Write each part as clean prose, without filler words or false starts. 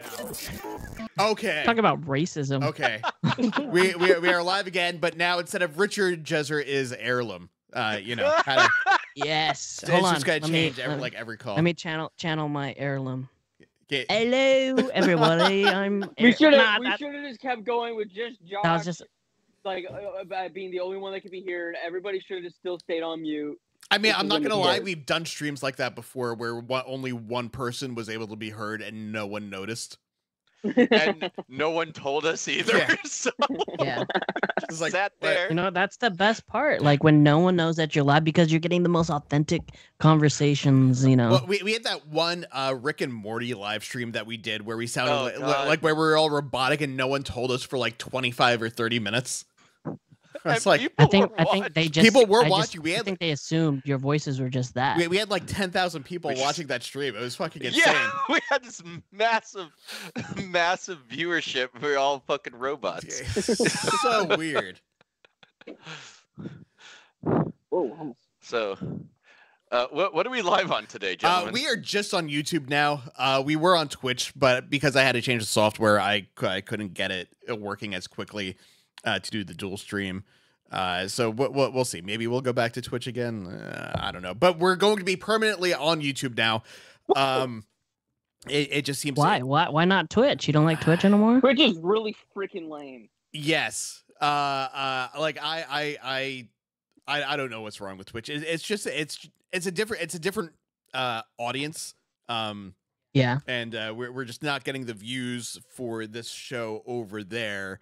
now. Okay. Talk about racism. Okay. we are live again, but now instead of Richard, Jezzer is Heirloom. You know. Yes. Hold on. It's just going to change every call. Let me channel my Heirloom. Okay. Hello, everybody. We should have just kept going with just Josh. I was just like being the only one that could be here, and everybody should have just still stayed on mute. I mean, I'm not going to lie. We've done streams like that before where only one person was able to be heard and no one noticed. And no one told us either. Yeah. So yeah. Just like, sat there. You know, that's the best part. Like when no one knows that you're live because you're getting the most authentic conversations, you know. Well, we had that one Rick and Morty live stream that we did where we sounded like where we were all robotic and no one told us for like 25 or 30 minutes. It's like, I think they just people were watching. I think they assumed your voices were just that. We had like 10,000 people watching that stream. It was fucking insane. Yeah, we had this massive viewership. We were all fucking robots. So weird. Whoa. So, what are we live on today, gentlemen? We are just on YouTube now. We were on Twitch, but because I had to change the software, I couldn't get it working as quickly. To do the dual stream. So we'll see. Maybe we'll go back to Twitch again. I don't know. But we're going to be permanently on YouTube now. It just seems... Why not Twitch? You don't like Twitch anymore? Twitch is really freaking lame. Yes. Like, I don't know what's wrong with Twitch. It's just... It's a different audience. Yeah. And we're just not getting the views for this show over there.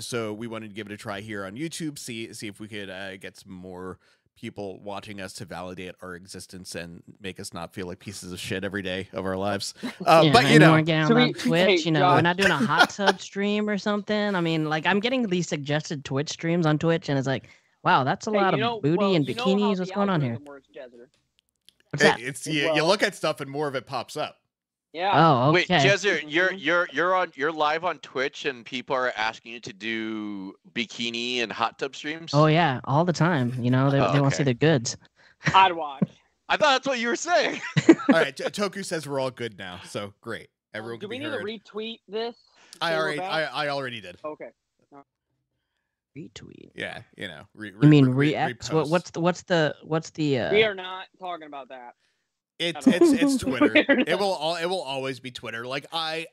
So we wanted to give it a try here on YouTube, see if we could get some more people watching us to validate our existence and make us not feel like pieces of shit every day of our lives. But you know, we're getting on Twitch, you know, we're not doing a hot tub stream or something. I mean, like I'm getting these suggested Twitch streams on Twitch, and it's like, wow, that's a lot of booty and bikinis. What's going on here? What's that? It's you look at stuff and more of it pops up. Yeah. Oh, okay. Wait, Jezzer, you're live on Twitch and people are asking you to do bikini and hot tub streams? Oh yeah, all the time. You know, they want to see their goods. I'd watch. I thought that's what you were saying. All right, Toku says we're all good now, so great. Everyone. Do we need to retweet this? I already did. Okay. Retweet. Yeah, you know. You mean react? What's the? We are not talking about that. It's Twitter. It will always be Twitter. Like I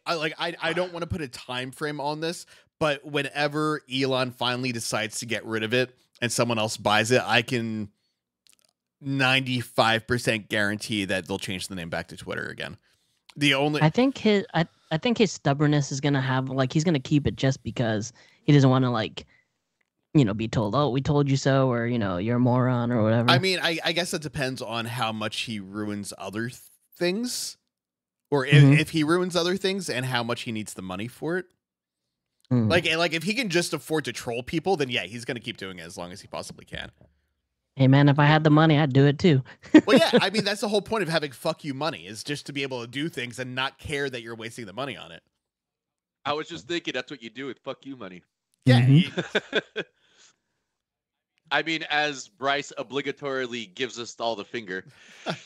don't want to put a time frame on this, but whenever Elon finally decides to get rid of it and someone else buys it, I can 95% guarantee that they'll change the name back to Twitter again. I think his stubbornness is gonna have he's gonna keep it just because he doesn't want to be told, oh, we told you so, or, you know, you're a moron or whatever. I mean, I guess that depends on how much he ruins other things, or if he ruins other things and how much he needs the money for it. Mm-hmm. Like if he can just afford to troll people, then yeah, he's going to keep doing it as long as he possibly can. Hey man, if I had the money, I'd do it too. Well, yeah, I mean, that's the whole point of having fuck you money is just to be able to do things and not care that you're wasting the money on it. I was just thinking that's what you do with fuck you money. Yeah. Mm-hmm. I mean, as Bryce obligatorily gives us all the finger.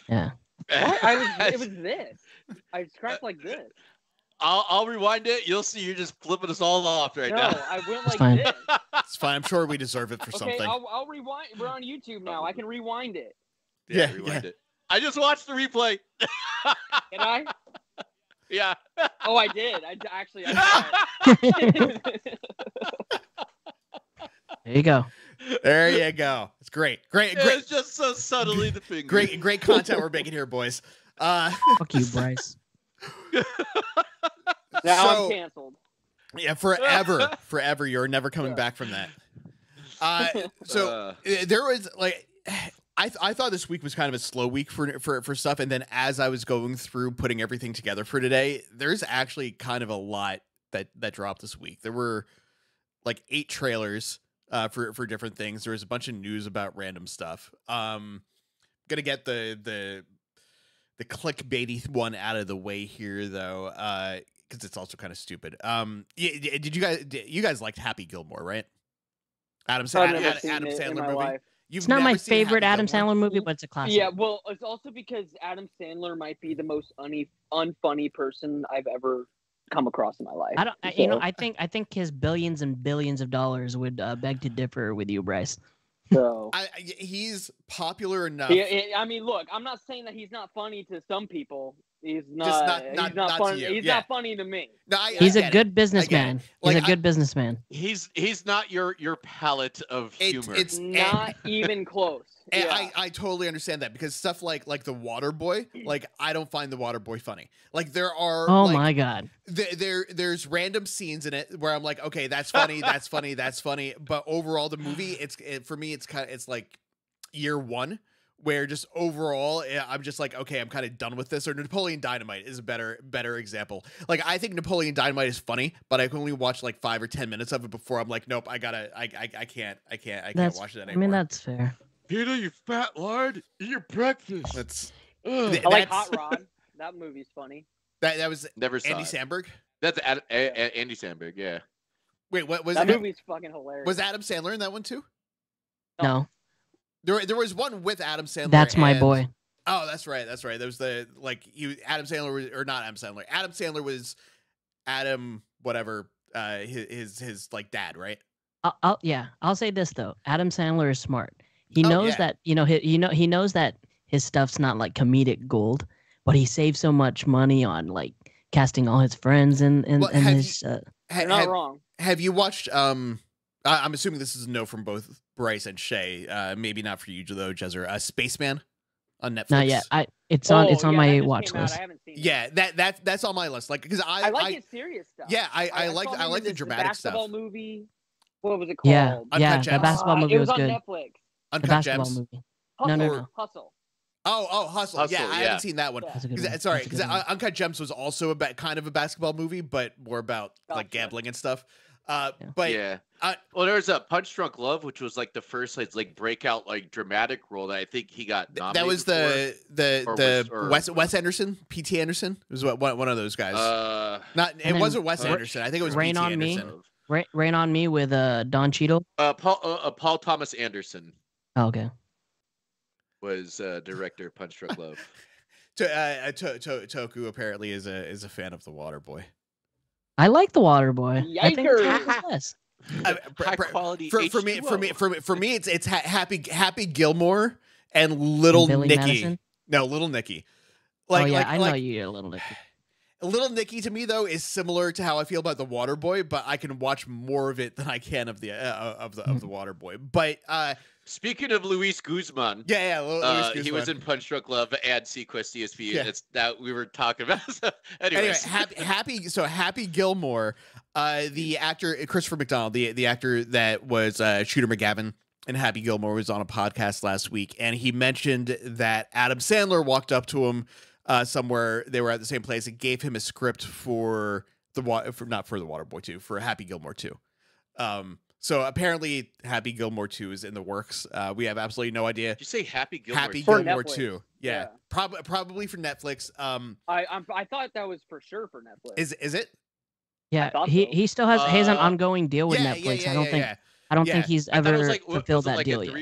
Yeah. It was this. I scratched like this. I'll rewind it. You'll see you're just flipping us all off right now. No, I went like this. It's fine. I'm sure we deserve it for something. I'll rewind. We're on YouTube now. I can rewind it. Yeah, rewind it. I just watched the replay. Did I? Yeah. Oh, I did. I actually did. There you go. There you go. It's great. Great. It's just so subtly the finger. Great content we're making here, boys. Fuck you, Bryce. Now I'm canceled. Yeah, forever. Forever. You're never coming back from that. So there was I thought this week was kind of a slow week for stuff. And then as I was going through putting everything together for today, there's actually kind of a lot that dropped this week. There were like 8 trailers. For different things. There was a bunch of news about random stuff. Gonna get the clickbaity one out of the way here though, because it's also kind of stupid. Did you guys liked Happy Gilmore, right? Adam Sandler movie. It's not my favorite Adam Sandler movie, but it's a classic. Yeah, well, it's also because Adam Sandler might be the most unfunny person I've ever come across in my life. I think his billions and billions of dollars would beg to differ with you, Bryce. So he's popular enough. I mean, look, I'm not saying that he's not funny to some people. He's not funny to me. No, he's a good businessman. Like, he's not your palette of humor. It's not even close. Yeah. I totally understand that, because stuff like the Waterboy, like, I don't find the Waterboy funny. Like, there are there's random scenes in it where I'm like, okay, that's funny, that's funny, that's funny. But overall, the movie, for me it's like year one, where just overall I'm just like, okay, I'm kind of done with this. Or Napoleon Dynamite is a better example. Like, I think Napoleon Dynamite is funny, but I can only watch like 5 or 10 minutes of it before I'm like, nope, I can't watch that anymore. I mean, that's fair. Peter, you fat lard, eat your breakfast. I like Hot Rod. That movie's funny. That was never saw Andy Samberg. That's Andy Samberg, yeah. Wait, what was that? That movie's fucking hilarious. Was Adam Sandler in that one too? No. There was one with Adam Sandler. That's my boy. Oh, that's right. That's right. There was the, like, Adam Sandler was, or not Adam Sandler. Adam Sandler was Adam whatever, his like dad, right? I'll say this though. Adam Sandler is smart. He knows that, he knows that his stuff's not like comedic gold, but he saves so much money on like casting all his friends and Have you watched I'm assuming this is a no from both Bryce and Shay. Maybe not for you, though, Jezzer. Spaceman on Netflix. Not yet. It's on my watch list. Yeah, that's on my list. Like, because I like his serious stuff. Yeah, I like the dramatic stuff. The basketball movie. What was it called? Yeah, the basketball movie was good. It was on Netflix. Uncut Gems. Movie. Hustle. No. Hustle. Oh, Hustle. Hustle, yeah, I haven't seen that one. Yeah. Sorry, because Uncut Gems was also kind of a basketball movie, but more about like gambling and stuff. Well, there was a Punch Drunk Love, which was like the first like breakout like dramatic role that I think he got nominated. That was Wes Anderson, P.T. Anderson. It was one of those guys. It wasn't Wes Anderson. I think it was Rain on Anderson. Me. Rain on Me with Don Cheadle. Paul Thomas Anderson. Oh, okay. Was director of Punch Drunk Love. Toku apparently is a fan of the Waterboy. I like the Waterboy. I think it's high quality. For me, it's Happy Gilmore and Little Nikki. Madison? No, Little Nikki. Like, oh yeah, I know you, Little Nikki. Little Nikki to me though is similar to how I feel about the Waterboy, but I can watch more of it than I can of the of the Waterboy. But speaking of Luis Guzman, Luis Guzman. He was in Punch Drunk Love and Sequest ESP. Yeah. That's that we were talking about. So, anyway, Happy Gilmore, the actor Christopher McDonald, the actor that was Shooter McGavin in Happy Gilmore, was on a podcast last week, and he mentioned that Adam Sandler walked up to him. Somewhere they were at the same place and gave him a script for Happy Gilmore 2. So apparently Happy Gilmore 2 is in the works. We have absolutely no idea. Did you say Happy Gilmore? Happy Gilmore 2. Yeah. Probably for Netflix. I thought that was for sure for Netflix. Is it? Yeah. He still has an ongoing deal with Netflix. I don't think he's ever fulfilled that deal yet.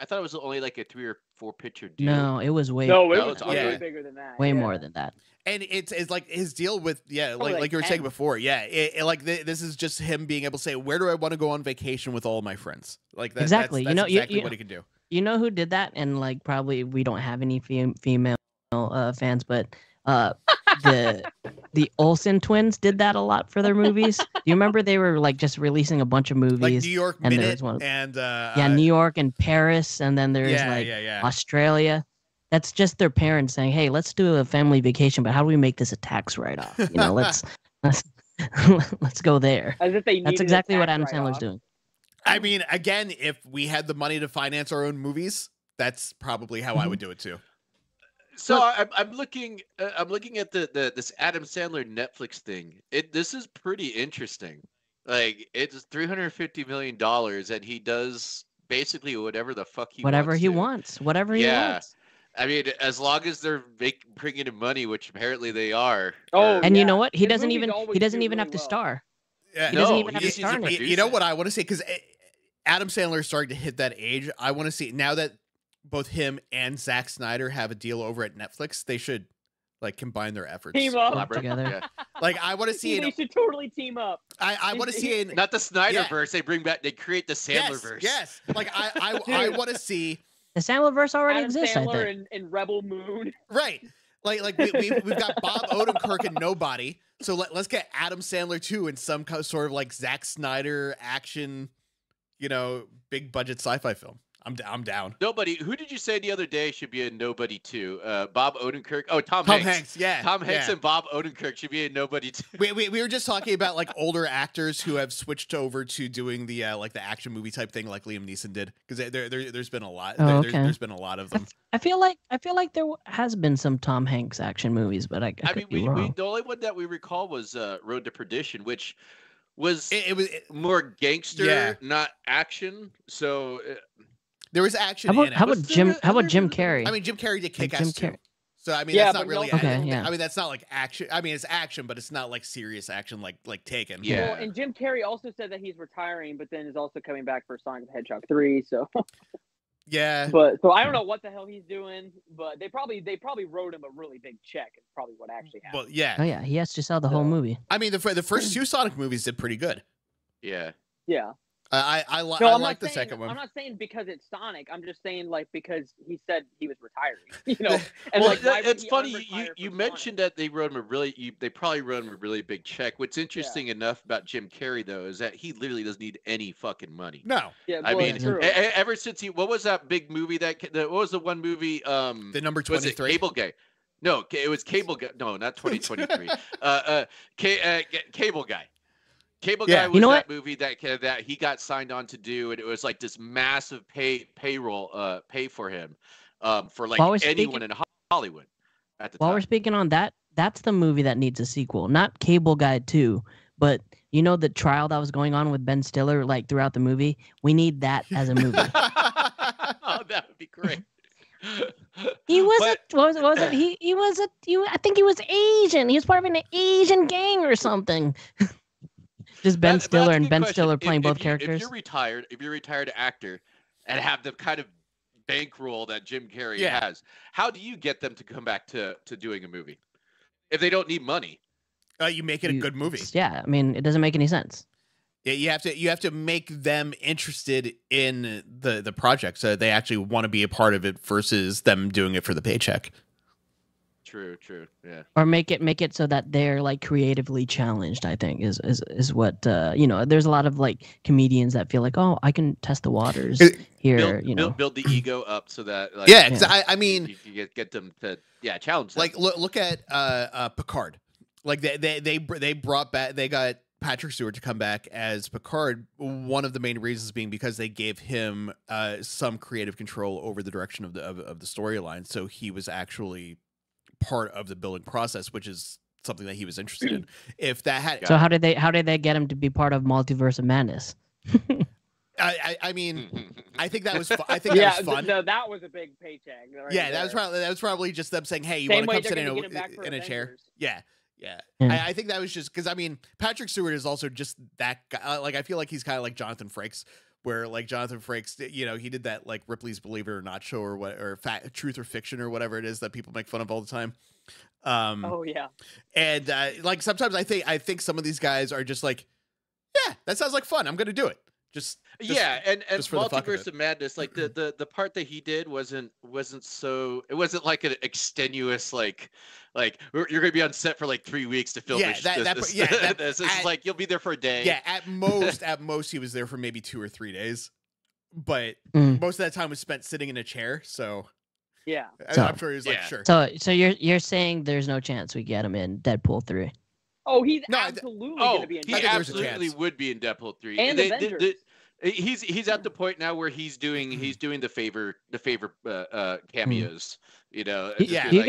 I thought it was only like a 3 or 4 picture deal. No, it was way bigger than that. Way more than that. And it's like his deal with like you were saying before. Yeah, this is just him being able to say, where do I want to go on vacation with all my friends? Like that, exactly. That's what he can do. You know who did that? And like probably we don't have any female fans, but the Olsen twins did that a lot for their movies. Do you remember they were like just releasing a bunch of movies? Like New York and Minute New York and Paris, and then there's Australia. That's just their parents saying, "Hey, let's do a family vacation, but how do we make this a tax write-off? You know, let's go there." That's exactly what Adam Sandler's doing. I mean, again, if we had the money to finance our own movies, that's probably how I would do it too. So I'm looking at this Adam Sandler Netflix thing. This is pretty interesting. Like, it's $350 million, and he does basically whatever the fuck he wants. Whatever he wants. I mean, as long as they're bringing in money, which apparently they are. Oh, and you know what? He doesn't even have to star. Yeah, he doesn't even have to star. You know what I want to say? Because Adam Sandler is starting to hit that age. I want to see now that both him and Zack Snyder have a deal over at Netflix. They should like combine their efforts, team up together. Yeah. Like I want to see. They should totally team up. I want to see it. Not the Snyderverse. Yeah. They bring back. They create the Sandlerverse. Yes. Like I want to see. The Sandlerverse already exists. Adam Sandler and Rebel Moon. Right. Like we've got Bob Odenkirk and Nobody. So let's get Adam Sandler too in some kind of sort of like Zack Snyder action, you know, big budget sci-fi film. I'm down. Nobody. Who did you say the other day should be in Nobody 2? Bob Odenkirk. Oh, Tom Hanks. Yeah. Tom Hanks and Bob Odenkirk should be in Nobody 2. We were just talking about like older actors who have switched over to doing the like the action movie type thing, like Liam Neeson did, because there's been a lot. Oh, okay. There's been a lot of them. I feel like there has been some Tom Hanks action movies, but I mean, the only one that we recall was Road to Perdition, which was it was more gangster, not action. So. There was action. How about Jim Carrey? I mean, Jim Carrey did Kick-Ass too. So I mean, that's not really. Okay, yeah. I mean, that's not like action. I mean, it's action, but it's not like serious action, like Taken. Yeah. Well, and Jim Carrey also said that he's retiring, but then is also coming back for Sonic the Hedgehog 3. So. Yeah. But so I don't know what the hell he's doing, but they probably wrote him a really big check. It's probably what actually happened. Well, yeah. Oh yeah, he has to sell the whole movie. I mean, the first two Sonic movies did pretty good. Yeah. Yeah. I like the second one. I'm not saying because it's Sonic. I'm just saying like because he said he was retiring. You know, and well, like it's funny you mentioned that they wrote him a really they probably wrote him a really big check. What's interesting enough about Jim Carrey though is that he literally doesn't need any fucking money. No, yeah, well, I mean ever since he what was that big movie that what was the one movie the number 23 Cable Guy. No, it was Cable Guy. No, not 2023. Cable Guy. Cable Guy was that movie that he got signed on to do, and it was like this massive payroll for him for like anyone in Hollywood at the time. While we're speaking on that, that's the movie that needs a sequel, not Cable Guy 2, but you know the trial that was going on with Ben Stiller like throughout the movie. We need that as a movie. Oh, that would be great. He was I think he was Asian. He was part of an Asian gang or something. Just Ben Stiller and Ben Stiller playing both characters. If you're a retired actor and have the kind of bankroll that Jim Carrey has, how do you get them to come back to doing a movie if they don't need money? You make it a good movie. Yeah, I mean, it doesn't make any sense. Yeah, you have to make them interested in the project so that they actually want to be a part of it versus them doing it for the paycheck. True. Yeah. Or make it so that they're like creatively challenged, I think, is what you know, there's a lot of like comedians that feel like, oh, I can test the waters here. Build the ego up so that like, I mean you get them to challenge them. Like look at Picard. Like they brought back they got Patrick Stewart to come back as Picard, one of the main reasons being because they gave him some creative control over the direction of the storyline. So he was actually part of the building process, which is something that he was interested in. If that had so, how did they get him to be part of Multiverse of Madness? I mean, I think that was that was fun. No, that was a big paycheck. Right that was probably just them saying, "Hey, you want to come sit in a chair?" Yeah, yeah. I think that was just because I mean, Patrick Stewart is also just that guy. Like, I feel like he's kind of like Jonathan Frakes. Where like Jonathan Frakes, you know, he did that like Ripley's Believe It or Not show or what, or Truth or Fiction or whatever it is that people make fun of all the time. Oh yeah, and like sometimes I think some of these guys are just like, yeah, that sounds like fun. I'm gonna do it. And Multiverse of Madness, like the part that he did wasn't like an extenuous like you're gonna be on set for like 3 weeks to film this is like you'll be there for a day. Yeah, at most he was there for maybe 2 or 3 days, but most of that time was spent sitting in a chair. So yeah, I'm sure he was like sure. So you're saying there's no chance we get him in Deadpool 3? Oh, he's absolutely going to be in Deadpool 3. He absolutely would be in Deadpool 3. And Avengers. He's at the point now where he's doing the favor cameos. You know, you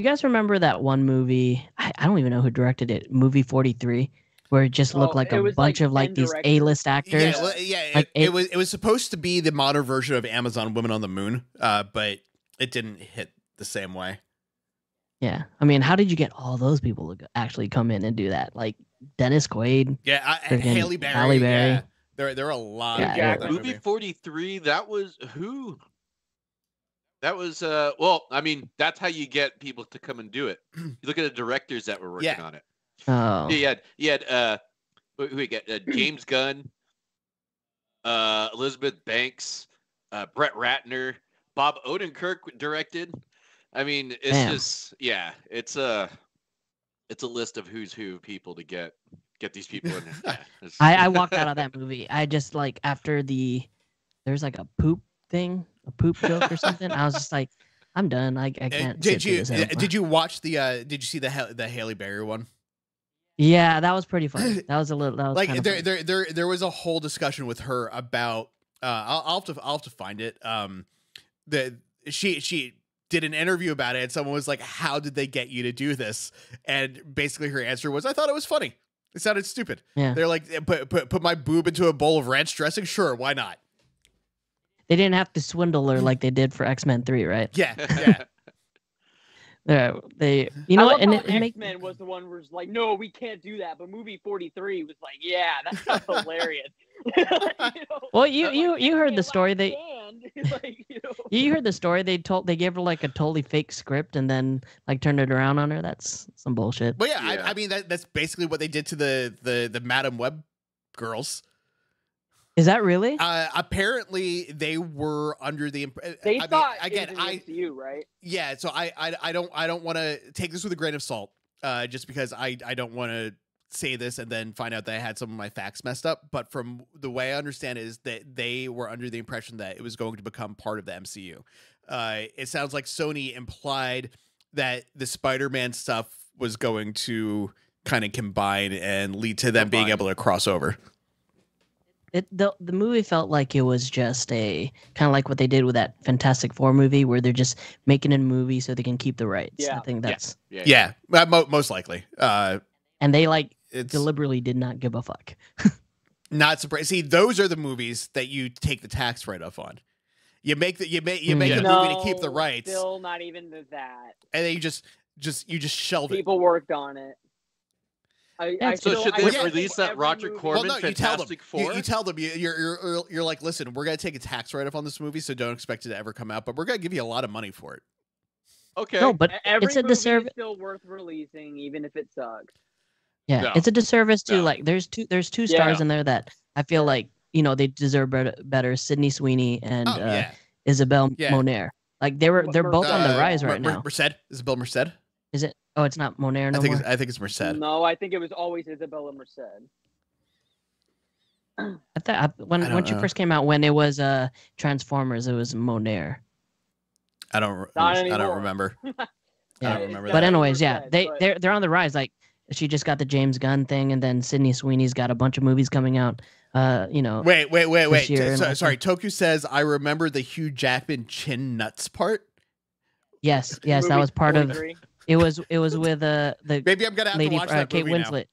guys remember that one movie? I don't even know who directed it. Movie 43, where it just looked like a bunch of like these A-list actors. Yeah, well, like it was supposed to be the modern version of Amazon Women on the Moon, but it didn't hit the same way. Yeah, I mean, how did you get all those people to actually come in and do that? Like Dennis Quaid, and Halle Berry. Yeah. There are a lot of people. Movie 43. That was who? That was, well, I mean, that's how you get people to come and do it. You look at the directors that were working on it. Oh. You had James Gunn, Elizabeth Banks, Brett Ratner, Bob Odenkirk directed. I mean, it's just, it's a list of who's who people to get these people in. I walked out of that movie. I just, like, after there's like a poop thing. A poop joke or something. I was just like, I'm done. I can't. Did you watch the? Did you see the Halle Berry one? Yeah, that was pretty funny. That was a little. That was like there was a whole discussion with her about. I'll have to find it. She did an interview about it, and someone was like, "How did they get you to do this?" And basically, her answer was, "I thought it was funny. It sounded stupid." Yeah. They're like, "Put my boob into a bowl of ranch dressing. Sure, why not?" They didn't have to swindle her like they did for X-Men 3, right? Yeah, yeah. They, you know, and X-Men was the one where it's like, no, we can't do that. But movie 43 was like, yeah, that's hilarious. You know? Well, you heard the story. They like, you know. You heard the story. They gave her like a totally fake script and then like turned it around on her. That's some bullshit. But yeah, yeah. I mean that's basically what they did to the Madam Web girls. Is that really? Apparently, they were under the. They thought again. It was an MCU, right? Yeah. So I don't want to take this with a grain of salt, just because I don't want to say this and then find out that I had some of my facts messed up. But from the way I understand it, is that they were under the impression that it was going to become part of the MCU. It sounds like Sony implied that the Spider-Man stuff was going to kind of combine and lead to them being able to cross over. The movie felt like it was just a kind of like what they did with that Fantastic Four movie where they're just making a movie so they can keep the rights. Yeah. I think that's most likely. And they like deliberately did not give a fuck. Not surprised. See, those are the movies that you take the tax write off on. You make the movie to keep the rights. Still not even that. And then you just shelved it. People worked on it. So should they release that Roger Corman Fantastic Four? You tell them you're like, listen, we're gonna take a tax write-off on this movie, so don't expect it to ever come out, but we're gonna give you a lot of money for it. Okay. No, but it's a disservice. It's still worth releasing, even if it sucks. Yeah, no. It's a disservice to like. There's two stars in there that I feel like they deserve better. Sydney Sweeney and Isabelle Moner. Like they're both on the rise right now. Isabelle Merced. Is it? Oh, it's not Monair no more? I think it's Merced. No, I think it was always Isabella Merced. I thought when she first came out, when it was Transformers, it was Monair. I don't remember. I don't remember. But anyways, yeah, they're on the rise. Like she just got the James Gunn thing, and then Sydney Sweeney's got a bunch of movies coming out. Wait. Sorry, Toku says I remember the Hugh Jackman chin nuts part. Yes, that was part of. It was with the maybe I'm gonna have to watch that Kate movie Winslet.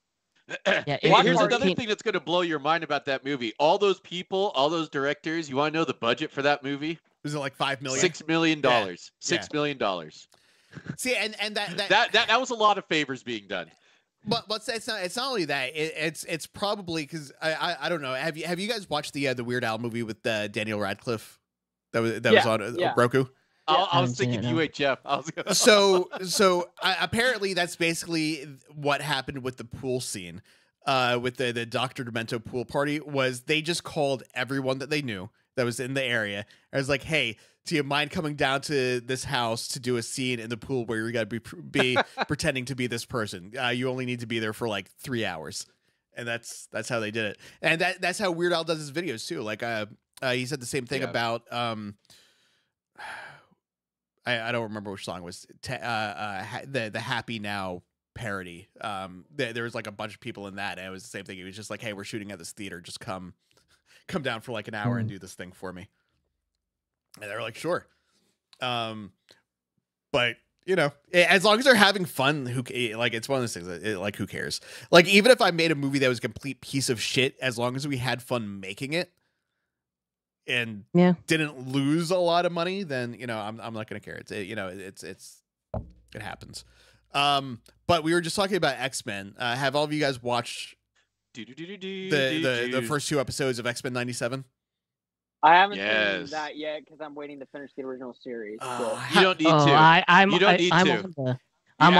Now. Yeah, here's another thing that's gonna blow your mind about that movie. All those people, all those directors. You want to know the budget for that movie? Was it like $5 million? $6 million. Yeah. $6 million. See, and that was a lot of favors being done. But it's not only that. It's probably because I don't know. Have you guys watched the Weird Al movie with Daniel Radcliffe? That was on Roku. I was thinking UHF. So apparently that's basically what happened with the pool scene, with the Dr. Demento pool party. Was they just called everyone that they knew that was in the area. I was like, hey, do you mind coming down to this house to do a scene in the pool where you're gonna be pretending to be this person? You only need to be there for like 3 hours, and that's how they did it. And that's how Weird Al does his videos too. Like he said the same thing about I don't remember which song it was the Happy Now parody. There was like a bunch of people in that, and it was the same thing. It was just like, hey, we're shooting at this theater. Just come down for like an hour and do this thing for me. And they were like, sure. But you know, as long as they're having fun, it's one of those things. Like, who cares? Like, even if I made a movie that was a complete piece of shit, as long as we had fun making it. And didn't lose a lot of money, then I'm not gonna care. It happens. But we were just talking about X-Men. Have all of you guys watched the first two episodes of X-Men 97? I haven't seen that yet because I'm waiting to finish the original series. You don't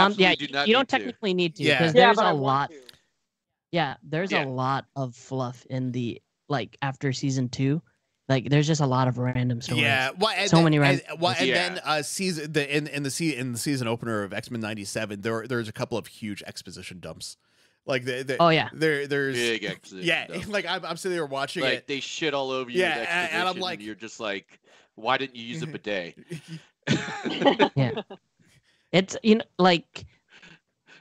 need to. You don't technically need to because there's a lot. Yeah, there's a lot of fluff in the after season 2. Like there's just a lot of random stories. Yeah, and then in the season opener of X-Men 97, there's a couple of huge exposition dumps. Like there's big exposition. Yeah, like I'm sitting there watching it. They shit all over you. Yeah, and I'm like, you're just like, why didn't you use a bidet? Yeah, it's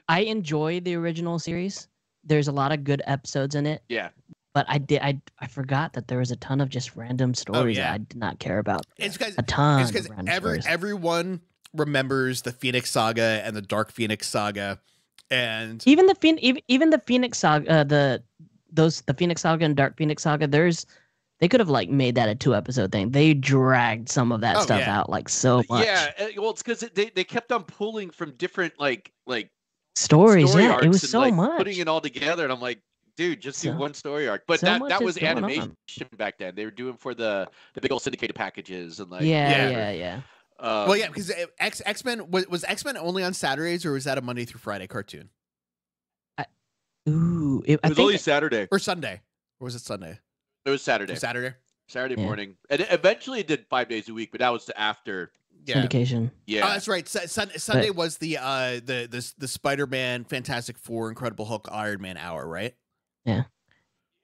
I enjoy the original series. There's a lot of good episodes in it. Yeah. But I forgot that there was a ton of just random stories that I did not care about. It's because everyone remembers the Phoenix Saga and the Dark Phoenix Saga, and even the Phoenix Saga and Dark Phoenix Saga. They could have made that a 2-episode thing. They dragged some of that stuff out so much. Yeah, well, it's because they kept on pulling from different stories. Story arcs, it was and, so much putting it all together, and I'm like, dude, just do one story arc. But that was animation back then. They were doing for the big old syndicated packages and well, yeah, because X-Men was X-Men only on Saturdays, or was that a Monday through Friday cartoon? I think only Saturday or Sunday, or was it Sunday? It was Saturday. Saturday morning, and eventually it did 5 days a week, but that was after syndication. Yeah, oh, that's right. Sunday was the Spider-Man, Fantastic Four, Incredible Hulk, Iron Man hour, right? Yeah.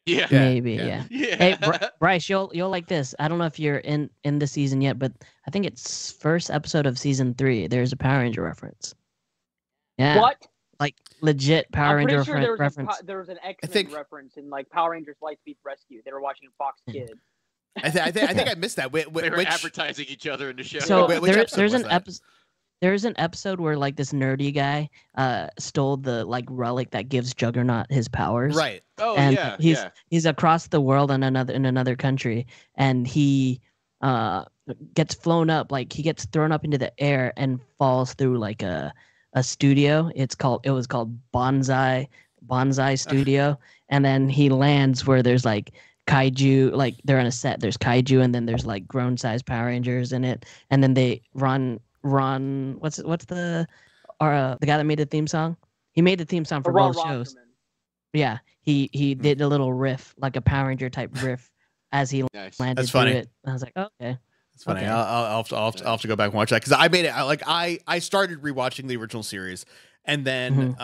Yeah. Maybe. Yeah. Hey, Bryce, you'll like this. I don't know if you're in the season yet, but I think it's first episode of season 3. There's a Power Ranger reference. Yeah. What? Like legit Power Ranger reference. There was an X-Men reference in Power Rangers Lightspeed Rescue. They were watching Fox Kids. I think I missed that. They were advertising each other in the show. So there's an episode where this nerdy guy stole the relic that gives Juggernaut his powers. Right. Oh, and he's across the world in another country, and he gets flown up, he gets thrown up into the air and falls through a studio. It was called Bonsai Studio, and then he lands where there's kaiju, they're on a set. There's kaiju, and then there's grown-sized Power Rangers in it, and then they Ron, what's the guy that made the theme song? He made the theme song for both shows. Yeah, he did a little riff, a Power Ranger type riff, as he landed. That's funny. It. I was like, oh, okay, that's funny. Okay. I'll have to go back and watch that because I made it. I started rewatching the original series, and then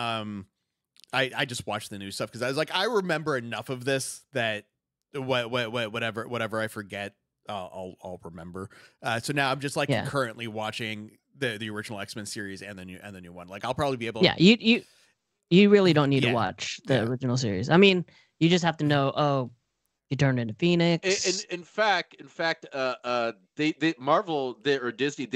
I just watched the new stuff because I was like, I remember enough of this that whatever I forget, I'll remember. So now I'm just currently watching the original X-Men series and the new one. I'll probably be able to... Yeah, you really don't need to watch the original series. I mean, you just have to know, you turned into Phoenix. In fact, Disney, they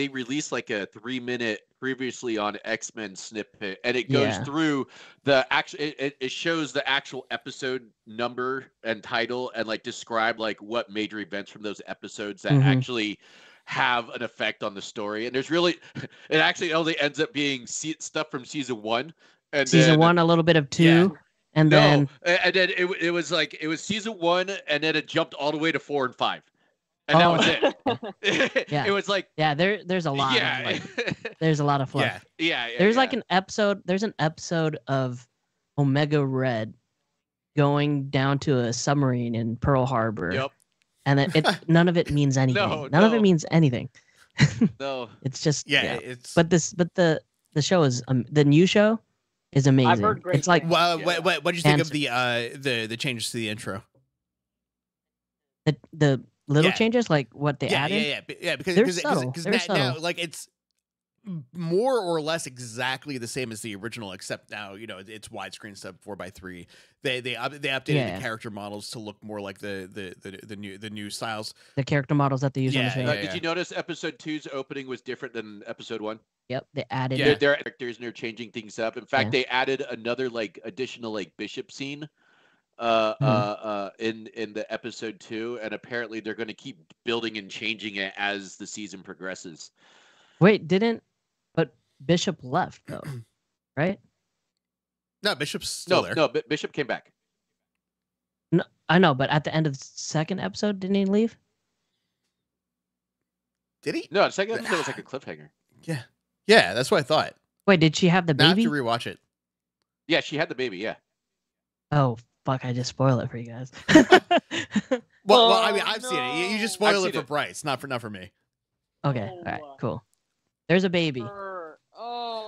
released a 3-minute previously on X-Men snippet, and it goes through the actual. It shows the actual episode number and title, and describe what major events from those episodes that actually have an effect on the story. And there's really, it actually only ends up being stuff from season 1, and season 1, a little bit of 2. Yeah. And then it was season 1, and then it jumped all the way to 4 and 5, and that was it. Yeah. It was there's a lot. Yeah. There's a lot of fluff. Yeah. There's an episode of Omega Red going down to a submarine in Pearl Harbor. Yep. And none of it means anything. None of it means anything. No. It's just But the show is the new show is amazing. I've heard great things. What did you think of the changes to the intro? The little changes, what they added. Yeah. Because now it's more or less exactly the same as the original, except now it's widescreen stuff 4:3. They updated the character models to look more like the new styles. The character models that they use on the show. Did you notice episode 2's opening was different than episode 1? Yep, they added their characters, and they're changing things up. In fact, they added another additional Bishop scene in the episode 2, and apparently they're going to keep building and changing it as the season progresses. Wait, but Bishop left though, right? No, Bishop's still there. No, Bishop came back. No, I know, but at the end of the 2nd episode, didn't he leave? Did he? No, the second episode was like a cliffhanger. Yeah. Yeah, that's what I thought. Wait, did she have the baby? I have to rewatch it. Yeah, she had the baby, yeah. Oh, fuck, I just spoiled it for you guys. Well, I mean, I've seen it. You just spoiled it for Bryce, not for me. Okay, all right, cool. There's a baby.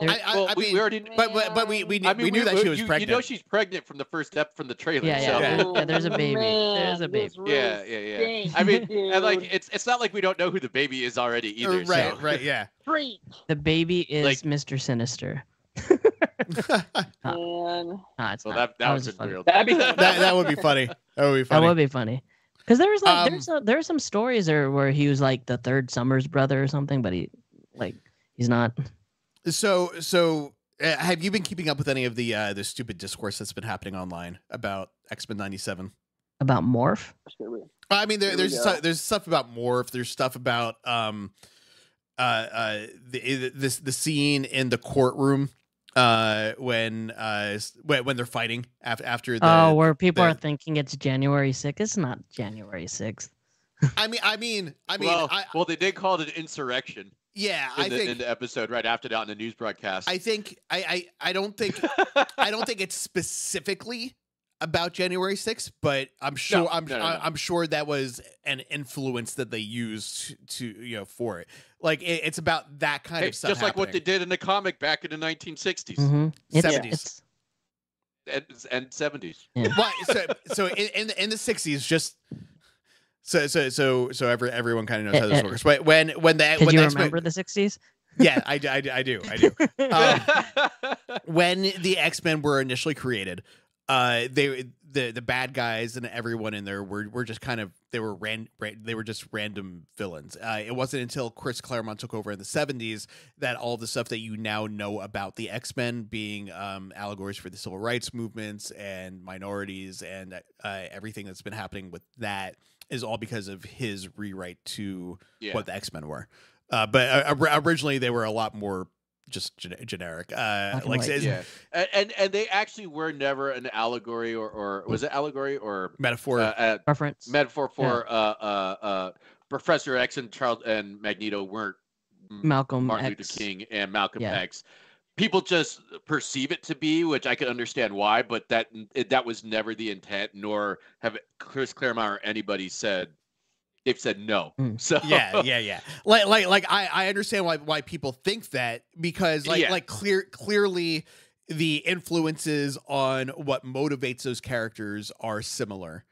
Well, we already knew that she was pregnant. You know she's pregnant from the first step from the trailer. Yeah, there's a baby. There's a baby. Really yeah. I mean, and like it's not like we don't know who the baby is already either. Right, yeah. Freak. The baby is like, Mr. Sinister. That would be funny. Because there was like there are some stories there where he was like the third Summers brother or something, but he's not. So have you been keeping up with any of the stupid discourse that's been happening online about X-Men 97? About Morph? I mean, there's stuff about Morph. There's stuff about the scene in the courtroom when they're fighting after the where people are thinking it's January 6th. It's not January 6th. I mean. Well, they did call it an insurrection. Yeah, I think in the episode right after that in the news broadcast. I don't think it's specifically about January 6th, but I'm sure I'm sure that was an influence that they used to for it. Like it's about that kind of stuff. Just like what they did in the comic back in the 1960s, 70s, and 70s. Yeah. Well, so in the 60s, just. So everyone kind of knows how this works. But when you remember the 60s? Yeah, I do. When the X-Men were initially created, the bad guys and everyone in there were just kind of they were just random villains. It wasn't until Chris Claremont took over in the 70s that all the stuff that you now know about the X-Men being allegories for the civil rights movements and minorities and everything that's been happening with that. Is all because of his rewrite to what the X-Men were, but originally they were a lot more just generic. And they actually were never an allegory or was it allegory or metaphor? Metaphor for Professor X and Charles and Magneto weren't Martin Luther King and Malcolm X. People just perceive it to be, which I can understand why, but that was never the intent, nor have Chris Claremont or anybody said. They've said no. So yeah. Like I understand why people think that, because clearly the influences on what motivates those characters are similar.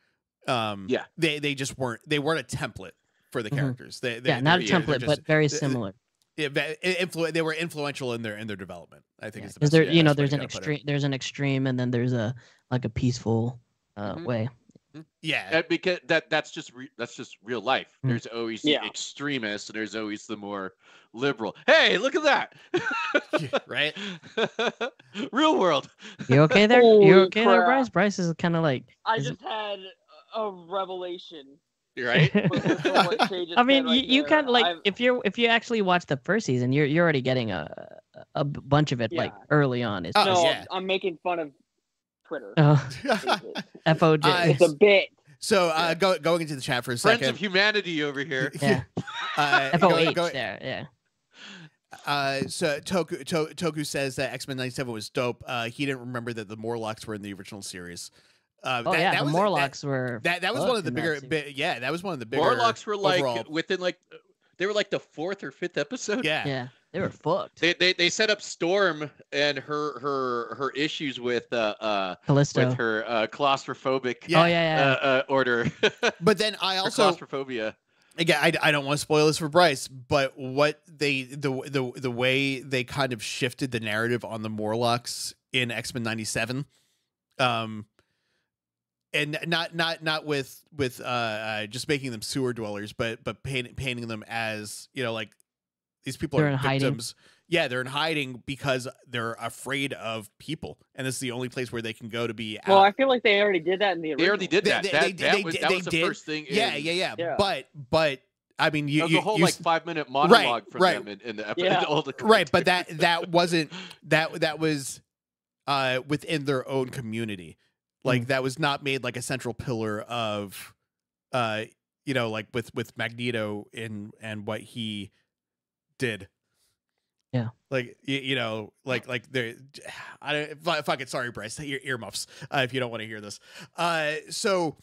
They weren't a template for the characters. Not a template, but very similar. They were influential in their development. I think it's there's an extreme, and then there's a peaceful way. Yeah, because that's just real life. There's always the extremists, and there's always the more liberal. Hey, look at that! Right, real world. You okay there? You okay there, Bryce? Bryce is kind of like I just had a revelation. Right. I mean, you kind of like if you actually watch the first season, you're already getting a bunch of it like early on. It's I'm making fun of Twitter. FOJ. It's a bit. So going into the chat for a second. Friends of humanity over here. Yeah. FOH there. Yeah. So Toku says that X-Men 97 was dope. He didn't remember that the Morlocks were in the original series. The Morlocks were. That was one of the bigger. That was one of the bigger. Morlocks were like overall. Within like, they were like the 4th or 5th episode. Yeah, they were fucked. They set up Storm and her issues with Callisto, with her claustrophobic order. But then I also claustrophobia. Again, I don't want to spoil this for Bryce, but what the way they kind of shifted the narrative on the Morlocks in X-Men 97. And not with just making them sewer dwellers, but painting them as like these people are victims. Yeah, they're in hiding because they're afraid of people, and this is the only place where they can go to be. Well, I feel like they already did that in the original. They already did that. That was the first thing. Yeah. But I mean, the whole like 5-minute monologue for them in the episode. Yeah. Right, but that wasn't that was within their own community. Like that was not made like a central pillar of you know, like with Magneto and what he did. Yeah. Like, you know, like the, I don't, fuck it. Sorry, Bryce, your earmuffs. If you don't want to hear this. So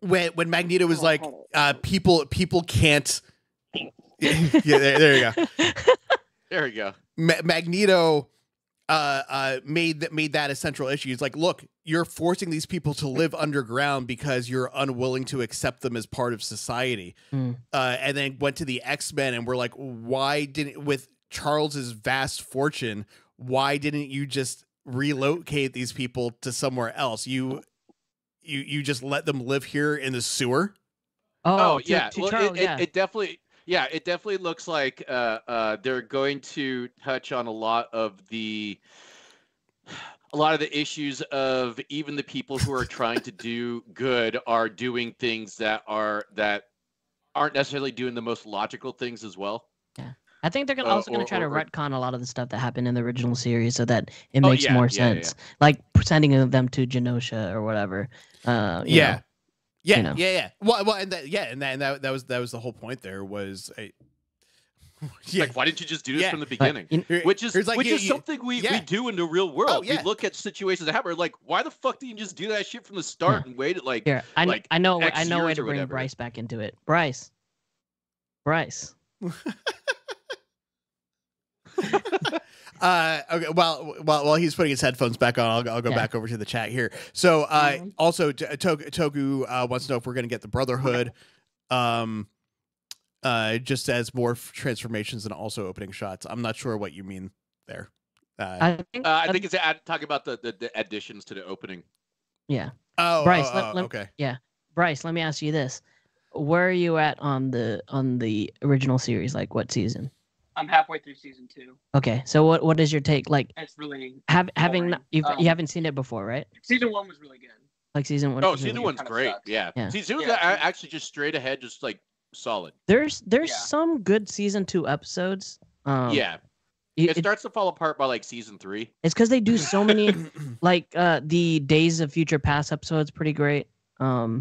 when Magneto was like, people can't, yeah, there you go. There you go. Magneto, made that a central issue. It's like, look, you're forcing these people to live underground because you're unwilling to accept them as part of society. Mm. And then went to the X-Men and we're like, why didn't, with Charles's vast fortune, why didn't you just relocate these people to somewhere else? You just let them live here in the sewer. Oh, yeah. To well, Charles, it definitely. Yeah, it definitely looks like they're going to touch on a lot of the issues of even the people who are trying to do good are doing things that aren't necessarily doing the most logical things as well. Yeah, I think they're also going to try to retcon a lot of the stuff that happened in the original series so that it makes more sense, like sending them to Genosha or whatever. You know. Yeah, you know. Yeah. Well, and that, yeah, and that was the whole point. There was a, yeah. Like, why didn't you just do this from the beginning? Which is something we do in the real world. Oh, yeah. We look at situations that happen. Like, why the fuck didn't you just do that shit from the start and wait? Like, here, I know a way to bring Bryce back into it. Bryce. Okay. Well, while he's putting his headphones back on, I'll go back over to the chat here. So, also Toku wants to know if we're going to get the Brotherhood, just as more transformations and also opening shots. I'm not sure what you mean there. I think it's talking about the additions to the opening. Yeah. Oh, Bryce. Okay. Yeah, Bryce. Let me ask you this: where are you at on the original series? Like, what season? I'm halfway through season 2. Okay, so what is your take? Like, it's really you haven't seen it before, right? Season 1 was really good. Like season 1. Oh, season 1's great. Yeah. Season 2 actually just straight ahead, just like solid. There's some good season 2 episodes. It starts to fall apart by like season 3. It's because they do so many, like the Days of Future Past episode's pretty great. I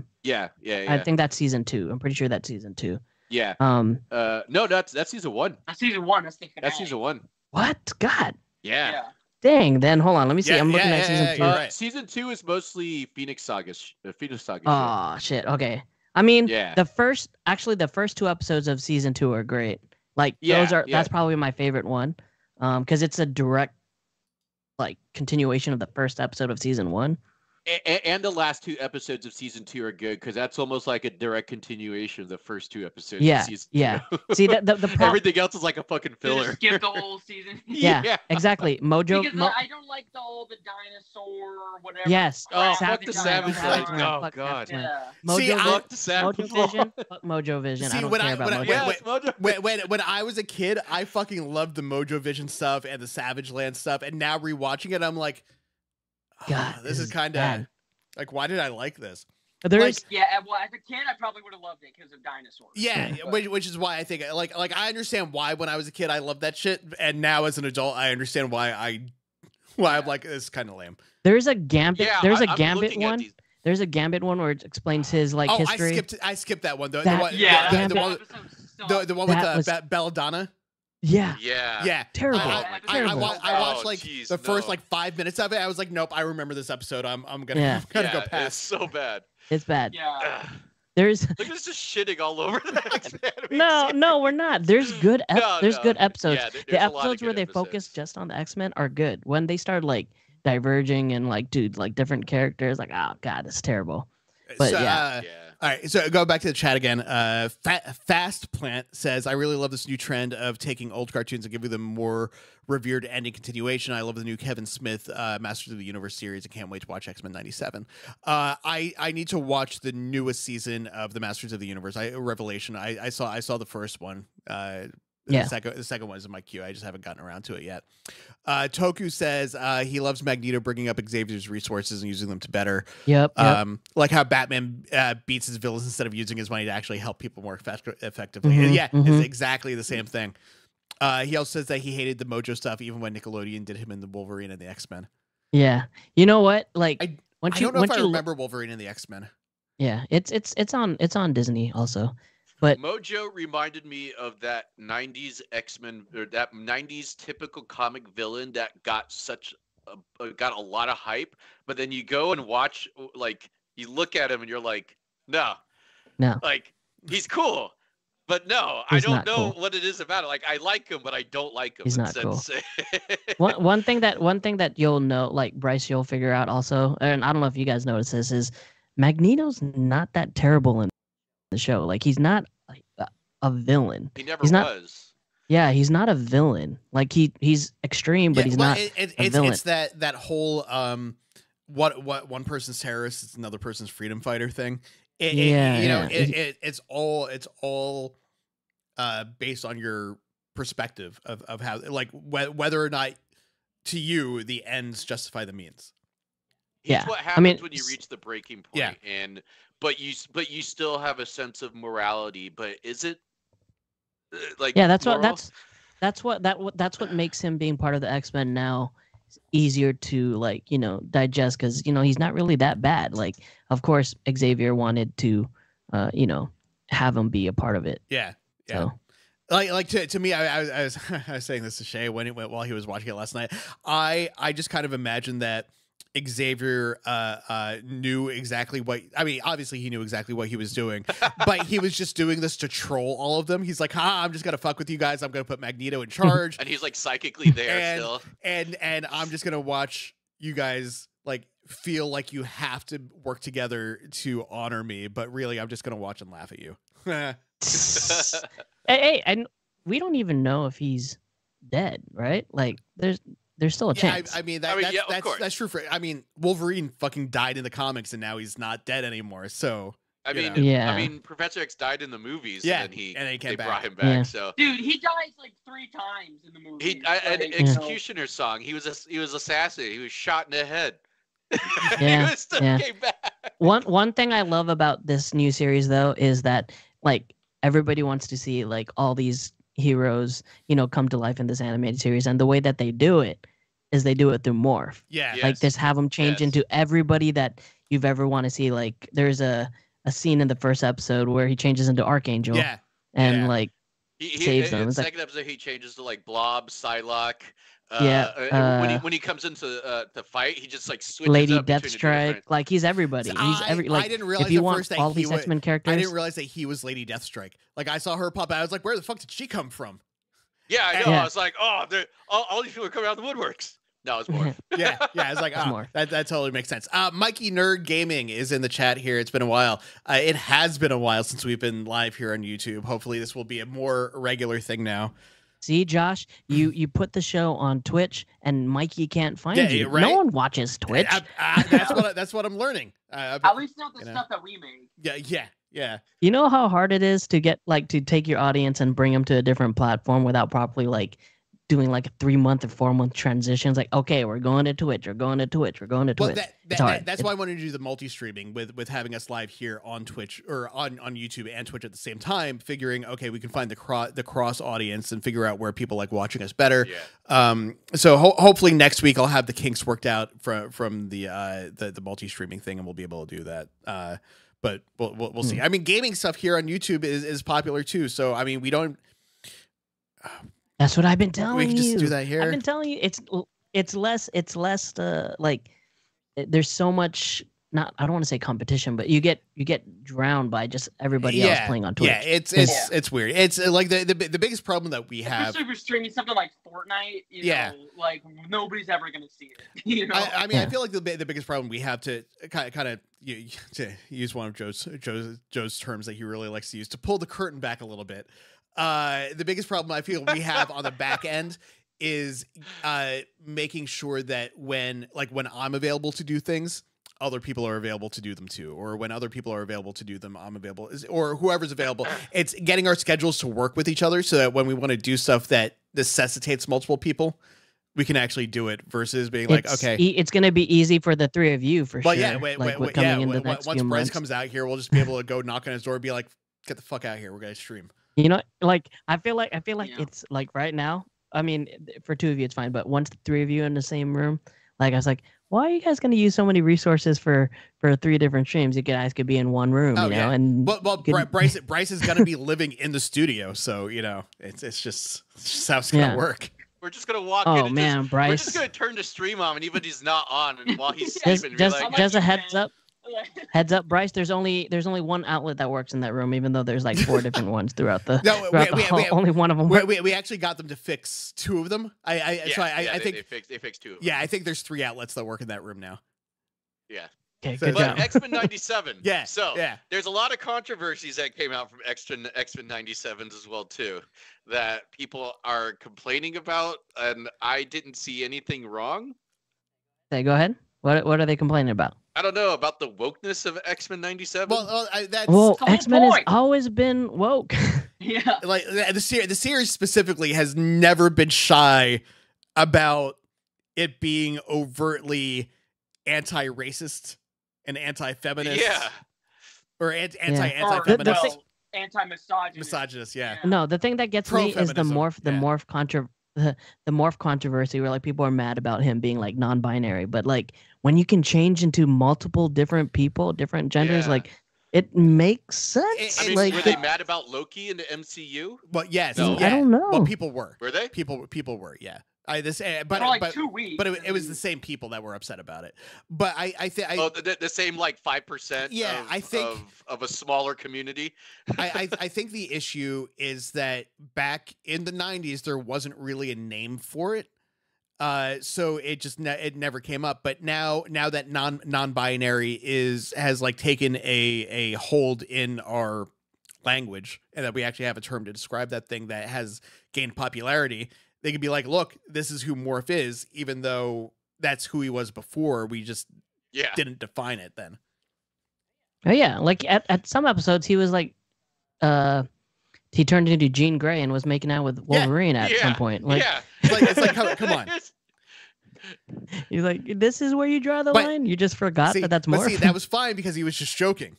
think that's season 2. I'm pretty sure that's season 2. Yeah. No, that's season 1. That's season 1. That's season 1. What? God. Yeah. Dang. Then hold on. Let me see. I'm looking at season 2. Right. Season 2 is mostly Phoenix Saga. Oh shit. Okay. I mean, the first 2 episodes of season 2 are great. Like that's probably my favorite one, because it's a direct like continuation of the first episode of season 1. And the last 2 episodes of season 2 are good because that's almost like a direct continuation of the first 2 episodes. Yeah, of season 2. See, the everything else is like a fucking filler. Just skip the whole season. Yeah, exactly. Mojo. Because I don't like the dinosaur or whatever. Yes. Oh, fuck the Savage Land. Oh god. Yeah. Mojo Vision. See, I don't care about Mojo. When I was a kid, I fucking loved the Mojo Vision stuff and the Savage Land stuff, and now rewatching it, I'm like, God, this is kind of like, why did I like this? Well, as a kid, I probably would have loved it because of dinosaurs. Yeah, which is why I think like I understand why when I was a kid I loved that shit, and now as an adult I understand why I'm like, this is kind of lame. There's a Gambit. There's a Gambit one where it explains his like history. I skipped that one though. The one with Belladonna. Yeah. Terrible. I watched the first like 5 minutes of it. I was like, nope. I remember this episode. I'm gonna go past. It's so bad. It's bad. Yeah. Look at us just shitting all over that. No, we're not. There's good episodes. Yeah, the episodes where they focus just on the X-Men are good. When they start like diverging and like different characters, like, oh god, it's terrible. But so, all right, so go back to the chat again. Fast Plant says, I really love this new trend of taking old cartoons and giving them more revered ending continuation. I love the new Kevin Smith Masters of the Universe series. I can't wait to watch X-Men 97. I need to watch the newest season of the Masters of the Universe. Revelation. I saw the first one. The second one is in my queue. I just haven't gotten around to it yet. Toku says he loves Magneto bringing up Xavier's resources and using them to better. Like how Batman beats his villains instead of using his money to actually help people more effectively. It's exactly the same thing. He also says that he hated the Mojo stuff even when Nickelodeon did him in the Wolverine and the X-Men. Yeah, you know what? Like, I don't know if I remember Wolverine and the X-Men. Yeah, it's on Disney also. But Mojo reminded me of that 90s X-Men, or that 90s typical comic villain that got such got a lot of hype, but then you go and watch, like, you look at him and you're like, no, like, he's cool, but no, he's I don't know cool. what it is about it. Like, I like him, but I don't like him. He's not cool. one thing that you'll know, like, Bryce, you'll figure out also, and I don't know if you guys notice this, is Magneto's not that terrible in the show. Like, he's not a villain. He never was. Yeah, he's not a villain. Like, he's extreme, but yeah, he's not a villain. It's that whole what one person's terrorist, it's another person's freedom fighter thing. It's all based on your perspective of how, like, whether or not to you the ends justify the means. Yeah, it's what happens when you reach the breaking point, yeah. but you still have a sense of morality. But is it? Like, yeah, that's what makes him being part of the X-Men now easier to, like, you know, digest, because, you know, he's not really that bad. Like, of course Xavier wanted to you know, have him be a part of it. Yeah, yeah. So, like to me, I was saying this to Shay while he was watching it last night. I just kind of imagined that Xavier knew exactly what, I mean, obviously he knew exactly what he was doing, but he was just doing this to troll all of them. He's like, I'm just gonna fuck with you guys, I'm gonna put Magneto in charge, and he's like psychically there and I'm just gonna watch you guys, like, feel like you have to work together to honor me, but really I'm just gonna watch and laugh at you. hey, and we don't even know if he's dead, right? Like, there's still a chance. Yeah, I mean, that's true. I mean, Wolverine fucking died in the comics, and now he's not dead anymore. So I mean, Professor X died in the movies. Yeah, and they brought him back. Yeah. So, dude, he dies like 3 times in the movie. Executioner's song. He was assassinated. He was shot in the head. Yeah, he still came back. One thing I love about this new series, though, is that, like, everybody wants to see, like, all these heroes, you know, come to life in this animated series, and the way that they do it is they do it through morph. Yeah, like, just have them change into everybody that you've ever want to see. Like, there's a scene in the first episode where he changes into Archangel. Yeah, and like he saves them. In the second episode, he changes to, like, Blob, Psylocke. When he comes into the fight, he just, like, switches Lady up Deathstrike. Like, he's everybody. So I didn't realize the first that all he these X-Men characters. I didn't realize that he was Lady Deathstrike. Like, I saw her pop out. I was like, where the fuck did she come from? Yeah, I know. Yeah. I was like, oh, all these people are coming out of the woodworks. No, it's more. yeah. I was like, oh, that totally makes sense. Mikey Nerd Gaming is in the chat here. It's been a while. It has been a while since we've been live here on YouTube. Hopefully, this will be a more regular thing now. See, Josh, you put the show on Twitch, and Mikey can't find you. Right? No one watches Twitch. That's what I'm learning. At least not the stuff that we made. Yeah. You know how hard it is to get, like, to take your audience and bring them to a different platform without properly, like, doing, like, a 3-month or 4-month transitions. Like, okay, we're going to Twitch. We're going to Twitch. That's why I wanted to do the multi-streaming with having us live here on Twitch, or on YouTube and Twitch at the same time, figuring, okay, we can find the cross audience and figure out where people like watching us better. Yeah. So hopefully next week I'll have the kinks worked out from the multi-streaming thing, and we'll be able to do that. But we'll see. I mean, gaming stuff here on YouTube is popular too. So, I mean, we don't... That's what I've been telling you. We can just do that here. I've been telling you it's less like, there's so much, not, I don't want to say competition, but you get drowned by just everybody else playing on Twitch. Yeah, it's weird. It's like the biggest problem that we have. Especially if you're streaming something like Fortnite, you know, like, nobody's ever going to see it. You know? I mean, I feel like the biggest problem we have, to kind of to use one of Joe's terms that he really likes to use, to pull the curtain back a little bit. The biggest problem I feel we have on the back end is making sure that when I'm available to do things, other people are available to do them too, or when other people are available to do them, I'm available, or whoever's available. It's getting our schedules to work with each other so that when we want to do stuff that necessitates multiple people, we can actually do it, versus being like, it's going to be easy for the three of you sure. Yeah, once Bryce comes out here, we'll just be able to go knock on his door and be like, get the fuck out of here, we're going to stream. You know, like, I feel like it's like right now. I mean, for two of you, it's fine. But once the three of you in the same room, Like, I was like, why are you guys going to use so many resources for three different streams? You guys could be in one room, you know. Yeah. And Bryce is going to be living in the studio, so you know it's just how it's going to work. We're just going to walk in. And Bryce. We're just going to turn the stream on, and even if he's not on, and while he's sleeping, just a heads up. Heads up, Bryce. There's only one outlet that works in that room, even though there's like four different ones throughout the. Only one of them. We actually got them to fix two of them. I think they fixed two of them. Yeah, I think there's three outlets that work in that room now. Yeah. Okay. So, but X-Men 97. Yeah. So there's a lot of controversies that came out from X-Men 97s as well too, that people are complaining about, and I didn't see anything wrong. Okay, go ahead. What are they complaining about? I don't know about the wokeness of X-Men 97. Well, X-Men has always been woke. Yeah, like the series specifically has never been shy about it being overtly anti-racist and anti-feminist. Yeah, or anti-feminist, anti-misogynist. Misogynist, yeah. No, the thing that gets me is the morph controversy, where like people are mad about him being like non-binary, but like when you can change into multiple different people, different genders, like it makes sense. I mean, like, were they mad about Loki in the MCU? But yes, no. I don't know. Well, people were. Were they? People were. Yeah. But 2 weeks. But it was the same people that were upset about it. But I think the same like 5%. Yeah, I think of a smaller community. I think the issue is that back in the '90s there wasn't really a name for it, so it never came up. But now that non-binary has like taken a hold in our language, and that we actually have a term to describe that thing that has gained popularity. They could be like, look, this is who Morph is, even though that's who he was before. We just didn't define it then. Oh, yeah. Like, at some episodes, he was like, he turned into Jean Grey and was making out with Wolverine at some point. Like, it's like come on. He's like, this is where you draw the line? You just forgot that's Morph? But see, that was fine because he was just joking.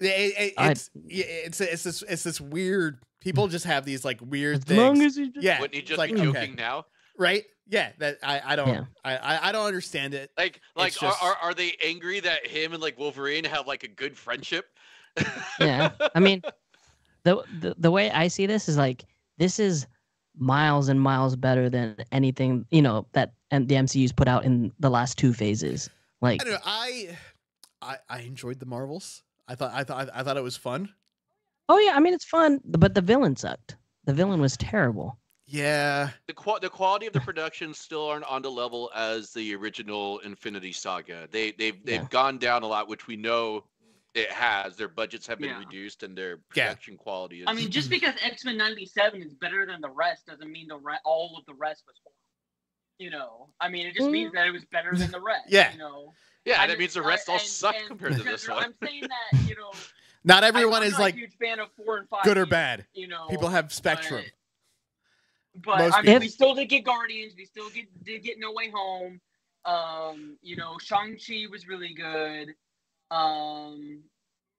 It's this weird... People just have these like weird things. As long as you just... Yeah, wouldn't he just be joking now? Right? Yeah. That I don't understand it. Like just... are they angry that him and like Wolverine have like a good friendship? Yeah. I mean, the way I see this is like this is miles and miles better than anything that the MCU's put out in the last two phases. Like I don't know, I enjoyed the Marvels. I thought it was fun. Oh yeah, I mean it's fun, but the villain sucked. The villain was terrible. Yeah. The quality of the production still aren't on the level as the original Infinity Saga. They've gone down a lot, which we know it has. Their budgets have been reduced, and their production quality is. I mean, just because X-Men 97 is better than the rest doesn't mean all of the rest was horrible. You know, I mean, it just means that it was better than the rest. Yeah. You know. Yeah, that means the rest all sucked compared to this one. I'm saying that Not everyone is like a huge fan of 4 and 5, good or bad. You know, people have spectrum. But I mean, we still did get Guardians. We still did get No Way Home. You know, Shang-Chi was really good.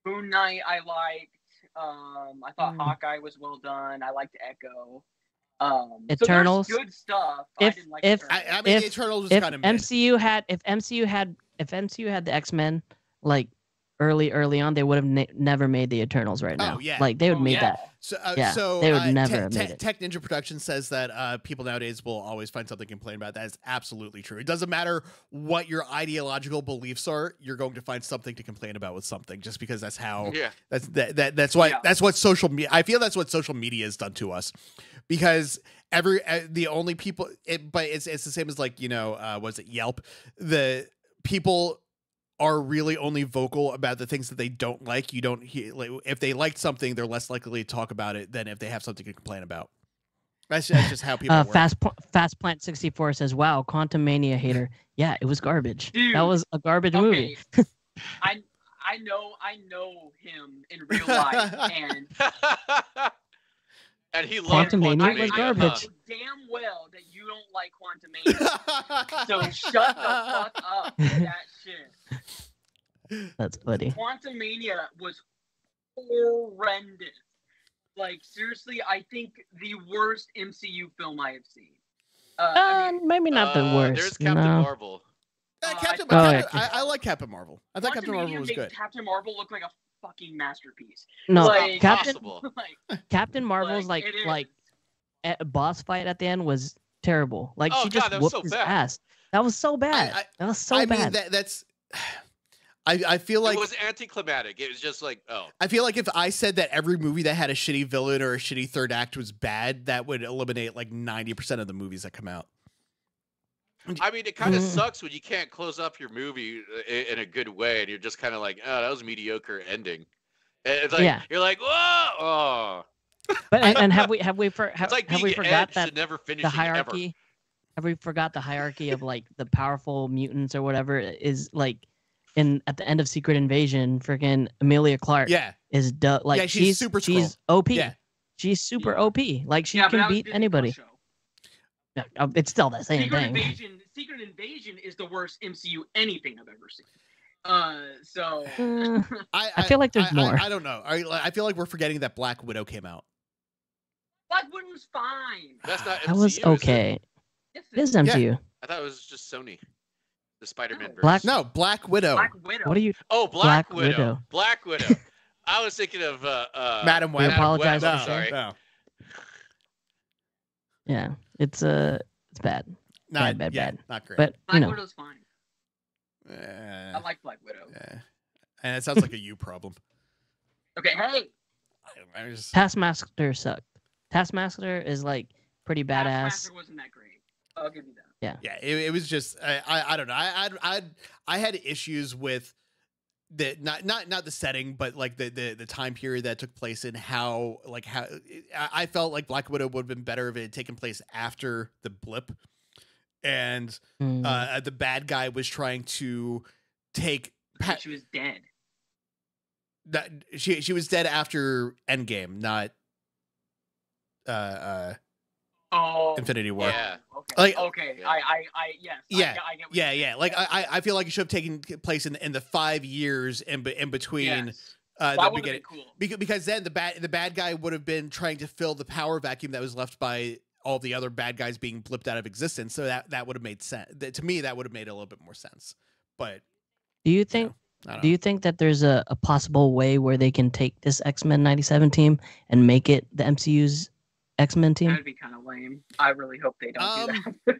Moon Knight I liked. I thought Hawkeye was well done. I liked Echo. Eternals, so good stuff. I didn't like Eternals. I mean, Eternals was kind of mid. If MCU had the X-Men like. Early on, they would have never made the Eternals right now. Oh, yeah. Like, they would have made that. So they would never have made it. Tech Ninja Productions says that people nowadays will always find something to complain about. That is absolutely true. It doesn't matter what your ideological beliefs are. You're going to find something to complain about with something, just because that's how... Yeah. That's what social media... I feel that's what social media has done to us. Because... the only people... But it's the same as, like, was it Yelp? The people... are really only vocal about the things that they don't like. You don't hear, like, if they liked something, they're less likely to talk about it than if they have something to complain about. That's just how people work. Fast Plant 64 says, "Wow, Quantum Mania hater. Yeah, it was garbage. Dude, that was a garbage movie." I know him in real life, and and he loved Quantumania was garbage. I know damn well that you don't like Quantumania. So shut the fuck up with that shit. That's funny. Quantumania was horrendous. Like, seriously, I think the worst MCU film I have seen. Maybe not the worst. There's Captain Marvel. I like Captain Marvel. I thought Captain Marvel was good. Captain Marvel looked like a fucking masterpiece. No, like, Captain Marvel's like a boss fight at the end was terrible. Like she just whooped his ass. That was so bad. I mean, that's. I feel like it was anticlimactic. It was just like, oh. I feel like if I said that every movie that had a shitty villain or a shitty third act was bad, that would eliminate like 90% of the movies that come out. I mean, it kind of sucks when you can't close up your movie in a good way, and you're just kind of like, oh, that was a mediocre ending. And it's like you're like, whoa. Oh. But and have we forgot that never the hierarchy? Ever. Have we forgot the hierarchy of like the powerful mutants or whatever is like? And at the end of Secret Invasion, freaking Amelia Clark is like she's super strong. She's OP. Yeah. She's super OP. Like she can beat anybody. No, it's still that same thing. Secret Invasion is the worst MCU anything I've ever seen. So I feel like there's more. I don't know. I feel like we're forgetting that Black Widow came out. Black Widow was fine. That's not MCU. That was okay. This is MCU. Yeah. I thought it was just Sony. The Spider-Man version. Black Widow. Black Widow. What are you? Oh, Black Widow. Black Widow. I was thinking of Madam Web. I apologize. No, sorry. No. Yeah, it's bad. Bad. Not great. But Black Widow's fine. I like Black Widow. And it sounds like a you problem. Okay. Hey. Taskmaster sucked. Taskmaster is like pretty badass. Taskmaster wasn't that great. I'll give you that. Yeah. Yeah. It was just I don't know. I had issues with the not the setting, but like the time period that took place and how I felt like Black Widow would have been better if it had taken place after the blip, and the bad guy was trying to take. She was dead. That she was dead after Endgame, not. Infinity War. Yeah. Okay. Like, okay. I yes. Yeah. I get what you're saying. Yeah. Like I feel like it should have taken place in the 5 years in between. Yes. That would have been cool. Because then the bad guy would have been trying to fill the power vacuum that was left by all the other bad guys being blipped out of existence. So that would have made sense. To me, that would have made a little bit more sense. But do you think? Do you think that there's a possible way where they can take this X-Men 97 team and make it the MCU's X-Men team? That'd be kind of lame. I really hope they don't do that.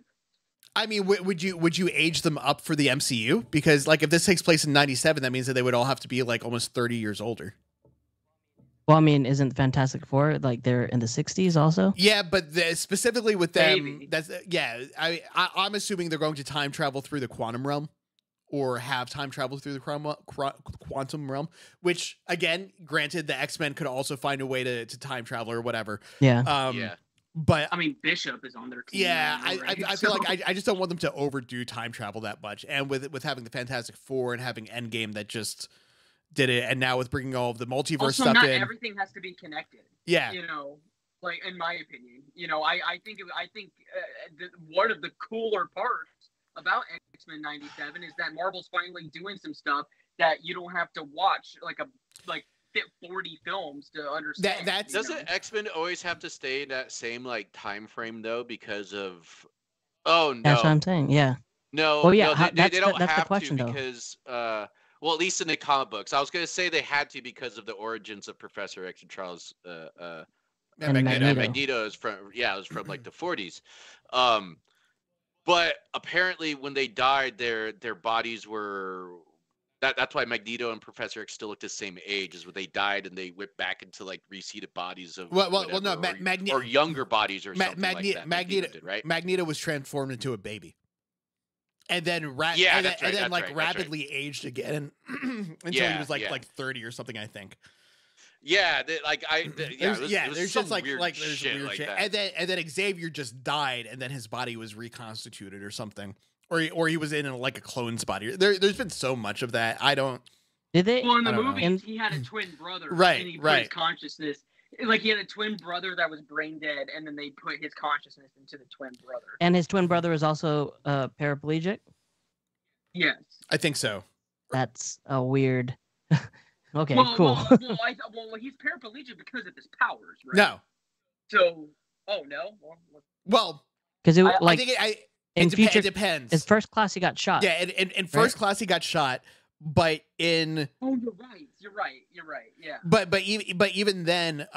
I mean, would you age them up for the MCU? Because like if this takes place in 97, that means that they would all have to be like almost 30 years older. Well, I mean, isn't Fantastic Four like they're in the 60s also? Yeah, but specifically with them, maybe. That's I'm assuming they're going to time travel through the quantum realm, or have time travel through the quantum realm, which, again, granted, the X-Men could also find a way to time travel or whatever. Yeah. But I mean, Bishop is on their team. Yeah, right? I feel like I just don't want them to overdo time travel that much. And with having the Fantastic Four and having Endgame that just did it, and now with bringing all of the multiverse also, stuff in. Everything has to be connected. Yeah. You know, like, in my opinion. You know, I think one of the cooler parts about X-Men 97 is that Marvel's finally doing some stuff that you don't have to watch like 40 films to understand. Doesn't X-Men always have to stay in that same like time frame though because of that's what I'm saying. Yeah. No. Oh yeah. No, they don't have the question, to because well, at least in the comic books. I was going to say they had to because of the origins of Professor X and Charles and Magneto is from it was from like the 40s. But apparently, when they died, their bodies were. That's why Magneto and Professor X still looked the same age as when they died, and they whipped back into like reseated bodies of or younger bodies or something like that. Magneto did, right? Magneto was transformed into a baby, and then rapidly aged again until he was like 30 or something, I think. Yeah, there's just like weird shit. And then Xavier just died, and then his body was reconstituted or something, or he was in like a clone's body. There's been so much of that. I don't. Did they? Well, in the movies, he had a twin brother, right? And he put his consciousness, like he had a twin brother that was brain dead, and then they put his consciousness into the twin brother. And his twin brother is also paraplegic. Yes, I think so. That's a weird. Okay, well, cool. Well, he's paraplegic because of his powers, right? No. So, oh no. Well, Because it like I think it depends. In First Class, he got shot. Yeah, in First Class, he got shot. But in you're right, yeah. But even then,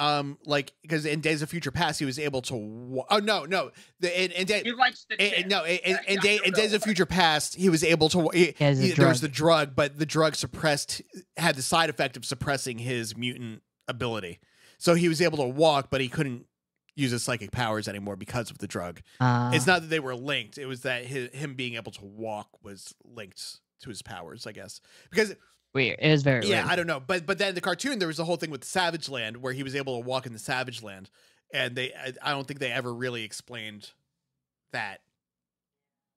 like because in Days of Future Past, he was able to. In Days of Future Past, he was able to. There was the drug, but the drug had the side effect of suppressing his mutant ability. So he was able to walk, but he couldn't use his psychic powers anymore because of the drug. It's not that they were linked; it was that him being able to walk was linked to his powers, I guess, because weird. It is very weird. I don't know, but then the cartoon, there was the whole thing with Savage Land where he was able to walk in the Savage Land, and I don't think they ever really explained that.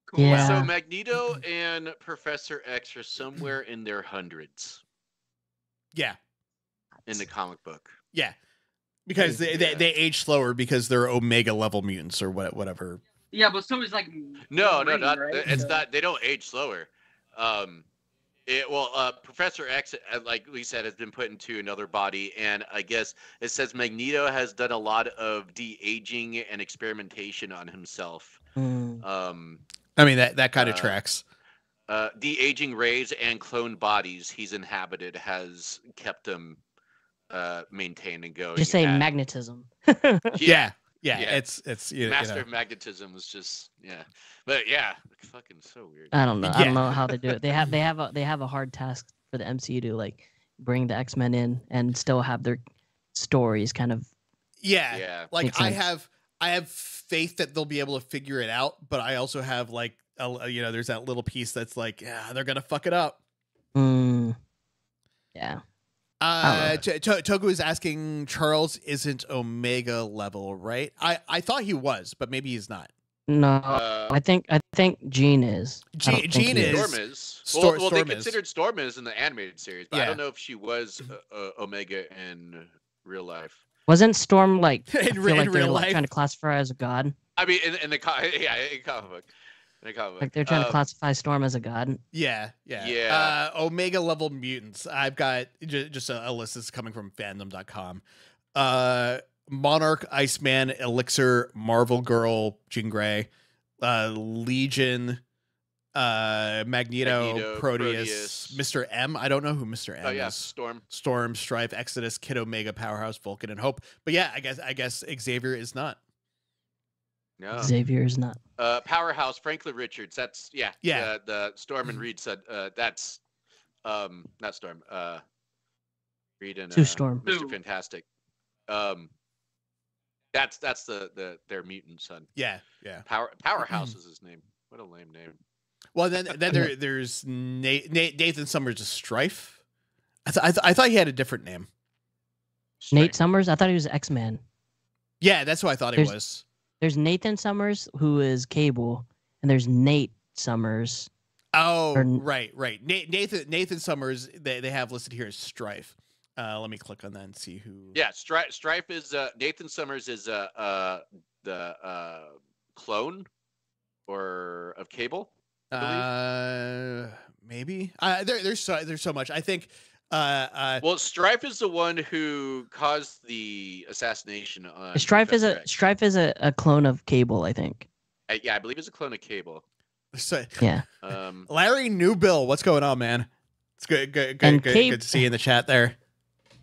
Cool. Yeah. So Magneto and Professor X are somewhere in their hundreds. Yeah, in the comic book. Yeah, because they age slower because they're Omega level mutants or whatever. Yeah, but so is like They don't age slower. Professor X, like Lee said, has been put into another body, and I guess it says Magneto has done a lot of de-aging and experimentation on himself. I mean, that kind of tracks. De-aging rays and clone bodies he's inhabited has kept him maintained and going. Just say magnetism. Yeah, it's Master of Magnetism was just but fucking so weird. I don't know. I don't know how they do it. They have a hard task for the MCU to like bring the X-Men in and still have their stories kind of. Yeah. Like I have faith that they'll be able to figure it out, but I also have like there's that little piece that's like they're gonna fuck it up. Yeah. Togu is asking, Charles isn't Omega level, right? I thought he was, but maybe he's not. No, I think Jean is. Jean is. Storm is. They considered Storm is in the animated series, but I don't know if she was Omega in real life. Wasn't Storm like in real life trying to classify her as a god? I mean, in comic book. Like they're trying to classify Storm as a god. Yeah. Omega level mutants. I've got just a list that's coming from fandom.com. Monarch, Iceman, Elixir, Marvel Girl, Jean Grey, Legion, Magneto, Proteus, Mr. M. I don't know who Mr. M is. Storm, Strife, Exodus, Kid Omega, Powerhouse, Vulcan, and Hope. But yeah, I guess Xavier is not. No. Xavier is not. Powerhouse, Franklin Richards. That's the Storm and Reed said that's not Storm. Reed and Storm. Mr. Fantastic. That's their mutant son. Yeah. Powerhouse is his name. What a lame name. Well, then there's Nathan Summers of Strife. I thought he had a different name. Nate Summers. I thought he was X-Man. Yeah, that's who I thought he was. There's Nathan Summers, who is Cable, and there's Nate Summers. Oh, right. Nathan Summers, they have listed here as Strife. Let me click on that and see who. Yeah, Strife is Nathan Summers is the clone or of Cable. Maybe there's so much. I think. Strife is the one who caused the assassination on Strife is a clone of Cable, I think. I believe it's a clone of Cable. So, yeah. Larry Newbill, what's going on, man? It's good to see you in the chat there.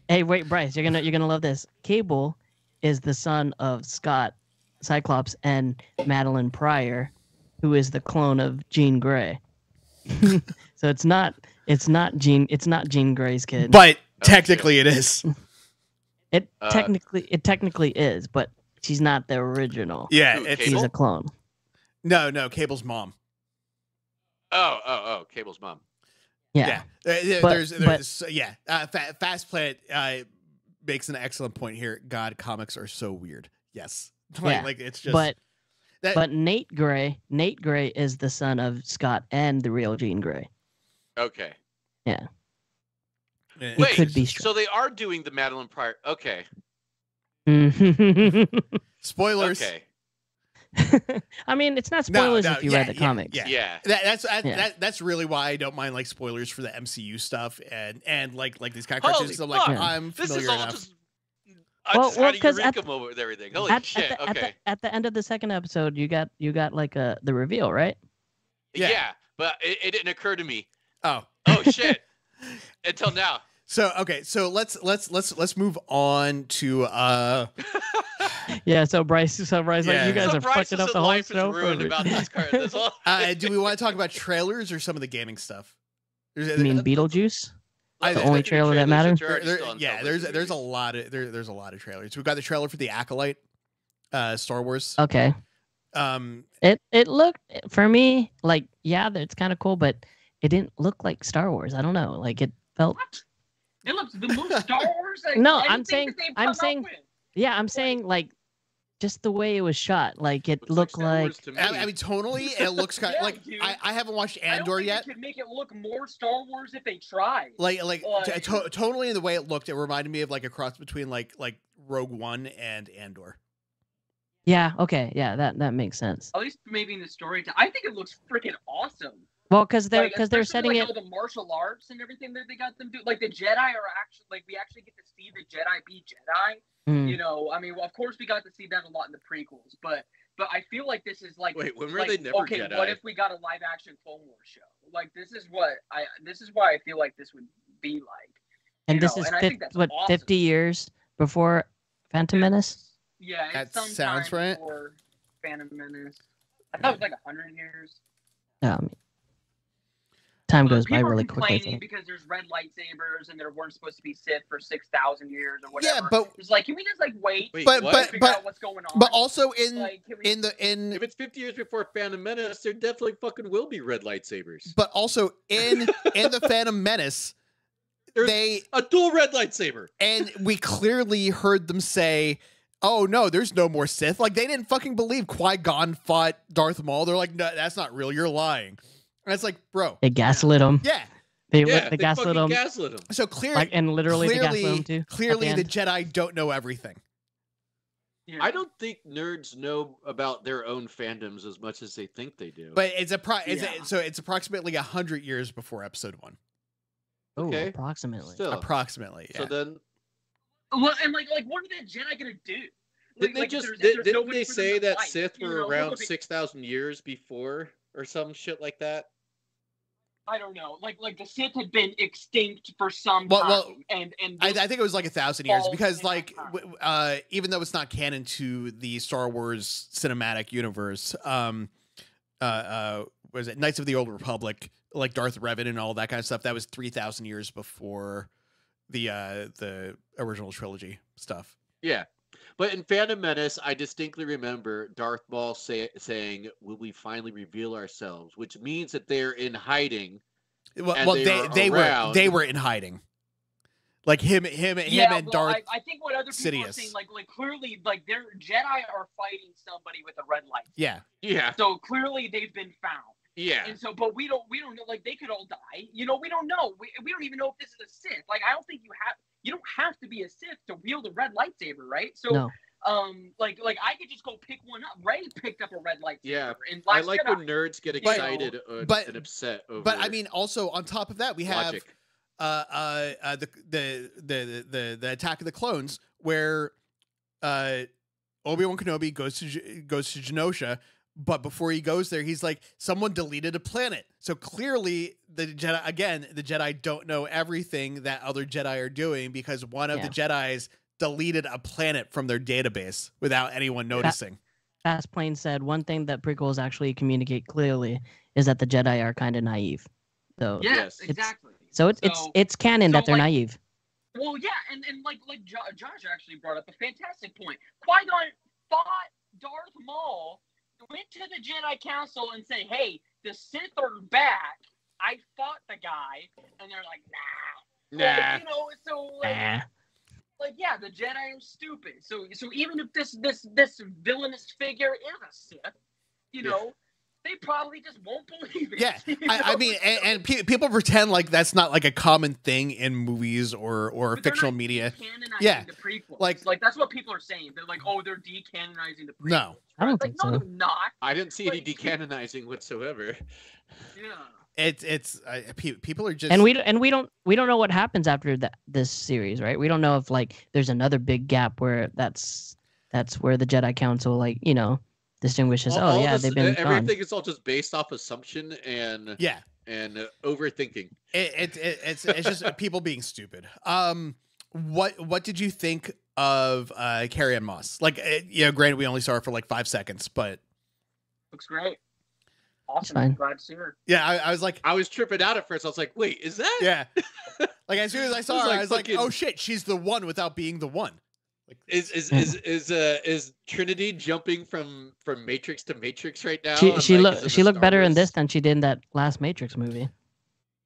Hey, wait, Bryce, you're gonna love this. Cable is the son of Scott Cyclops and Madeline Pryor, who is the clone of Jean Grey. So it's not Jean Grey's kid. But technically it is. It technically is, but she's not the original. Yeah, she's a clone. No, Cable's mom. Oh, Cable's mom. Yeah. Fast Planet makes an excellent point here. God, comics are so weird. Yes. Like it's just But Nate Grey is the son of Scott and the real Jean Grey. Okay. Yeah. Wait, could be so they are doing the Madeline Pryor. Okay. Spoilers. Okay. I mean, it's not spoilers if you read the comics. Yeah. That's really why I don't mind like spoilers for the MCU stuff and like these kind of cartoons. I'm familiar enough. Well, because at the end of the second episode, you got like the reveal, right? Yeah, but it didn't occur to me. Oh shit! Until now. So okay, so let's move on to yeah. So Bryce, yeah. Like you guys are fucking up the whole show. Do we want to talk about trailers or some of the gaming stuff? You mean Beetlejuice? The only trailer that matters. Yeah, there's a lot of trailers. We've got the trailer for The Acolyte, Star Wars. Okay. It looked for me like it's kind of cool, but it didn't look like Star Wars. I don't know, like it felt. What? It looks the most Star Wars. Like, no, I'm saying. Yeah, I'm saying like just the way it was shot. Like it looked like. I mean, tonally, it looks kind of like. I haven't watched Andor yet. They could make it look more Star Wars if they tried. Like tonally, in the way it looked, it reminded me of like a cross between like Rogue One and Andor. Yeah. Okay. Yeah. That makes sense. At least maybe in the story, I think it looks freaking awesome. Well, because they're setting it. All the martial arts and everything that they got them do, like the Jedi are actually like we actually get to see the Jedi be Jedi. Mm. You know, I mean, well, of course we got to see that a lot in the prequels, but I feel like this is like wait, when were they never okay? Jedi? What if we got a live action Clone Wars show? Like this is why I feel like this would be like. And this know? Is and what awesome. 50 years before Phantom Menace. Yeah, it's that sounds right. Before Phantom Menace, I thought it was like 100 years. Time goes by really quickly because there's red lightsabers and there weren't supposed to be Sith for 6,000 years or whatever. Yeah, but it's like, can we just like wait? But what's going on? But also in if it's 50 years before Phantom Menace, there definitely fucking will be red lightsabers. But also in the Phantom Menace, there's a dual red lightsaber, and we clearly heard them say, "Oh no, there's no more Sith." Like they didn't fucking believe Qui-Gon fought Darth Maul. They're like, "No, that's not real. You're lying." And it's like, bro, they gaslit him. Yeah, they gaslit him. So clearly, like, and literally they gaslit him too. Clearly, the Jedi don't know everything. Yeah. I don't think nerds know about their own fandoms as much as they think they do. But it's approximately 100 years before Episode 1. Okay, approximately. Still. Approximately. Yeah. So then, well, and like, what are the Jedi gonna do? Didn't like, didn't they say that life, Sith were around 6,000 years before? Or some shit like that. I don't know. Like the Sith had been extinct for some time. Well, and I think it was like 1,000 years because like even though it's not canon to the Star Wars cinematic universe, was it Knights of the Old Republic, like Darth Revan and all that kind of stuff? That was 3,000 years before the original trilogy stuff. Yeah. But in Phantom Menace, I distinctly remember Darth Maul saying, "Will we finally reveal ourselves?" Which means that they're in hiding. Well, they were in hiding. Like him and Darth. I think what other people are saying, like clearly, like their Jedi are fighting somebody with a red light. Yeah. So clearly, they've been found. Yeah. And so, but we don't know. Like they could all die. You know, we don't know. We don't even know if this is a Sith. Like I don't think you have. You don't have to be a Sith to wield a red lightsaber, right? So, no. Like I could just go pick one up. Ray picked up a red lightsaber. Yeah, and I like when nerds get excited and upset over. But I mean, also on top of that, we have the Attack of the Clones, where Obi-Wan Kenobi goes to Genosha, but before he goes there, he's like, someone deleted a planet. So clearly, the Jedi don't know everything that other Jedi are doing because one of the Jedis deleted a planet from their database without anyone noticing. Fast Plane said, one thing that prequels actually communicate clearly is that the Jedi are kind of naive. So yes, exactly. So it's canon that they're like, naive. Well, yeah, and like Josh actually brought up a fantastic point. Qui-Gon fought Darth Maul, went to the Jedi Council and said, "Hey, the Sith are back. I fought the guy," and they're like, "Nah." Like, you know, so like, yeah, the Jedi are stupid. So even if this villainous figure is a Sith, you know, they probably just won't believe it. Yeah, I mean, and people pretend like that's not like a common thing in movies or fictional media. Yeah, the prequels. Like that's what people are saying. They're like, oh, they're decanonizing the prequels. No, I don't think so. No, they're not. I didn't see any decanonizing whatsoever. Yeah. It's people are just and we don't know what happens after this series, right? We don't know if like there's another big gap where that's where the Jedi Council distinguishes. They've been everything gone. Is all just based off assumption and overthinking. It's just people being stupid. What did you think of Carrie-Anne Moss? Granted, we only saw her for like 5 seconds, but looks great. Awesome. I'm glad to see her. Yeah, I was like, I was tripping out at first. I was like, wait, is that? Yeah. As soon as I saw her, I was fucking... like, oh shit, she's the one without being the one. Like, is Trinity jumping from Matrix to Matrix right now? She looked better in this than she did in that last Matrix movie.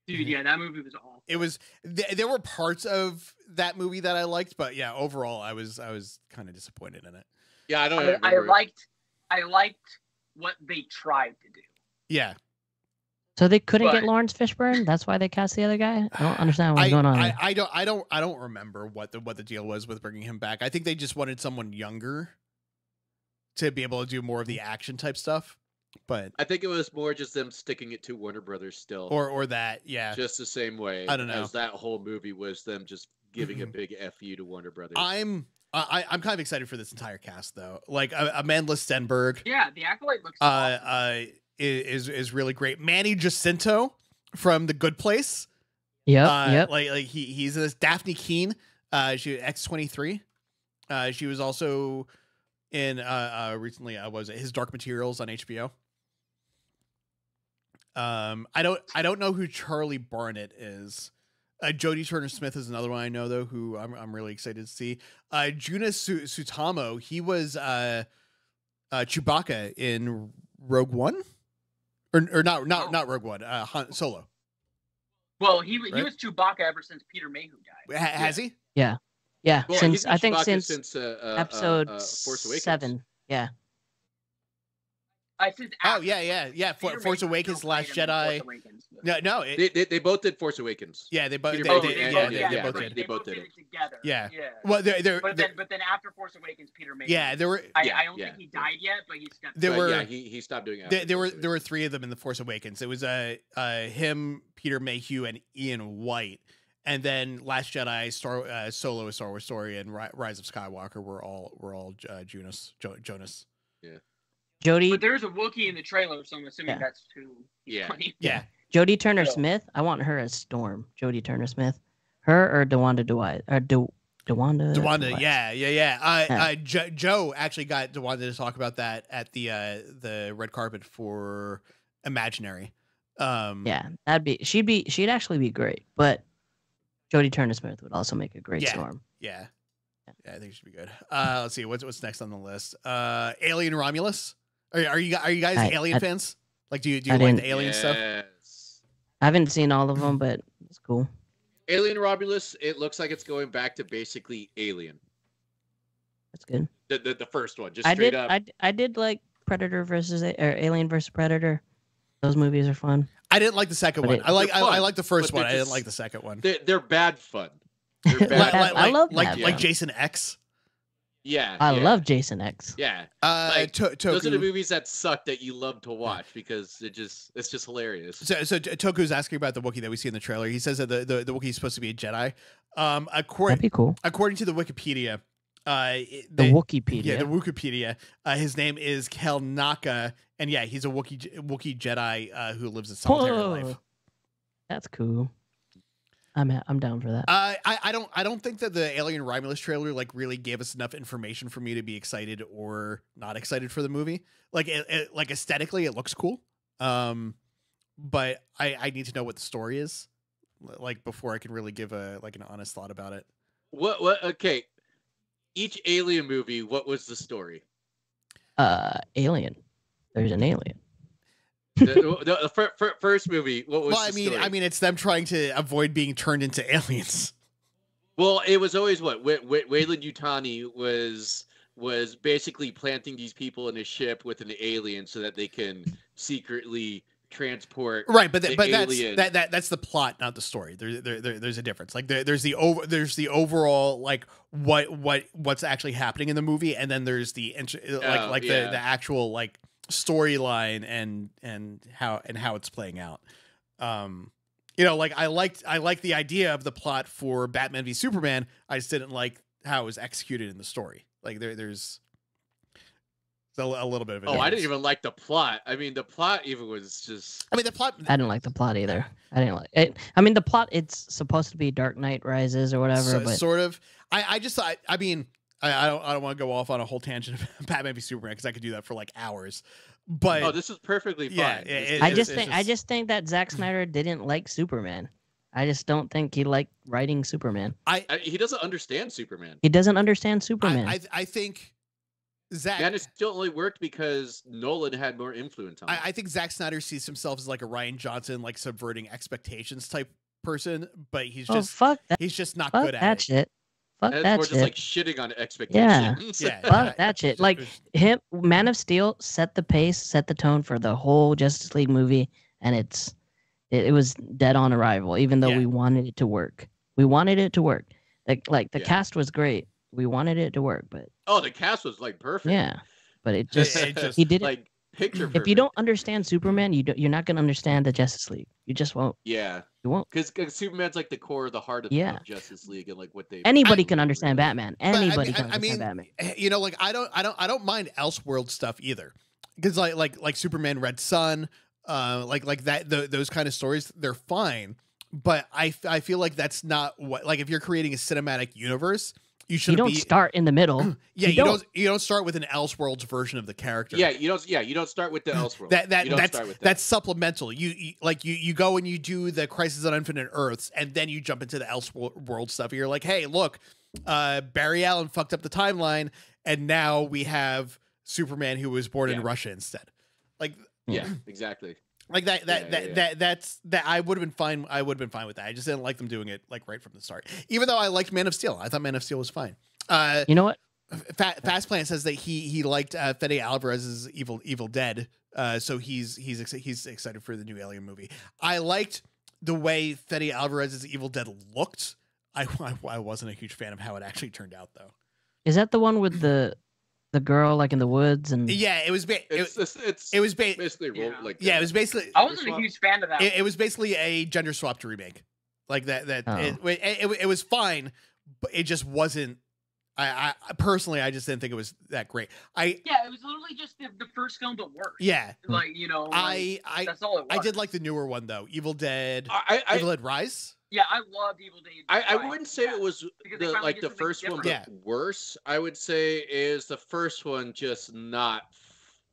Dude, yeah, that movie was awful. It was. There were parts of that movie that I liked, but yeah, overall, I was kind of disappointed in it. Yeah, I liked what they tried to do. Yeah. So they couldn't get Lawrence Fishburne. That's why they cast the other guy. I don't understand what's going on. I don't remember what the deal was with bringing him back. I think they just wanted someone younger to be able to do more of the action type stuff. But I think it was more just them sticking it to Warner Brothers still, or that, yeah, just the same way. I don't know. As that whole movie was them just giving a big FU to Warner Brothers. I'm kind of excited for this entire cast though. Like Amanda Stenberg. Yeah, the Acolyte looks awesome. Is really great. Manny Jacinto from The Good Place. Yeah, he's this. Daphne Keene, she X-23. She was also in recently. What was it? His Dark Materials on HBO. I don't know who Charlie Barnet is. Jodie Turner-Smith is another one I know though, who I'm really excited to see. Juna Sutamo. He was Chewbacca in Rogue One. Or not Rogue One. Han Solo. Well, he was Chewbacca ever since Peter Mayhew died. Has he? Yeah, yeah. Well, since I think Chewbacca since episode Force Awakens. 7. Yeah. Force Awakens, Last Jedi. They both did Force Awakens. Yeah, they both. They both did it together. Yeah. Well, but then after Force Awakens, Peter Mayhew. Yeah, there were. I don't think he died yet, but he stopped. He stopped doing it. There were three of them in the Force Awakens. It was him, Peter Mayhew, and Ian White, and then Last Jedi, Solo: A Star Wars Story, and Rise of Skywalker were all Jonas. Yeah. Jody, but there's a Wookiee in the trailer, so I'm assuming that's who. Yeah. Yeah. Jodie Turner-Smith. I want her as Storm. Jodie Turner-Smith. Her or DeWanda Dwight. Or DeWanda. DeWanda. Yeah. Joe actually got DeWanda to talk about that at the red carpet for Imaginary. She'd actually be great, but Jodie Turner-Smith would also make a great Storm. Yeah. Yeah, I think it should be good. Let's see what's next on the list. Alien Romulus. Are you guys Alien fans? Like, do you like the Alien stuff? I haven't seen all of them, but it's cool. Alien Romulus. It looks like it's going back to basically Alien. That's good. The first one, just straight up. I did like Predator or Alien versus Predator. Those movies are fun. I didn't like the second one. I like the first one. I didn't like the second one. They're bad fun. I love like Jason X. Yeah, I love Jason X. Yeah, those are the movies that suck that you love to watch because it's just hilarious. So Toku's asking about the Wookiee that we see in the trailer. He says that the Wookiee is supposed to be a Jedi. That'd be cool. According to the Wikipedia, the Wikipedia, his name is Kel Naka, and he's a Wookiee Jedi who lives a solitary life. That's cool. I'm down for that. I don't think that the Alien Romulus trailer really gave us enough information for me to be excited or not excited for the movie. Like aesthetically, it looks cool. But I need to know what the story is, before I can really give an honest thought about it. What? Okay. Each Alien movie, what was the story? Alien. There's an alien. The first movie, what was the story? I mean, it's them trying to avoid being turned into aliens. Well, it was always Weyland Yutani was was basically planting these people in a ship with an alien so that they can secretly transport. Right, but that's the plot, not the story. There's a difference. Like there's the overall like what's actually happening in the movie, and then there's the the actual like storyline and how it's playing out. You know, like I liked the idea of the plot for Batman v Superman. I just didn't like how it was executed in the story. Like there's a little bit of it. Oh, I didn't even like the plot. I mean, the plot even was just... I mean, the plot... I didn't like the plot either. I didn't like it. I mean, the plot, it's supposed to be Dark Knight Rises or whatever, so, but... Sort of. I mean, I don't want to go off on a whole tangent about Batman v Superman because I could do that for, like, hours. But... Oh, this is perfectly fine. Yeah, I just think that Zack Snyder didn't like Superman. I just don't think he liked writing Superman. He doesn't understand Superman. He doesn't understand Superman. I think... That still only worked because Nolan had more influence on it. I think Zack Snyder sees himself as like a Rian Johnson, like subverting expectations type person, but he's just not good at it. Fuck that shit. Or just like shitting on expectations. Yeah, yeah. Fuck that shit. Like him, Man of Steel set the pace, set the tone for the whole Justice League movie, and it was dead on arrival. Even though we wanted it to work, Like the cast was great. We wanted it to work, but the cast was like perfect. Yeah, but it just he didn't like picture perfect. If you don't understand Superman, you're not gonna understand the Justice League. You just won't. Yeah, you won't, because Superman's like the core, the heart of Justice League, and like what they anybody can understand Batman. Anybody can understand Batman. You know, like I don't mind Elseworld stuff either, because like Superman Red Son, those kind of stories, they're fine. But I feel like that's not what, like if you're creating a cinematic universe. You don't start in the middle. Yeah, you don't start with an Elseworlds version of the character. Yeah, you don't start with the Elseworld. That's supplemental. You go and you do the Crisis on Infinite Earths, and then you jump into the Elseworld stuff. And you're like, hey, look, Barry Allen fucked up the timeline, and now we have Superman who was born in Russia instead. Like, yeah, exactly. Like that's I would have been fine. I would have been fine with that. I just didn't like them doing it like right from the start. Even though I liked Man of Steel, I thought Man of Steel was fine. You know what? Fast Planet says that he liked Fede Alvarez's Evil Dead, so he's excited for the new Alien movie. I liked the way Fede Alvarez's Evil Dead looked. I wasn't a huge fan of how it actually turned out though. Is that the one with the girl like in the woods? And yeah, it was basically I wasn't a huge fan of that. It was basically a gender swapped remake, like it was fine, but it just wasn't. I personally, I just didn't think it was that great. It was literally just the first film, but worse. Yeah, like you know, that's all it was. I did like the newer one though, Evil Dead Rise. Yeah, I loved Evil Dead. I wouldn't say it was the first one, but worse. I would say is the first one just not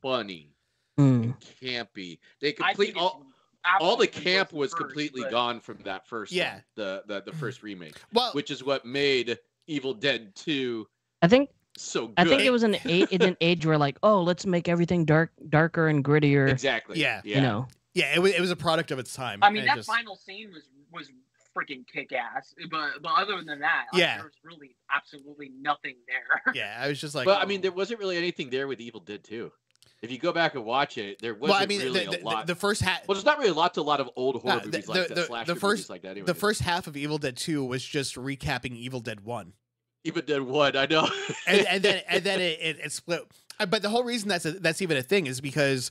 funny, and campy. They complete all the camp was completely gone from that first. Yeah, the first remake, well, which is what made Evil Dead 2. I think so. Good. I think it was an age. It's an age where like, oh, let's make everything darker and grittier. Exactly. Yeah. You know. Yeah, it was a product of its time. I mean, that final scene was freaking kick ass, but other than that, there was really absolutely nothing there. Yeah, I was just like, well, I mean, there wasn't really anything there with Evil Dead 2. If you go back and watch it, there wasn't really a lot. The first half, well, there's not really a lot of old horror movies like that. Slasher movies like that. Anyway, the first half of Evil Dead 2 was just recapping Evil Dead 1. Evil Dead 1, I know. and then it split. But the whole reason that's even a thing is because.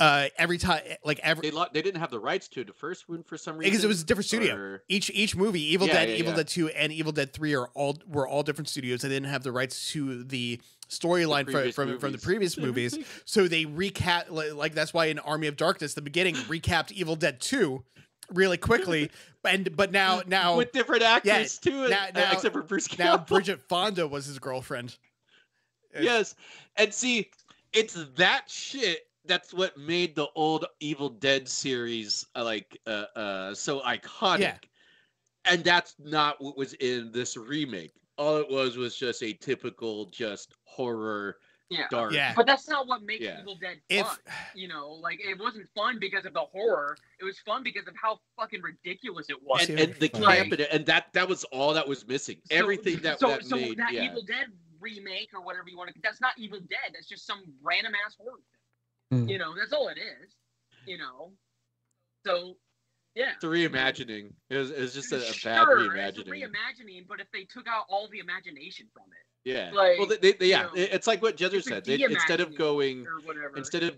Every time, like they didn't have the rights to the first one for some reason because it was a different studio. Each movie, Evil Dead 2, and Evil Dead 3 were all different studios. They didn't have the rights to the storyline from the previous movies, so they recap. Like that's why in Army of Darkness, the beginning recapped Evil Dead 2 really quickly, but now with different actors too, except for Bruce Campbell. Now Bridget Fonda was his girlfriend. Yes, and see, it's that shit. That's what made the old Evil Dead series like so iconic, and that's not what was in this remake. All it was just a typical horror, dark. Yeah. But that's not what makes Evil Dead fun. You know, like it wasn't fun because of the horror. It was fun because of how fucking ridiculous it was, and the camp, and that was all that was missing. Everything that made Evil Dead remake or whatever you want to. That's not Evil Dead. That's just some random ass horror thing. Mm. You know, that's all it is. You know, so yeah. It's a reimagining. It was just a bad reimagining. It's a reimagining, but if they took out all the imagination from it. Yeah. Like, well, yeah. You know, it's like what Jether said. Instead of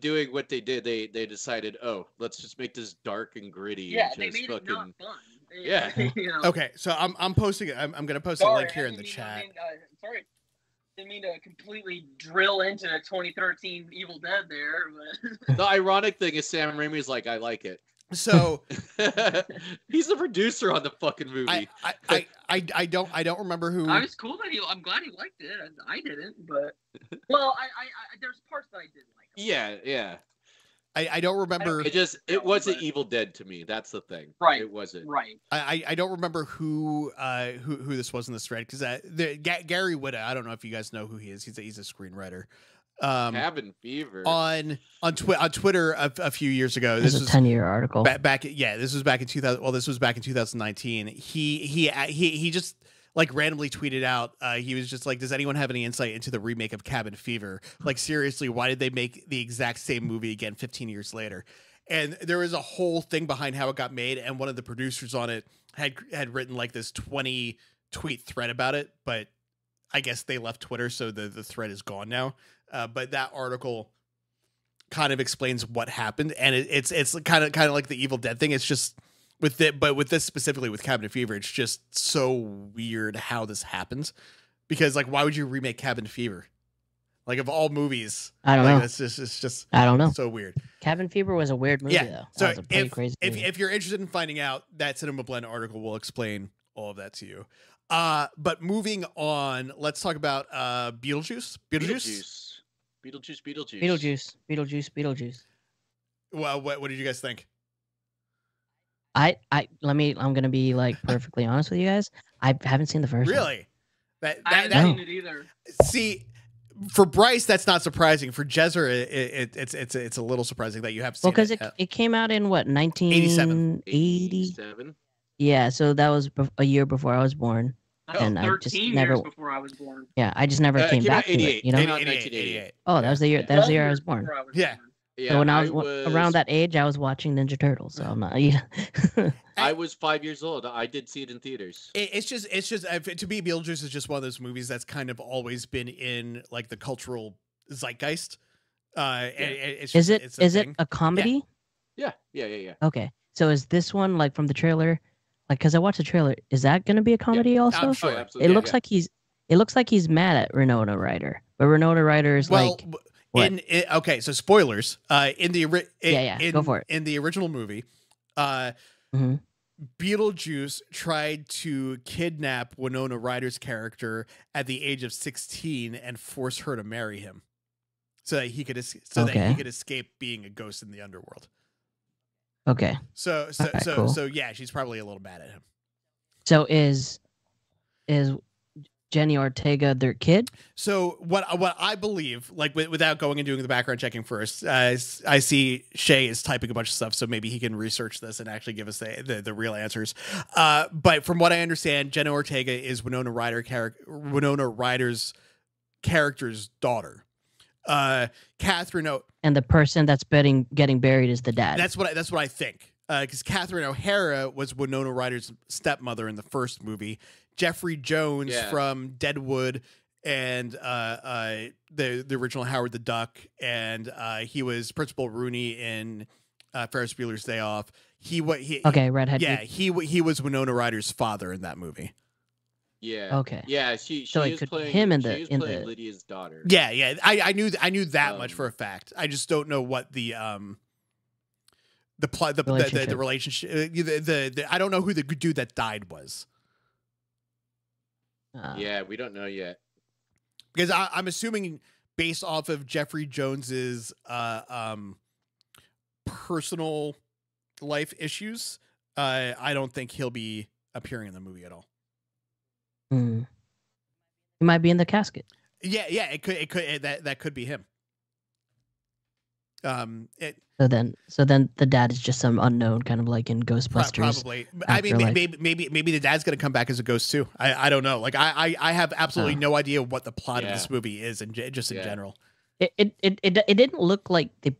doing what they did, they decided, oh, let's just make this dark and gritty. Yeah, and just they made it not fun. Yeah. You know? Okay, so I'm posting. I'm gonna post a link here in the chat. Sorry, didn't mean to completely drill into the 2013 Evil Dead there. But. The ironic thing is Sam Raimi's like, I like it. So he's the producer on the fucking movie. I don't remember who. I was cool that he. I'm glad he liked it. I didn't, but well, I there's parts that I didn't like. Yeah, yeah. I don't remember. It wasn't Evil Dead to me. That's the thing. Right. It wasn't. Right. I don't remember who this was in this thread because Gary Whitta. I don't know if you guys know who he is. He's a screenwriter. Cabin Fever on Twitter a few years ago. This was a 10-year article. This was back in 2000. Well, this was back in 2019. He just like randomly tweeted out he was just like, does anyone have any insight into the remake of Cabin Fever? Like, seriously, why did they make the exact same movie again 15 years later? And there was a whole thing behind how it got made, and one of the producers on it had written like this 20-tweet thread about it, but I guess they left Twitter, so the thread is gone now. But that article kind of explains what happened, and it's kind of like the Evil Dead thing. It's just with it, but with this specifically with Cabin Fever, it's just so weird how this happens, because like, why would you remake Cabin Fever? Like, of all movies, I don't know. It's just I don't know. So weird. Cabin Fever was a weird movie, yeah, though. So that was a pretty crazy movie. If you're interested in finding out, that Cinema Blend article will explain all of that to you. But moving on, let's talk about Beetlejuice. Well, what did you guys think? I'm gonna be like perfectly honest with you guys. I haven't seen the first one. Really? I haven't seen it either. See, for Bryce, that's not surprising. For Jether, it's a little surprising that you have seen. Well, because it came out in what, 1987. Yeah, so that was a year before I was born. Oh, and 13 I just years never, before I was born. Yeah, I just never came back to it. You know, 1988. Oh, that was the year. Yeah. That was the year I was born. Yeah. So when I was around that age, I was watching Ninja Turtles. So I'm not. Yeah. I was 5 years old. I did see it in theaters. It's just to me, Beetlejuice is just one of those movies that's kind of always been in like the cultural zeitgeist. Yeah. Is it a comedy? Yeah. Okay, so is this one like from the trailer? Like, because I watched the trailer, is that going to be a comedy also? Sure. Oh, absolutely. It looks like he's mad at Winona Ryder, but Winona Ryder is okay, so spoilers. Go for it. In the original movie, Beetlejuice tried to kidnap Winona Ryder's character at the age of 16 and force her to marry him, so that he could escape being a ghost in the underworld. Okay. So yeah, she's probably a little mad at him. So is Jenny Ortega their kid? So what I believe, like, without going and doing the background checking first, I see Shay is typing a bunch of stuff, so maybe he can research this and actually give us the real answers. But from what I understand, Jenna Ortega is Winona Ryder's character's daughter. Catherine O, and the person that's getting buried is the dad. That's what I think. Because Catherine O'Hara was Winona Ryder's stepmother in the first movie. Jeffrey Jones from Deadwood and the original Howard the Duck, and he was Principal Rooney in Ferris Bueller's Day Off. Redhead. Yeah, he was Winona Ryder's father in that movie. Yeah. Okay. Yeah, she was playing Lydia's daughter. Yeah, yeah. I knew that much for a fact. I just don't know what the relationship I don't know who the dude that died was. Yeah, we don't know yet. Because I'm assuming based off of Jeffrey Jones's personal life issues, I don't think he'll be appearing in the movie at all. He might be in the casket. Yeah, it could be him. So then the dad is just some unknown, kind of like in Ghostbusters. Probably. I mean, maybe the dad's going to come back as a ghost too. I don't know. Like I have absolutely no idea what the plot of this movie is, and just in general. It didn't look like the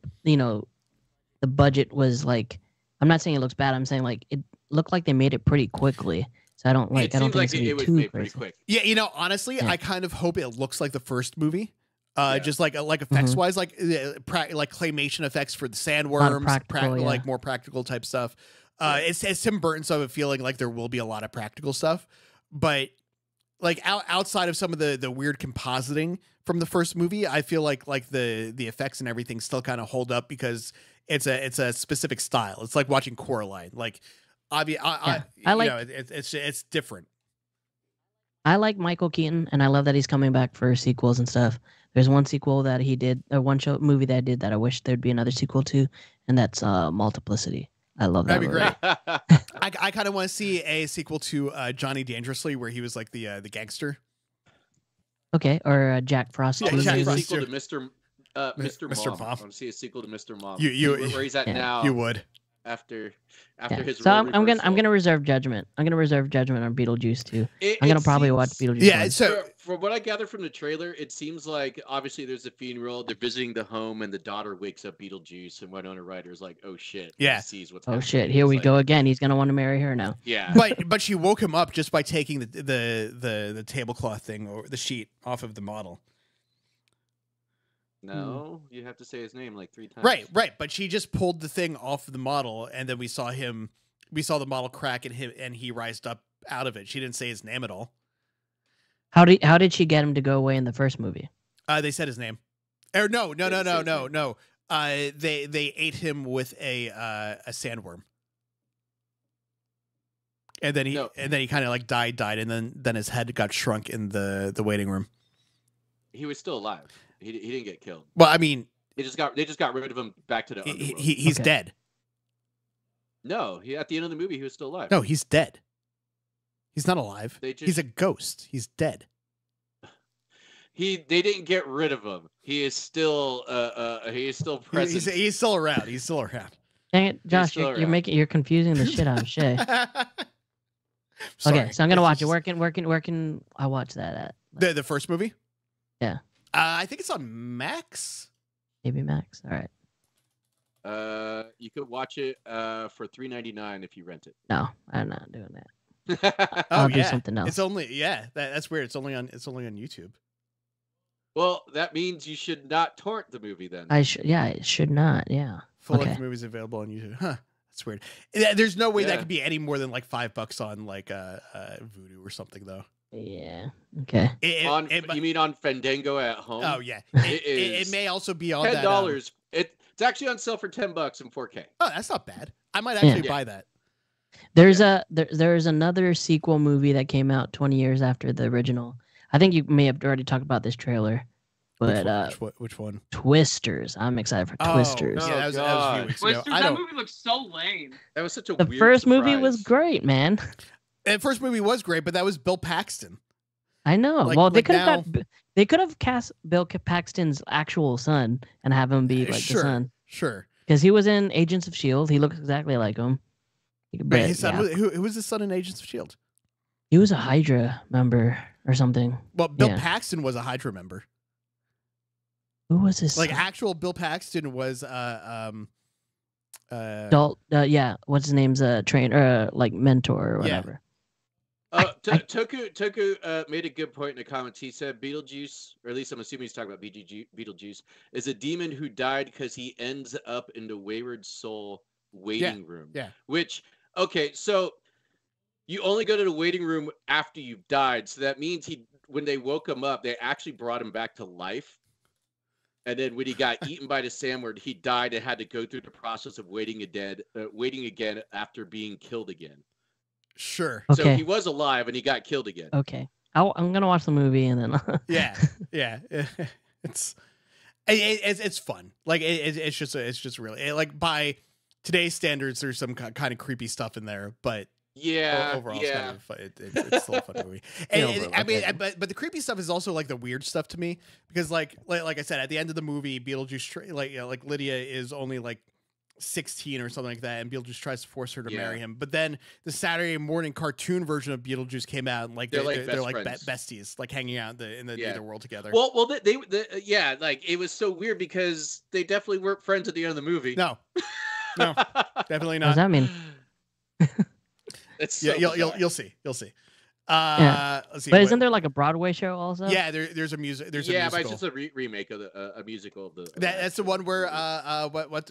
budget was like. I'm not saying it looks bad. I'm saying like it looked like they made it pretty quickly. So I don't like. I don't think it was made pretty quick. Yeah, you know, honestly, I kind of hope it looks like the first movie. Just like effects wise, like claymation effects for the sandworms, like more practical type stuff. It's Tim Burton, so I have a feeling like there will be a lot of practical stuff. But like outside of some of the weird compositing from the first movie, I feel like the effects and everything still kind of hold up because it's a specific style. It's like watching Coraline. Like obviously, it's different. I like Michael Keaton, and I love that he's coming back for sequels and stuff. There's one sequel that he did, or one movie that I did that I wish there'd be another sequel to, and that's Multiplicity. I love that. That'd be great. I kind of want to see a sequel to Johnny Dangerously, where he was like the gangster. Okay, or Jack Frost. Yeah, Jack Frost. Sequel to Mr. Mom. I want to see a sequel to Mr. Mom. Where he's at now. You would. After his so I'm gonna reserve judgment. I'm gonna reserve judgment on Beetlejuice too. I'm probably watch Beetlejuice. Yeah, so from what I gather from the trailer, it seems like obviously there's a funeral. They're visiting the home, and the daughter wakes up Beetlejuice, and Winona Ryder's like, "Oh shit!" Yeah, sees what's happening. Oh shit! Here we go again. He's gonna want to marry her now. Yeah, but she woke him up just by taking the tablecloth thing or the sheet off of the model. No, you have to say his name like 3 times. Right. But she just pulled the thing off the model, and then we saw the model crack, and he rised up out of it. She didn't say his name at all. How did she get him to go away in the first movie? They said his name. Or no. They ate him with a sandworm, and then he kind of like died, and then his head got shrunk in the waiting room. He was still alive. He didn't get killed. Well, I mean, they just got rid of him back to the underworld. He's dead. No, at the end of the movie he was still alive. No, he's dead. He's not alive. He's a ghost. He's dead. They didn't get rid of him. He is still present. He's still around. He's still around. Dang it, Josh! You're confusing the shit out of Shay. Okay, so I'm gonna watch it. Where can I watch that at? Like, the first movie. Yeah. I think it's on Max. Maybe Max. All right. You could watch it for $3.99 if you rent it. No, I'm not doing that. I'll do something else. It's only that's weird. It's only on YouTube. Well, that means you should not torrent the movie then. It should not. Yeah. Full-length movies available on YouTube. Huh. That's weird. There's no way that could be any more than like $5 on like Vudu or something though. Yeah. Okay. You mean on Fandango at home? Oh yeah. It may also be on $10. It's actually on sale for $10 in 4K. Oh, that's not bad. I might actually buy that. There's another sequel movie that came out 20 years after the original. I think you may have already talked about this trailer. But which one? Twisters. I'm excited for Twisters. Oh, no, that was a few weeks ago. Twisters, that movie looks so lame. That was such a weird surprise. The first movie was great, man. That first movie was great, but that was Bill Paxton. I know. Like, well, they could have cast Bill Paxton's actual son and have him be like the son. Sure. Because he was in Agents of S.H.I.E.L.D. He looks exactly like him. But, his son was, who was his son in Agents of S.H.I.E.L.D.? He was a Hydra member or something. Well, Bill Paxton was a Hydra member. Who was his son? Actual Bill Paxton was what's his name's trainer, like mentor or whatever. Yeah. Toku made a good point in the comments. He said Beetlejuice, or at least I'm assuming he's talking about Beetlejuice, is a demon who died because he ends up in the Wayward Soul waiting room. Yeah. Which, okay, so you only go to the waiting room after you've died. So that means when they woke him up, they actually brought him back to life. And then when he got eaten by the sandworm, he died and had to go through the process of waiting again after being killed again. Sure. Okay. So he was alive and he got killed again. Okay. I'm gonna watch the movie and then. Yeah. It's fun. Like it's just really like by today's standards, there's some kind of creepy stuff in there, but Yeah, overall, yeah. It's still a fun movie. But the creepy stuff is also like the weird stuff to me, because like I said, at the end of the movie, Beetlejuice, like Lydia is only like 16 or something like that, and Beetlejuice tries to force her to marry him. But then the Saturday morning cartoon version of Beetlejuice came out, and like they're like besties, like hanging out in the world together. Well, yeah, like it was so weird because they definitely weren't friends at the end of the movie. No, definitely not. What does that mean? It's so you'll see. Let's see, but isn't there like a Broadway show also? Yeah, there's a music. There's a musical. But it's just a remake of a musical. Of the that's the one where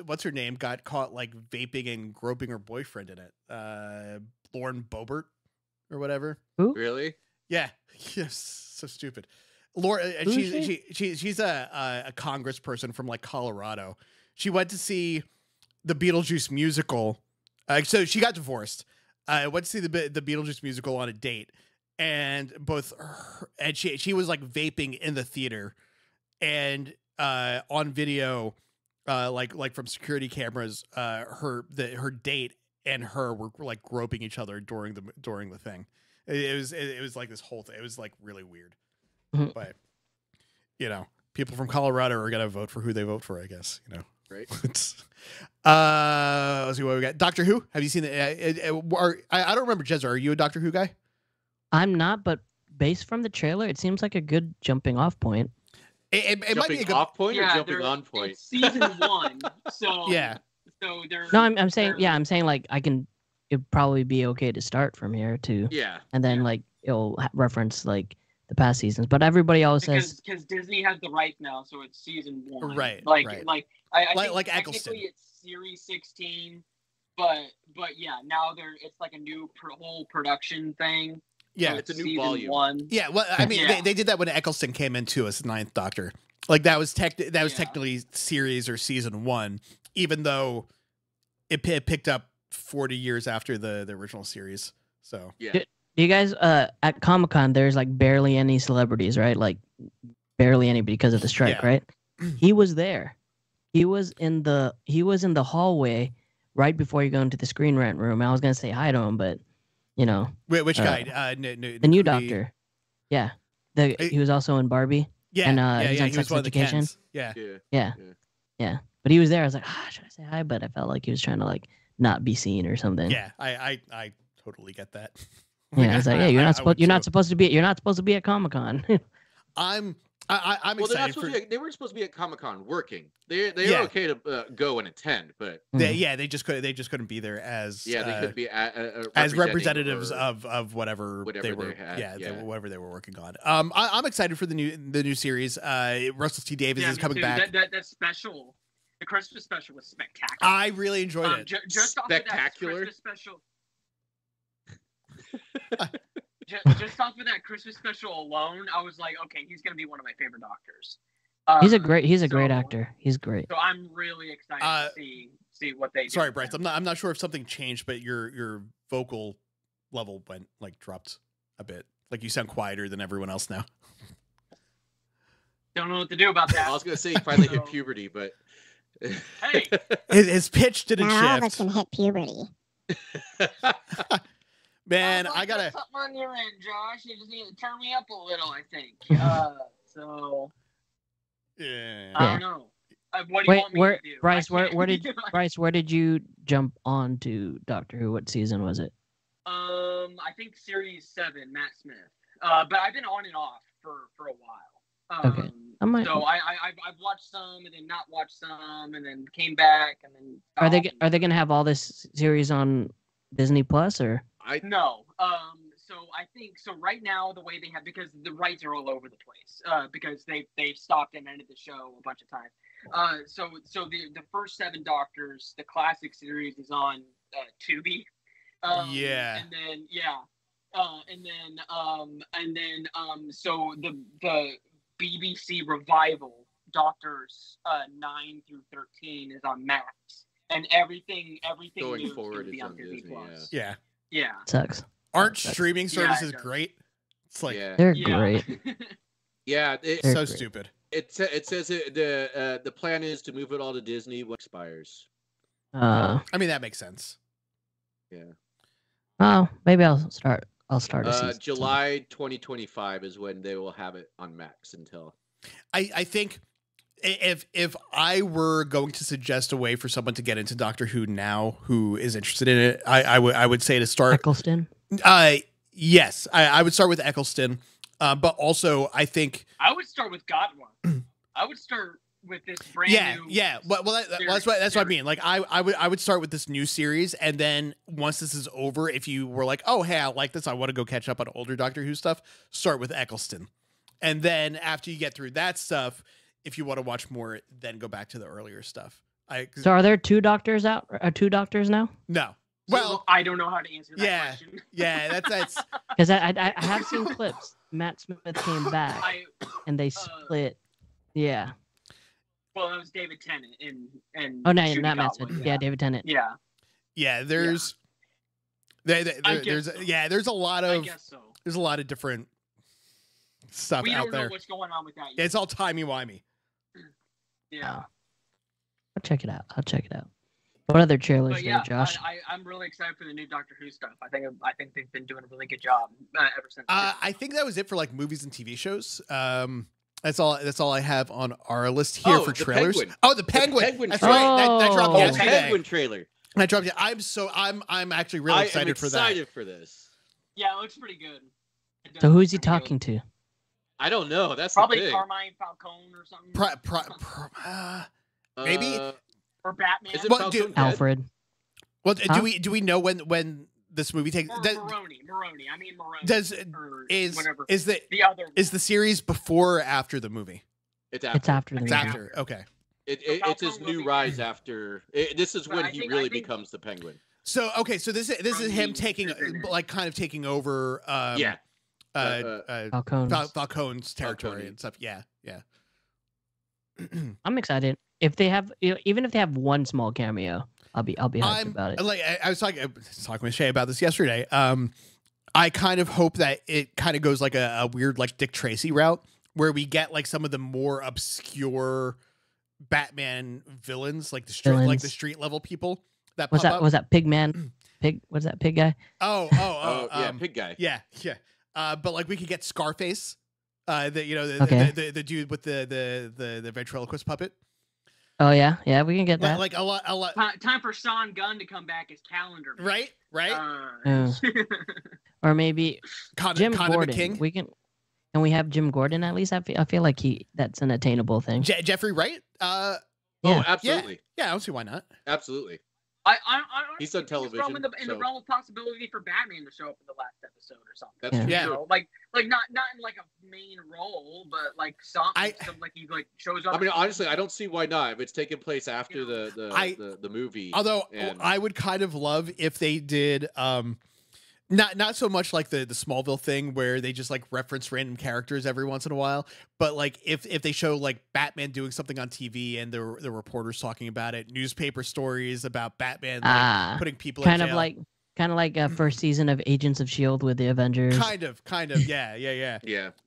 what's her name got caught like vaping and groping her boyfriend in it. Lauren Boebert or whatever. Who? Really? Yeah. Yes. So stupid. Lauren. She's a congressperson from like Colorado. She went to see the Beetlejuice musical. So she got divorced. I went to see the Beetlejuice musical on a date, and she was like vaping in the theater, and on video, like from security cameras, her date and her were like groping each other during the thing. It was like this whole thing. It was like really weird, but you know, people from Colorado are gonna vote for who they vote for, I guess. You know. Right. Let's see what we got. Doctor Who. Have you seen the? I don't remember. Jezza, are you a Doctor Who guy? I'm not, but based from the trailer, it seems like a good jumping off point. It might be a good off point or jumping on point. It's season 1, so yeah. So I'm saying like it'd probably be okay to start from here too. Yeah. And then like it'll reference like the past seasons, but everybody always says because Disney has the rights now, so it's season 1. Right. I think technically it's series 16, but yeah, now it's like a new whole production thing. Yeah, so it's a new volume. 1. Yeah, well, I mean, they did that when Eccleston came into as Ninth Doctor. Like that was technically series or season 1, even though it picked up 40 years after the original series. So yeah. Do you guys at Comic-Con? There's like barely any celebrities, right? Like barely anybody because of the strike, right? He was there. He was in the hallway right before you go into the screen rant room. I was gonna say hi to him, but you know. Wait, which guy? The new Doctor. Yeah, he was also in Barbie. Yeah, and he was one of the Kens. Yeah. But he was there. I was like, should I say hi? But I felt like he was trying to like not be seen or something. Yeah, I totally get that. Yeah, it's like, yeah, you're not supposed to be at Comic-Con. I'm excited. They weren't supposed to be at Comic-Con working. They were okay to go and attend, but they just couldn't be there as they could be as representatives of whatever they were whatever they were working on. I'm excited for the new series. Russell T Davies is coming back. That's special. The Christmas special was spectacular. I really enjoyed it. Just spectacular. Off of that Christmas special. Just off of that Christmas special alone, I was like, okay, he's gonna be one of my favorite doctors. He's a great actor. He's great. So I'm really excited to see what they do. Sorry, Bryce, I'm not sure if something changed, but your vocal level went like dropped a bit. Like you sound quieter than everyone else now. Don't know what to do about that. I was gonna say he finally hit puberty, but hey, his pitch didn't shift. All of us can hit puberty. Man, I gotta something on your end, Josh. You just need to turn me up a little, I think. I don't know. What do you want me to do? Bryce, where did you jump on to Doctor Who? What season was it? I think series 7, Matt Smith. But I've been on and off for a while. Okay. I've watched some and then not watched some and then came back and then. Are they gonna have all this series on Disney Plus or? No. So I think so. Right now, the way they have because the rights are all over the place. Because they've stopped and ended the show a bunch of times. So the first 7 Doctors, the classic series, is on Tubi. So the BBC revival Doctors 9 through 13 is on Max, and everything going forward is on Disney Plus. Yeah. Yeah, sucks. Aren't streaming services great? It's like they're great. Yeah, it's so stupid. It says the plan is to move it all to Disney when it expires. I mean that makes sense. Yeah. Oh, maybe I'll start. July 2025 is when they will have it on Max until. I think if I were going to suggest a way for someone to get into Doctor Who now who is interested in it, I would say to start Eccleston. Yes, I would start with Eccleston, but also I think I would start with Godwin. I would start with this brand new. Yeah. Well, that's what I mean. Like I would start with this new series, and then once this is over, if you were like, oh hey, I like this, I want to go catch up on older Doctor Who stuff, start with Eccleston. And then after you get through that stuff, if you want to watch more, then go back to the earlier stuff. So are there two doctors out? Are two doctors now? No. Well, I don't know how to answer that question. Yeah, that's because I have seen clips. Matt Smith came back and they split. Yeah. Well, it was David Tennant and oh no, not Matt Smith. Yeah, David Tennant. Yeah. Yeah, there's a lot of there's a lot of different stuff out there. We don't know what's going on with that yet. It's all timey-wimey. Yeah. Oh. I'll check it out. What other trailers do you have, Josh? I'm really excited for the new Doctor Who stuff. I think they've been doing a really good job ever since. I think that was it for like movies and TV shows. That's all I have on our list here for trailers. Penguin. Oh, the Penguin. That's right. That dropped yesterday. Penguin trailer. That dropped. I'm actually really excited for that. I'm excited for this. Yeah, it looks pretty good. So who's he talking to? I don't know. That's probably Carmine Falcone or something. Maybe or Batman. Well, Alfred. Well, do we know when this movie takes? Maroni. I mean Maroni. Is the series before or after the movie? It's after. Okay. It's his new rise after. This is when he really becomes the Penguin. So okay, so this is him taking like kind of taking over. Falcone's territory and stuff. Yeah. I'm excited. If they have, even if they have one small cameo, I'll be hyped about it. Like I was talking with Shay about this yesterday. I kind of hope that it kind of goes like a weird like Dick Tracy route where we get like some of the more obscure Batman villains, like the street level people that pop up. Was that Pigman? Was that Pig Guy? Oh, Pig Guy. Yeah. But like we could get Scarface, the dude with the ventriloquist puppet. Oh yeah, we can get that. Like a lot. Time for Sean Gunn to come back as Calendar Man. Right. Or maybe Jim Gordon. King. We can, and we have Jim Gordon at least. I feel like that's an attainable thing. Jeffrey Wright. Oh, absolutely. Yeah, I don't see why not. Absolutely. I he's on television. In the realm of possibility for Batman to show up in the last episode or something. That's true. Like not in like a main role, but like something like he like shows up. I mean, honestly, I don't see why not. If it's taking place after the movie. Although I would kind of love if they did not so much like the Smallville thing where they just like reference random characters every once in a while, but like if they show like Batman doing something on TV and the reporters talking about it, newspaper stories about Batman like, putting people in jail. Kind of like a first season of Agents of S.H.I.E.L.D. with the Avengers. Kind of, yeah. Yeah.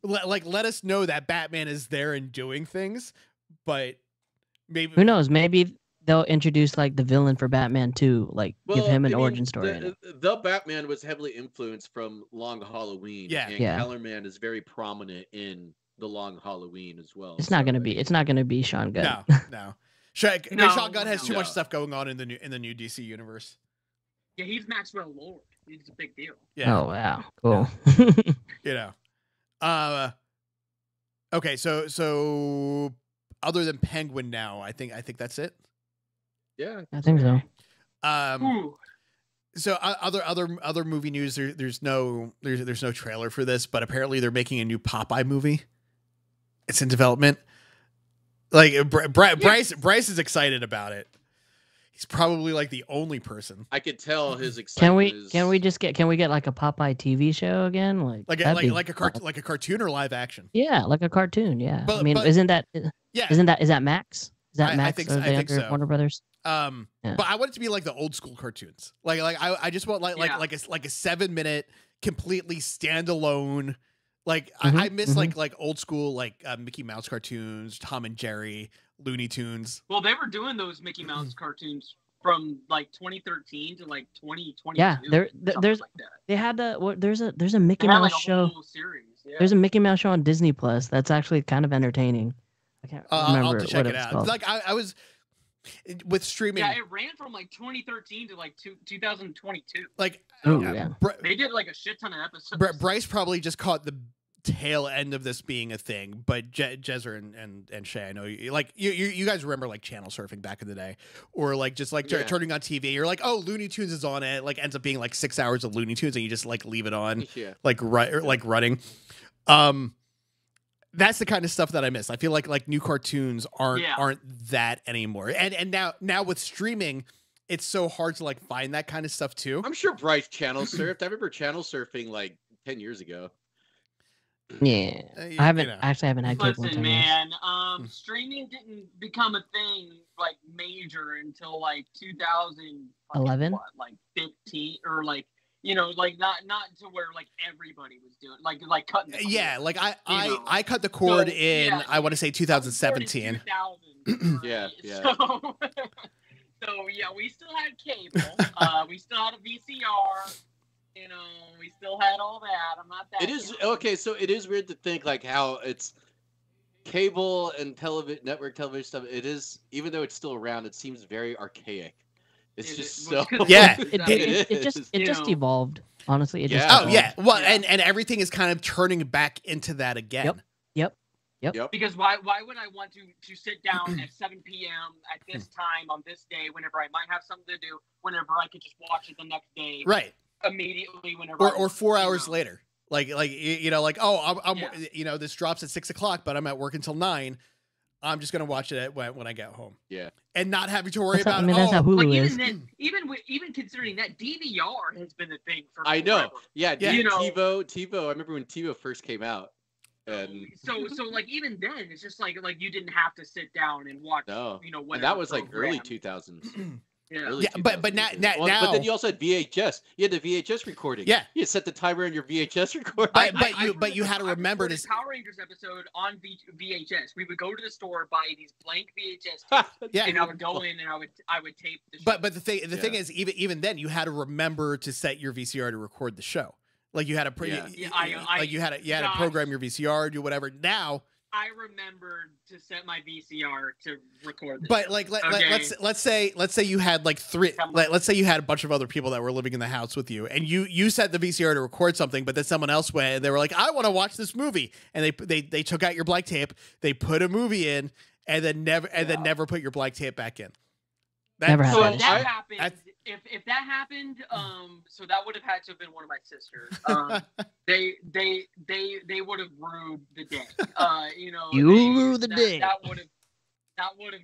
Let us know that Batman is there and doing things, but maybe who knows? Maybe they'll introduce like the villain for Batman too, give him an origin story. The Batman was heavily influenced from Long Halloween. And Kellerman is very prominent in the Long Halloween as well. It's not gonna be Sean Gunn. No. Sean Gunn has too much stuff going on in the new DC universe. Yeah, he's Maxwell Lord. He's a big deal. Yeah. Oh wow, cool. Yeah. Okay, so other than Penguin now, I think that's it. Yeah, I think so. So other movie news. There's no trailer for this, but apparently they're making a new Popeye movie. It's in development. Like Bryce is excited about it. He's probably like the only person. I could tell his excitement. Can we get like a Popeye TV show again? Like a cartoon or live action? Yeah, like a cartoon. Yeah. But, I mean, is that Max? Is that Max? I think so. Warner Brothers. But I want it to be like the old school cartoons. I just want like a 7-minute completely standalone. I miss old school Mickey Mouse cartoons, Tom and Jerry, Looney Tunes. Well, they were doing those Mickey Mouse cartoons from like 2013 to like 2022. Yeah, there's like that. They had the there's a Mickey Mouse show. Whole series. Yeah. There's a Mickey Mouse show on Disney Plus that's actually kind of entertaining. I can't remember what it's called. Like I was with streaming. Yeah, it ran from like 2013 to like 2022. Like, oh yeah, they did like a shit ton of episodes. Bryce probably just caught the tail end of this being a thing, but Jezzer and Shay, I know you like you guys remember like channel surfing back in the day, or like just like turning on TV, you're like, oh, Looney Tunes is on, it like ends up being like 6 hours of Looney Tunes and you just like leave it on, like running. That's the kind of stuff that I miss. I feel like new cartoons aren't that anymore, and now with streaming, it's so hard to like find that kind of stuff too. I'm sure Bryce channel surfed. I remember channel surfing like 10 years ago. Yeah, I haven't actually haven't had cable. Listen, man, streaming didn't become a thing like major until like 2011, like 15 or like, you know, like not to where like everybody was doing like cutting the cord. Yeah, like I cut the cord in I want to say 2017. 2000, yeah. So yeah, we still had cable. We still had a VCR. You know, we still had all that. I'm not that. It is okay. So it is weird to think like how it's cable and television, network television stuff. It is, even though it's still around, it seems very archaic. It's just so it just evolved. Honestly, it just evolved. Well, and everything is kind of turning back into that again. Yep. Because why would I want to sit down at 7 p.m. at this time on this day, whenever I might have something to do, whenever I could just watch it the next day, right? Immediately whenever or 4 hours later, like you know, like, oh, I'm you know, this drops at 6 o'clock, but I'm at work until 9. I'm just gonna watch it when I get home. Yeah, and not having to worry about that's how Hulu is. Even considering that DVR has been a thing for forever. I know. Yeah. You know, TiVo. I remember when TiVo first came out. And so like even then, it's just like you didn't have to sit down and watch. No. You know, and that was like early 2000s. Yeah, but now, but then you also had VHS. You had the VHS recording. Yeah, you set the timer on your VHS recorder. But you had to remember this Power Rangers episode on VHS. We would go to the store, buy these blank VHS tapes, and I would go in and I would tape the show. But the thing is, even then, you had to remember to set your VCR to record the show. Like you had to you had to program your VCR, do whatever. Now, I remembered to set my VCR to record this. But like, let's say you had like let's say you had a bunch of other people that were living in the house with you, and you set the VCR to record something, but then someone else went and they were like, I want to watch this movie, and they took out your black tape, they put a movie in, and then never put your black tape back in. If that happened, so that would have had to have been one of my sisters. They would have ruined the day. You know, ruined the day. That would have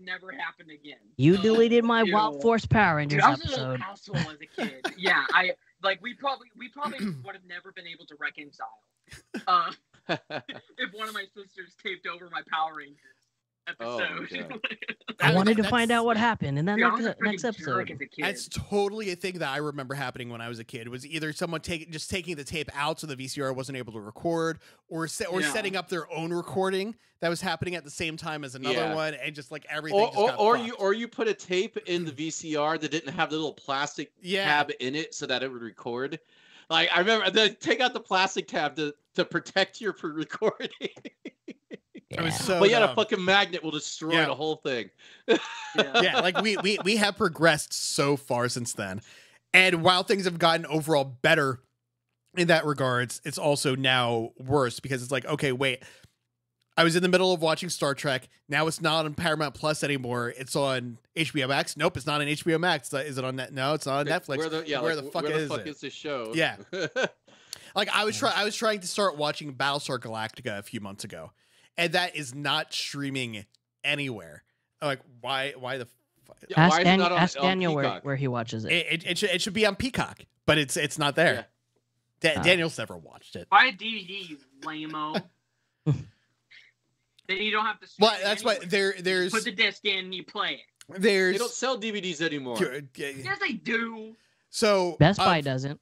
never happened again. You deleted my Wild Force Power Rangers episode. I was in a household as a kid. Yeah, I like we probably would have never been able to reconcile if one of my sisters taped over my Power Rangers episode. Oh, I wanted to find out what happened in that next episode. That's totally a thing that I remember happening when I was a kid. It was either someone just taking the tape out so the VCR wasn't able to record, or setting up their own recording that was happening at the same time as another one, and just like everything. Or you put a tape in the VCR that didn't have the little plastic tab in it so that it would record. Like I remember, they take out the plastic tab to protect your recording. Yeah. But yeah, a fucking magnet will destroy the whole thing. Like we have progressed so far since then, and while things have gotten overall better in that regards, it's also now worse because it's like, okay, wait, I was in the middle of watching Star Trek. Now it's not on Paramount Plus anymore. It's on HBO Max. Nope, it's not on HBO Max. Is it on that? No, it's not on Netflix. Where the fuck is this show? Yeah, like I was trying to start watching Battlestar Galactica a few months ago. And that is not streaming anywhere. Like, why the fuck? Ask Daniel where he watches it. It should be on Peacock, but it's not there. Yeah. Daniel's never watched it. Buy DVDs, lame-o. Then you don't have to stream why there's... Put the disc in and you play it. They don't sell DVDs anymore. Yes, they do. So Best Buy doesn't.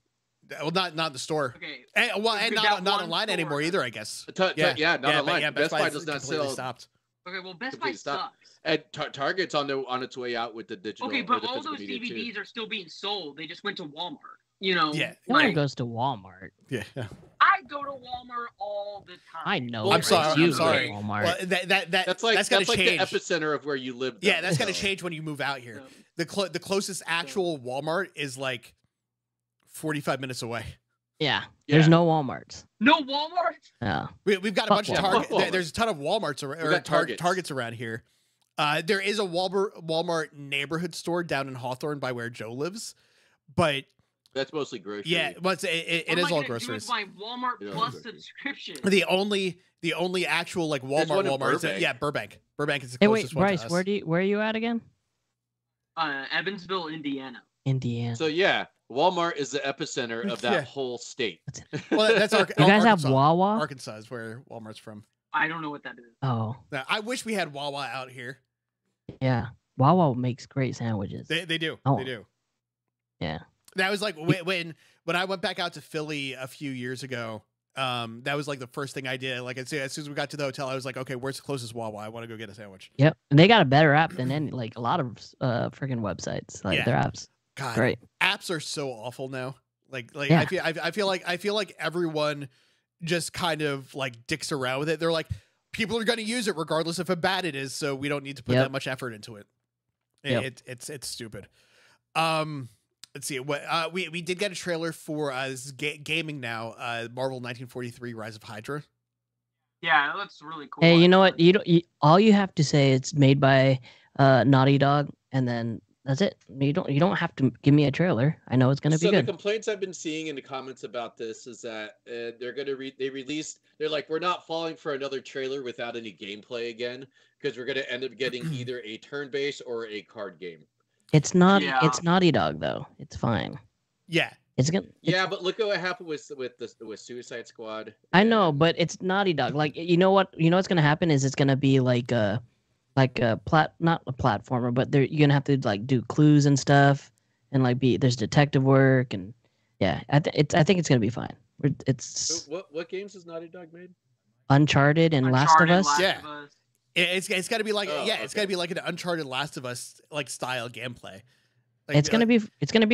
Well, not the store. Okay. And, well, and not online anymore either, I guess. Not online. Best Buy does not sell. Stopped. Okay, well, Best Buy sucks. And Target's on its way out with the digital. Okay, but all those DVDs too. Are still being sold. They just went to Walmart. You know, yeah. No one goes to Walmart. Yeah. I go to Walmart all the time. I know. Well, I'm sorry. Walmart. Well, that's like the epicenter of where you live. Though. Yeah, that's gonna change when you move out here. Yeah. The closest actual Walmart is like 45 minutes away. Yeah. There's no Walmarts. No Walmarts? No. We've got a bunch of Targets. There's a ton of Walmarts or Targets around here. There is a Walmart neighborhood store down in Hawthorne by where Joe lives, but that's mostly groceries. Yeah, but it is all groceries. What am I gonna do with my Walmart Plus subscription? The only actual like Walmart is that, yeah, Burbank. Burbank is the closest one. Hey, wait, Bryce, where are you at again? Evansville, Indiana. Indiana. So yeah, Walmart is the epicenter of that whole state. Well, that's Arkansas. You guys have Wawa? Arkansas is where Walmart's from. I don't know what that is. Oh. Now, I wish we had Wawa out here. Yeah, Wawa makes great sandwiches. They do. Oh. They do. Yeah. That was like when I went back out to Philly a few years ago. That was like the first thing I did. Like as soon as we got to the hotel, I was like, okay, where's the closest Wawa? I want to go get a sandwich. Yep, and they got a better app than any, like a lot of freaking websites. Like their apps. God, great. Apps are so awful now. Like yeah. I feel like everyone just kind of like dicks around with it. They're like, people are going to use it regardless of how bad it is, so we don't need to put that much effort into it. Yep. It's stupid. Let's see. We did get a trailer for gaming now. Marvel 1943: Rise of Hydra. Yeah, that looks really cool. Hey, you know what? All you have to say it's made by Naughty Dog, and then that's it. You don't have to give me a trailer. I know it's going to be good. The complaints I've been seeing in the comments about this is that they're going to They're like, we're not falling for another trailer without any gameplay again, because we're going to end up getting either a turn-based or a card game. It's not. Yeah. It's Naughty Dog though. It's fine. Yeah. It's gonna. Yeah, but look at what happened with Suicide Squad. I know, but it's Naughty Dog. Like you know what's gonna happen is it's gonna be not a platformer, but you're gonna have to like do clues and stuff, and like there's detective work and yeah. I think it's gonna be fine. It's so what games has Naughty Dog made? Uncharted and Last of Us. Last of Us. It's got to be like it's got to be like an Uncharted, Last of Us like style gameplay. Like, it's gonna be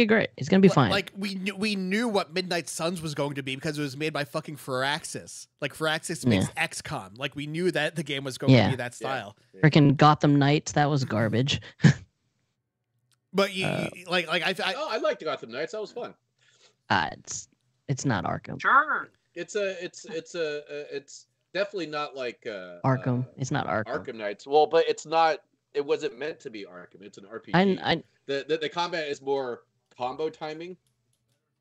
great. It's gonna be fine. Like we knew what Midnight Suns was going to be because it was made by fucking Firaxis. Like Firaxis makes XCOM. Like we knew that the game was going to be that style. Yeah. Freaking Gotham Knights, that was garbage. But I liked Gotham Knights. That was fun. It's not Arkham. Sure. It's definitely not like Arkham. It's not Arkham Knights. Well, but it's not. It wasn't meant to be Arkham. It's an RPG. The combat is more combo timing.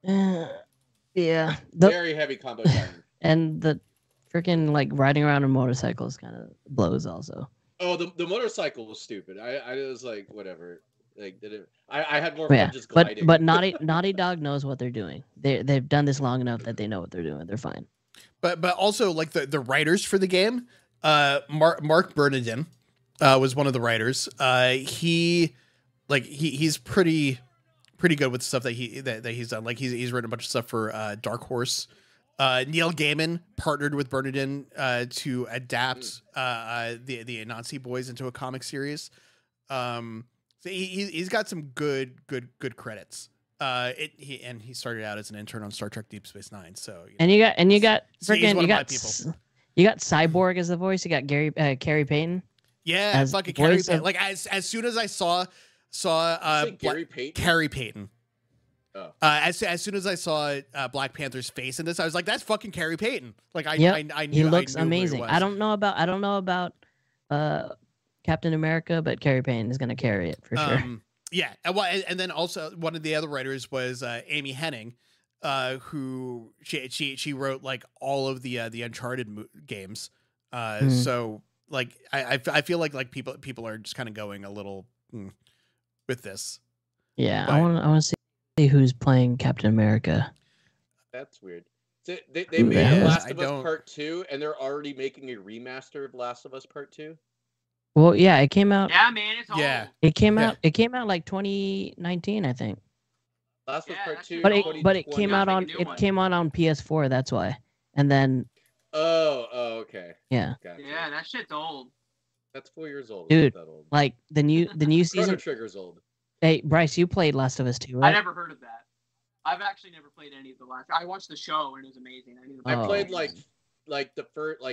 Yeah. Very heavy combo timing. And the freaking like riding around on motorcycles kind of blows also. Oh, the motorcycle was stupid. I was like whatever. Like I had more fun just gliding. But Naughty Dog knows what they're doing. They've done this long enough that they know what they're doing. They're fine. But also like the writers for the game, Mark Bernardin was one of the writers. He's pretty good with stuff that he's done. Like he's written a bunch of stuff for Dark Horse. Neil Gaiman partnered with Bernardin to adapt the Anansi Boys into a comic series. So he's got some good credits. He started out as an intern on Star Trek Deep Space Nine. So you got Cyborg as the voice. You got Carrie Payton. Yeah, fucking Carrie Payton. Like as soon as I saw Carrie Payton. Carrie Payton. Oh. As soon as I saw Black Panther's face in this, I was like, that's fucking Carrie Payton. Like I knew he looks amazing. I don't know about Captain America, but Carrie Payton is gonna carry it for sure. Yeah, and then also one of the other writers was Amy Hennig, who she wrote like all of the Uncharted games. So like I feel like people are just kind of going a little with this. Yeah, but I want to see who's playing Captain America. That's weird. They made Last of Us Part 2, and they're already making a remaster of Last of Us Part 2. Well, yeah, it came out. Yeah, man, it's old. It came out like 2019, I think. Last of Part 2. But it came out on PS4. That's why. And then. Oh, okay. Yeah. Gotcha. Yeah, that shit's old. That's 4 years old. Dude, that old. Like the new season. Chrono Trigger's old. Hey, Bryce, you played Last of Us 2, right? I never heard of that. I've actually never played any of the last. I watched the show and it was amazing. I played like the first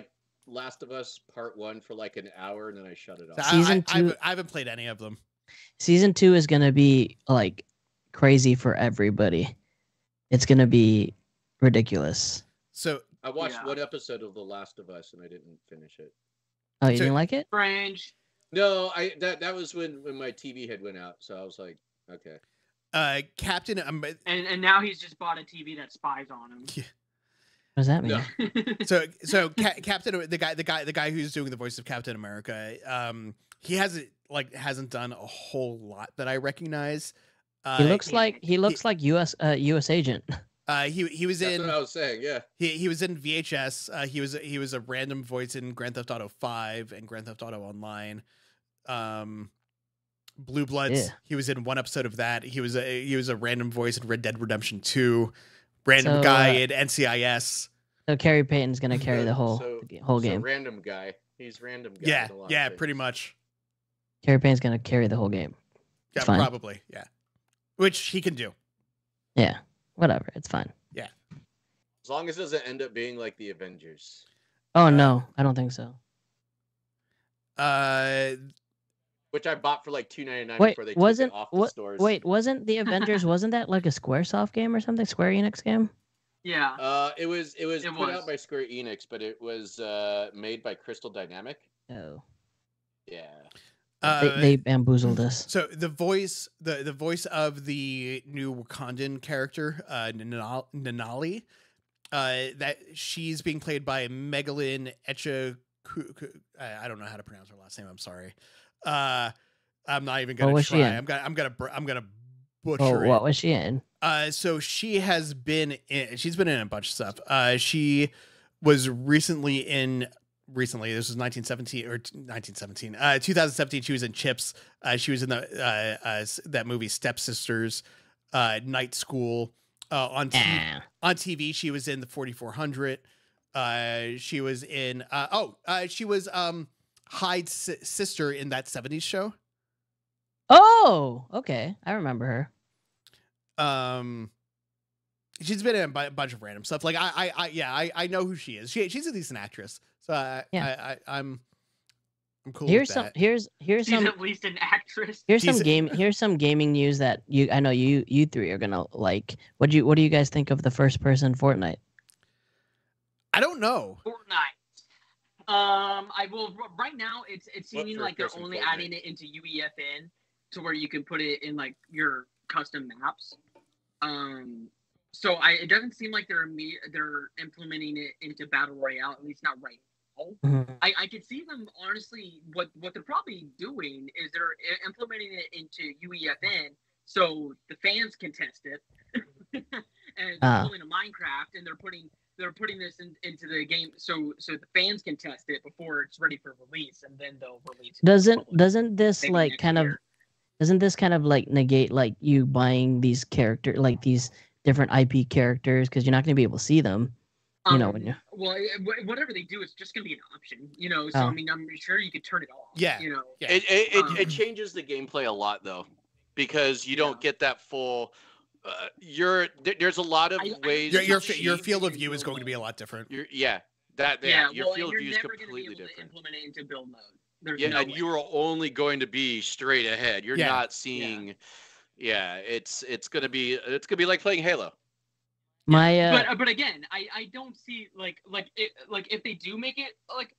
Last of Us Part 1 for like an hour and then I shut it off. I haven't played any of them. Season 2 is going to be like crazy for everybody. It's going to be ridiculous. So I watched one episode of The Last of Us and I didn't finish it. Oh, you didn't like it? Strange. No, that was when my TV had went out, so I was like, okay. Captain, and now he's just bought a TV that spies on him. Yeah. What does that mean? No. Captain, the guy who's doing the voice of Captain America, he hasn't done a whole lot that I recognize. He looks like U.S. Agent. That's what I was saying, yeah. He was in VHS. He was a random voice in Grand Theft Auto 5 and Grand Theft Auto Online. Blue Bloods. Yeah. He was in one episode of that. He was a random voice in Red Dead Redemption 2. Random guy in NCIS. So Carrie Payton's gonna carry the whole game. Random guy. He's random guy. Yeah, pretty much. Carrie Payton's gonna carry the whole game. Yeah, probably. Yeah, which he can do. Yeah, whatever. It's fine. Yeah, as long as it doesn't end up being like the Avengers. Oh no, I don't think so. Which I bought for like $2.99 before they took it off the stores. Wait, wasn't the Avengers? Wasn't that like a SquareSoft game or something? Square Enix game? Yeah. It was put out by Square Enix, but it was made by Crystal Dynamic. Oh. Yeah. They bamboozled us. So the voice of the new Wakandan character, Nanali, that she's being played by Megalyn Echa. I don't know how to pronounce her last name. I'm sorry. I'm not even gonna try. I'm gonna butcher it. What was she in? So she has been in. She's been in a bunch of stuff. She was recently in. This was 2017. She was in Chips. She was in the that movie Stepsisters, Night School. On TV, she was in the 4400. She was in. She was Hyde's sister in that 70s show. Oh, okay. I remember her. She's been in a bunch of random stuff. Like I know who she is. She's a decent actress. So I'm cool with that. Here's at least an actress. Here's some gaming news that I know you three are gonna like. What do you guys think of the first person Fortnite? I don't know. Fortnite. Right now it's seeming like they're only adding it into UEFN to where you can put it in like your custom maps. So it doesn't seem like they're implementing it into Battle Royale, at least not right now. Mm-hmm. I could see them honestly. What they're probably doing is they're implementing it into UEFN so the fans can test it, and they're pulling a Minecraft and they're putting this into the game so the fans can test it before it's ready for release, and then they'll release it. Doesn't this kind of negate like you buying these character like these different IP characters because you're not going to be able to see them, you know? Whatever they do, it's just going to be an option, you know. So I mean, I'm sure you could turn it off. Yeah, you know. Yeah. It changes the gameplay a lot though, because you don't get that full. There's a lot of ways. Your field of view is going to be a lot different. Your field of view is completely different. Implement it into build mode. And you are only going to be straight ahead. You're not seeing. Yeah, it's gonna be like playing Halo. But again, I don't see like if they do make it like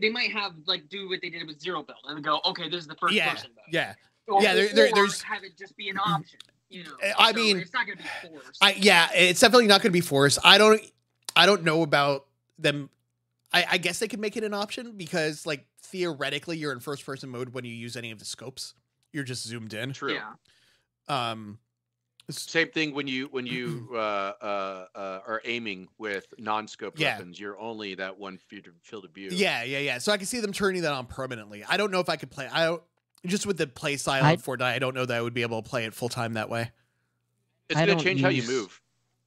they might have like do what they did with Zero Build and go, okay, this is the first person. Mode. Yeah. Or, yeah. There's have it just be an option. You know, I mean, it's not going to be forced. It's definitely not going to be forced. I don't know about them. I guess they could make it an option because, like, theoretically, you're in first-person mode when you use any of the scopes. You're just zoomed in. True. Yeah. Same thing when you are aiming with non-scope weapons. You're only that one field of view. Yeah. So I can see them turning that on permanently. I don't know if I could play. Just with the play style of Fortnite, I don't know that I would be able to play it full time that way. It's going to change how you move.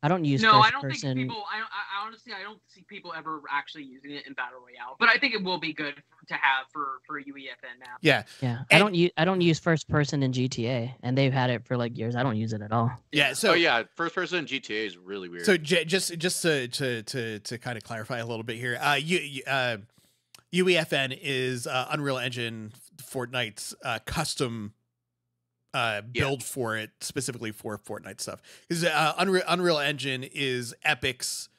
I don't use first person. I don't think people. I honestly, I don't see people ever actually using it in Battle Royale, but I think it will be good to have for UEFN now. Yeah, yeah. I don't use first person in GTA, and they've had it for like years. I don't use it at all. Yeah. So yeah, first person in GTA is really weird. So just to kind of clarify a little bit here, UEFN is Unreal Engine Fortnite's custom build for it, specifically for Fortnite stuff. Because Unreal Engine is Epic's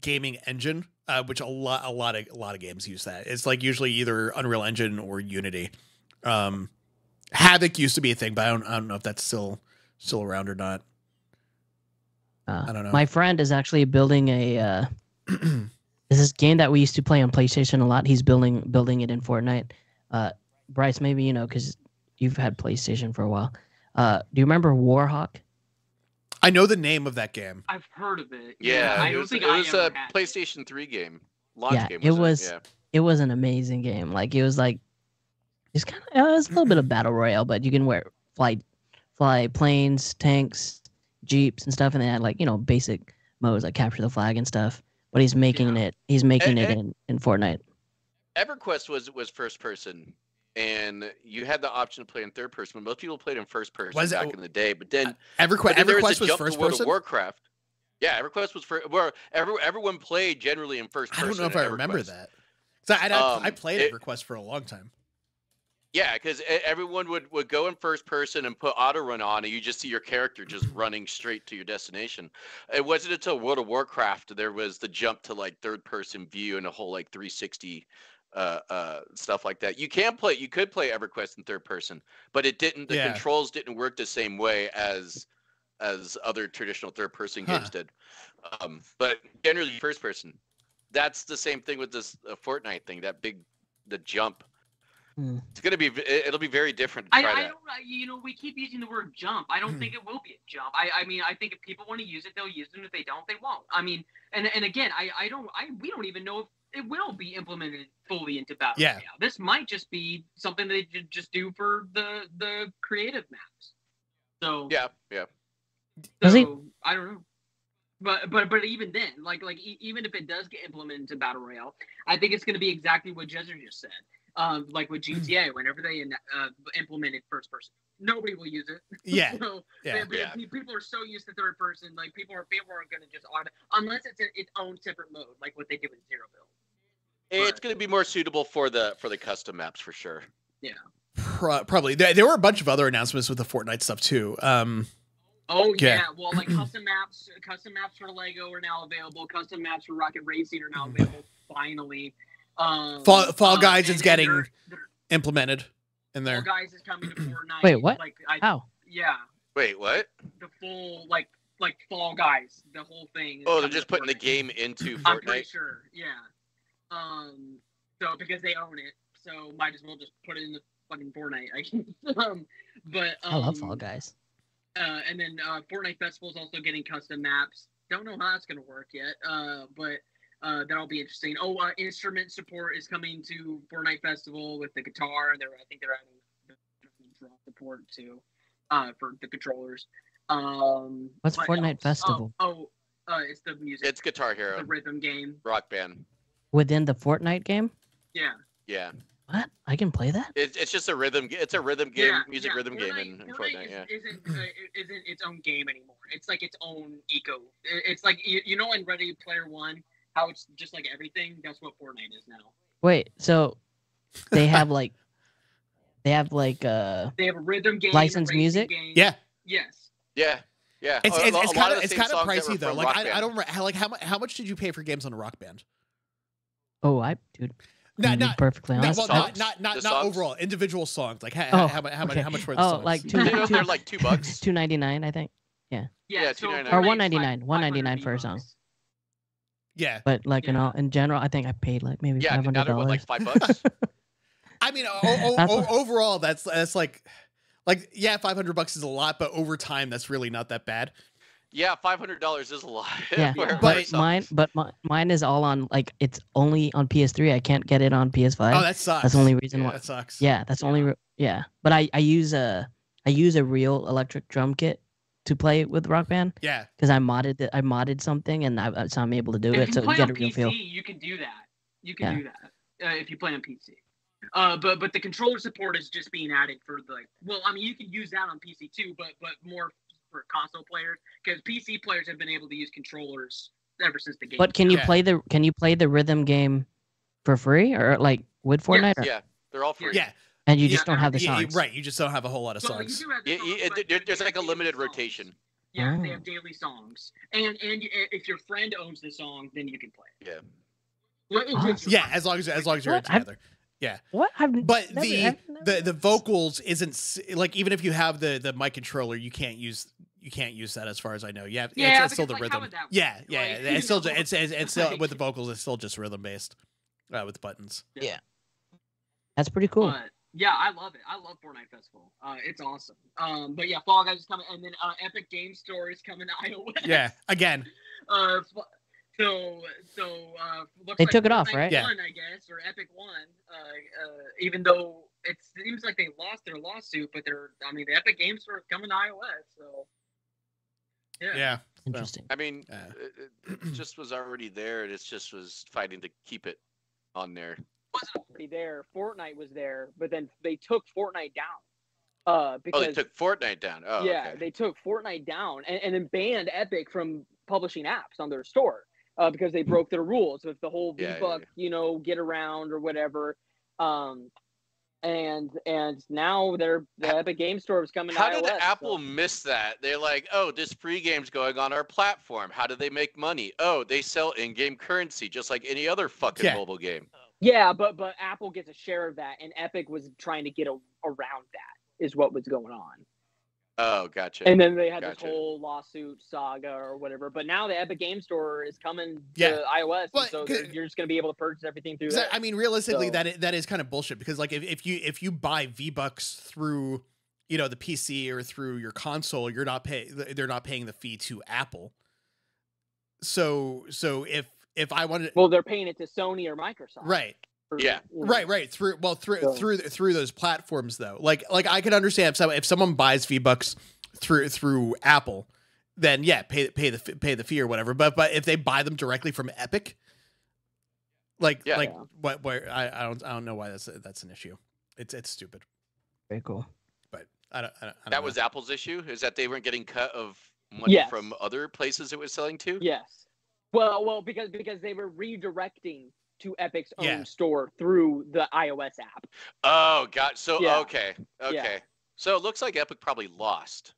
gaming engine, which a lot of games use that. It's like usually either Unreal Engine or Unity. Havoc used to be a thing, but I don't know if that's still around or not. I don't know. My friend is actually building a. This game that we used to play on PlayStation a lot. He's building it in Fortnite. Bryce, maybe you know because you've had PlayStation for a while. Do you remember Warhawk? I know the name of that game. I've heard of it. Yeah, yeah. I don't think it was a PlayStation 3 game. It was an amazing game. Like it was like it's kind of it was a little bit of battle royale, but you can wear fly planes, tanks, jeeps, and stuff, and they had like basic modes like capture the flag and stuff. But he's making it. He's making it in Fortnite. EverQuest was first person, and you had the option to play in third person. But most people played in first person back in the day. But then EverQuest was first person. Warcraft. Yeah, EverQuest was first. Where everyone played generally in first person. I don't know if I remember that. I played EverQuest for a long time. Yeah, because everyone would go in first person and put auto run on, and you just see your character just running straight to your destination. It wasn't until World of Warcraft there was the jump to like third person view and a whole like 360 stuff like that. You could play EverQuest in third person, but it didn't. The controls didn't work the same way as other traditional third person games did. But generally first person. That's the same thing with this Fortnite thing. The jump. It's gonna be. It'll be very different. I don't. We keep using the word jump. I don't think it will be a jump. I mean, I think if people want to use it, they'll use it. And if they don't, they won't. I mean, and again, we don't even know if it will be implemented fully into Battle Royale. This might just be something they just do for the creative maps. So yeah. So I don't know. But even then, even if it does get implemented into Battle Royale, I think it's gonna be exactly what Jezzer just said. Like with GTA, whenever they implemented first person, nobody will use it. Yeah, so, yeah. People are so used to third person, like people are going to just unless it's in its own separate mode, like what they do in Zero Build. It's going to be more suitable for the custom maps for sure. Yeah, probably. There were a bunch of other announcements with the Fortnite stuff too. Well, like custom maps for Lego are now available. Custom maps for Rocket Racing are now available. Finally. Fall Guys is getting implemented in there. Fall Guys is coming to Fortnite. Wait, what? How? Yeah. Wait, what? The full like Fall Guys, the whole thing. Oh, they're just putting the game into Fortnite. I'm pretty sure. Yeah. So because they own it, so might as well just put it in the fucking Fortnite. I guess. I love Fall Guys. And then Fortnite Festival is also getting custom maps. Don't know how that's gonna work yet. That'll be interesting. Instrument support is coming to Fortnite Festival with the guitar. I think they're adding support too for the controllers. What's Fortnite Festival? It's the music. It's Guitar Hero. The rhythm game. Rock Band. Within the Fortnite game? Yeah. Yeah. What? I can play that? It's just a rhythm. It's a rhythm game, music rhythm game in Fortnite. Isn't its own game anymore. It's like its own eco. It's like in Ready Player One. How it's just like everything. That's what Fortnite is now. Wait, so they have like they have a rhythm game, licensed music. Game. Yeah. Yes. Yeah. Yeah. It's kind of pricey though. Like I don't like how much did you pay for games on Rock Band? Not perfectly honest. Not overall individual songs. Like how much were the songs? Like they're like $2. $2.99, I think. Yeah. Yeah. $2.99 or $1.99. $1.99 for a song. Yeah, but in general, I think I paid like maybe $500. Like $5. I mean, overall, that's like $500 is a lot, but over time, that's really not that bad. Yeah, $500 is a lot. Yeah, but mine is all on like it's only on PS3. I can't get it on PS5. Oh, that sucks. That's the only reason why. That sucks. Yeah, that's only. Yeah, but I use a real electric drum kit to play with Rock Band. Yeah, because I modded something and so I'm able to do it. So you get a real feel. You can do that. You can do that if you play on PC. But the controller support is just being added for like. Well, I mean, you can use that on PC too, but more for console players, because PC players have been able to use controllers ever since the game. But can you play the rhythm game for free or like with Fortnite? Yes. Yeah, they're all free. Yeah. And you just don't have the songs. Right, you just don't have a whole lot of songs. There's like a limited rotation. Yeah, they have daily songs. And if your friend owns the song, then you can play it. Yeah. As long as you're together. Yeah. What? But the vocals isn't like, even if you have the mic controller, you can't use that as far as I know. Yeah, it's still the rhythm. Yeah. It's still with the vocals, it's still just rhythm based with buttons. Yeah. That's pretty cool. Yeah, I love it. I love Fortnite Festival. It's awesome. But yeah, Fall Guys is coming, and then Epic Game Store is coming to iOS. Yeah, again. So looks they like took it off, right? One, I guess, or Epic One. Even though it seems like they lost their lawsuit, but the Epic Game Store is coming to iOS. So yeah. Interesting. So, I mean, it just was already there, and it just was fighting to keep it on there. Wasn't already there. Fortnite was there, but then they took Fortnite down. Because they took Fortnite down. Oh, yeah, okay. They took Fortnite down and then banned Epic from publishing apps on their store because they broke their rules with the whole V-Buck, get around or whatever. And now the Epic Game Store is coming. How did Apple miss that? They're like, oh, this free game's going on our platform. How do they make money? Oh, they sell in-game currency just like any other fucking mobile game. Yeah, but Apple gets a share of that, and Epic was trying to get around that, is what was going on. Oh, gotcha. And then they had this whole lawsuit saga or whatever. But now the Epic Game Store is coming to iOS, so you're just going to be able to purchase everything through that. I mean, realistically, that is kind of bullshit, because like if you buy V-Bucks through the PC or through your console, they're not paying the fee to Apple. So if I wanted, they're paying it to Sony or Microsoft, right? Through those platforms though. Like I could understand if someone buys V-Bucks through Apple, then pay the fee or whatever. But if they buy them directly from Epic, I don't know why that's an issue. It's stupid. Very cool. But I don't know. Was Apple's issue, is that they weren't getting cut of money from other places it was selling to. Yes. Well, because they were redirecting to Epic's own store through the iOS app. Oh, God. So, okay. Yeah. So it looks like Epic probably lost.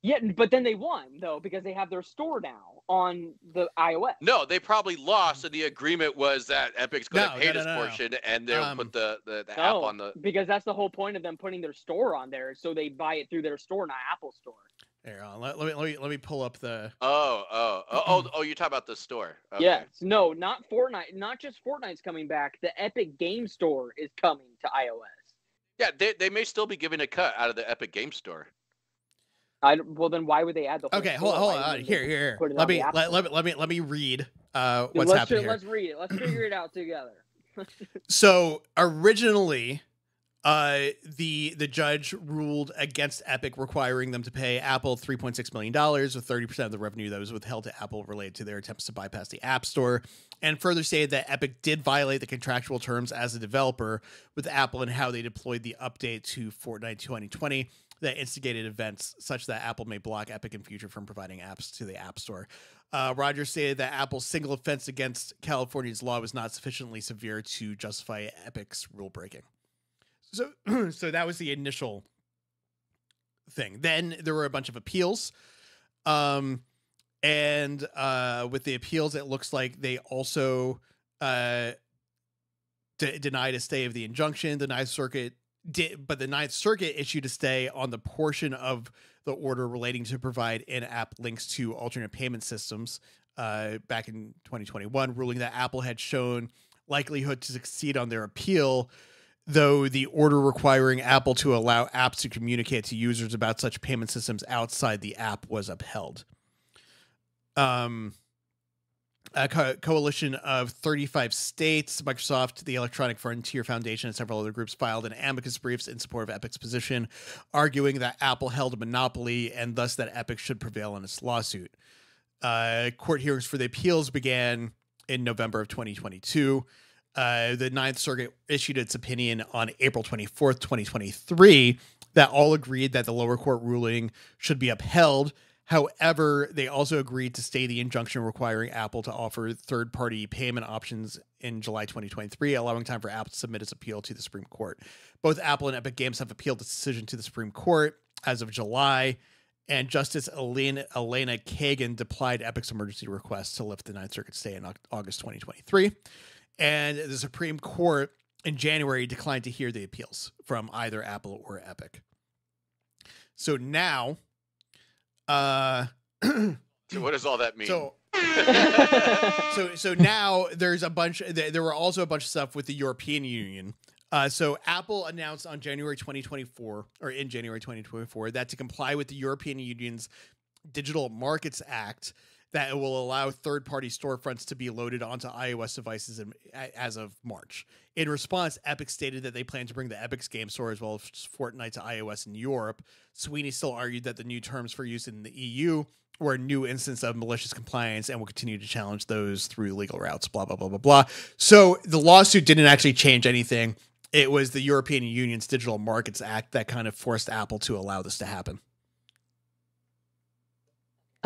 Yeah, but then they won, though, because they have their store now on the iOS. No, they probably lost, and the agreement was that Epic's going to pay this portion, and they'll put the app on the... Because that's the whole point of them putting their store on there, so they buy it through their store, not Apple's store. There, let me pull up the. Oh! You're talking about the store. Okay. Yes, no, not Fortnite. Not just Fortnite's coming back. The Epic Game Store is coming to iOS. Yeah, they may still be giving a cut out of the Epic Game Store. Then why would they add the? Okay, hold on. Here. Let me read. What's happening here? Let's read it. Let's figure it out together. So originally, the judge ruled against Epic, requiring them to pay Apple $3.6 million, with 30% of the revenue that was withheld to Apple related to their attempts to bypass the App Store, and further stated that Epic did violate the contractual terms as a developer with Apple and how they deployed the update to Fortnite 2020 that instigated events such that Apple may block Epic in future from providing apps to the App Store. Rogers stated that Apple's single offense against California's law was not sufficiently severe to justify Epic's rule breaking. So that was the initial thing. Then there were a bunch of appeals. With the appeals, it looks like they also denied a stay of the injunction. The Ninth Circuit did, but the Ninth Circuit issued a stay on the portion of the order relating to provide in-app links to alternate payment systems back in 2021, ruling that Apple had shown likelihood to succeed on their appeal, though the order requiring Apple to allow apps to communicate to users about such payment systems outside the app was upheld. a coalition of 35 states, Microsoft, the Electronic Frontier Foundation, and several other groups filed an amicus briefs in support of Epic's position, arguing that Apple held a monopoly and thus that Epic should prevail in its lawsuit. Court hearings for the appeals began in November of 2022. The Ninth Circuit issued its opinion on April 24th, 2023, that all agreed that the lower court ruling should be upheld. However, they also agreed to stay the injunction requiring Apple to offer third-party payment options in July 2023, allowing time for Apple to submit its appeal to the Supreme Court. Both Apple and Epic Games have appealed the decision to the Supreme Court as of July, and Justice Elena Kagan deplied Epic's emergency request to lift the Ninth Circuit stay in August 2023, and the Supreme Court in January declined to hear the appeals from either Apple or Epic. So now... so what does all that mean? So, so now there's a bunch, there were also a bunch of stuff with the European Union. So Apple announced on in January 2024, that to comply with the European Union's Digital Markets Act, that it will allow third-party storefronts to be loaded onto iOS devices as of March. In response, Epic stated that they plan to bring the Epic's Game Store as well as Fortnite to iOS in Europe. Sweeney still argued that the new terms for use in the EU were a new instance of malicious compliance and will continue to challenge those through legal routes, blah, blah, blah, blah, blah. So the lawsuit didn't actually change anything. It was the European Union's Digital Markets Act that kind of forced Apple to allow this to happen.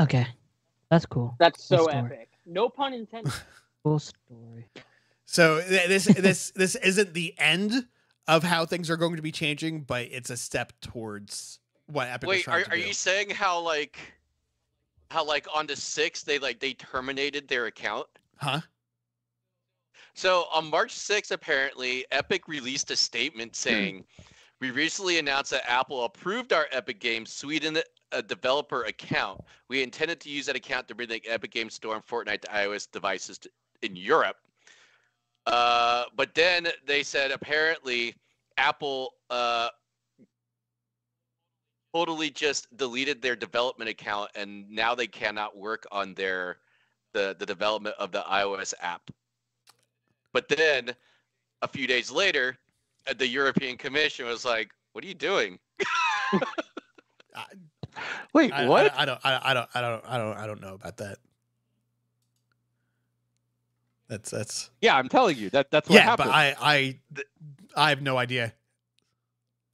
Okay. That's cool. That's so epic. No pun intended. Cool story. So this isn't the end of how things are going to be changing, but it's a step towards what Epic is trying to do. Wait, are you saying how on the 6th they terminated their account? Huh? So on March 6th, apparently, Epic released a statement saying, "We recently announced that Apple approved our Epic Games Sweden developer account. We intended to use that account to bring the Epic Games Store and Fortnite to iOS devices in Europe." But then they said apparently Apple totally just deleted their development account, and now they cannot work on the development of the iOS app. But then a few days later, the European Commission was like, "What are you doing?" Wait, what? I don't know about that. That's yeah. I'm telling you that's what happened. Yeah, but I have no idea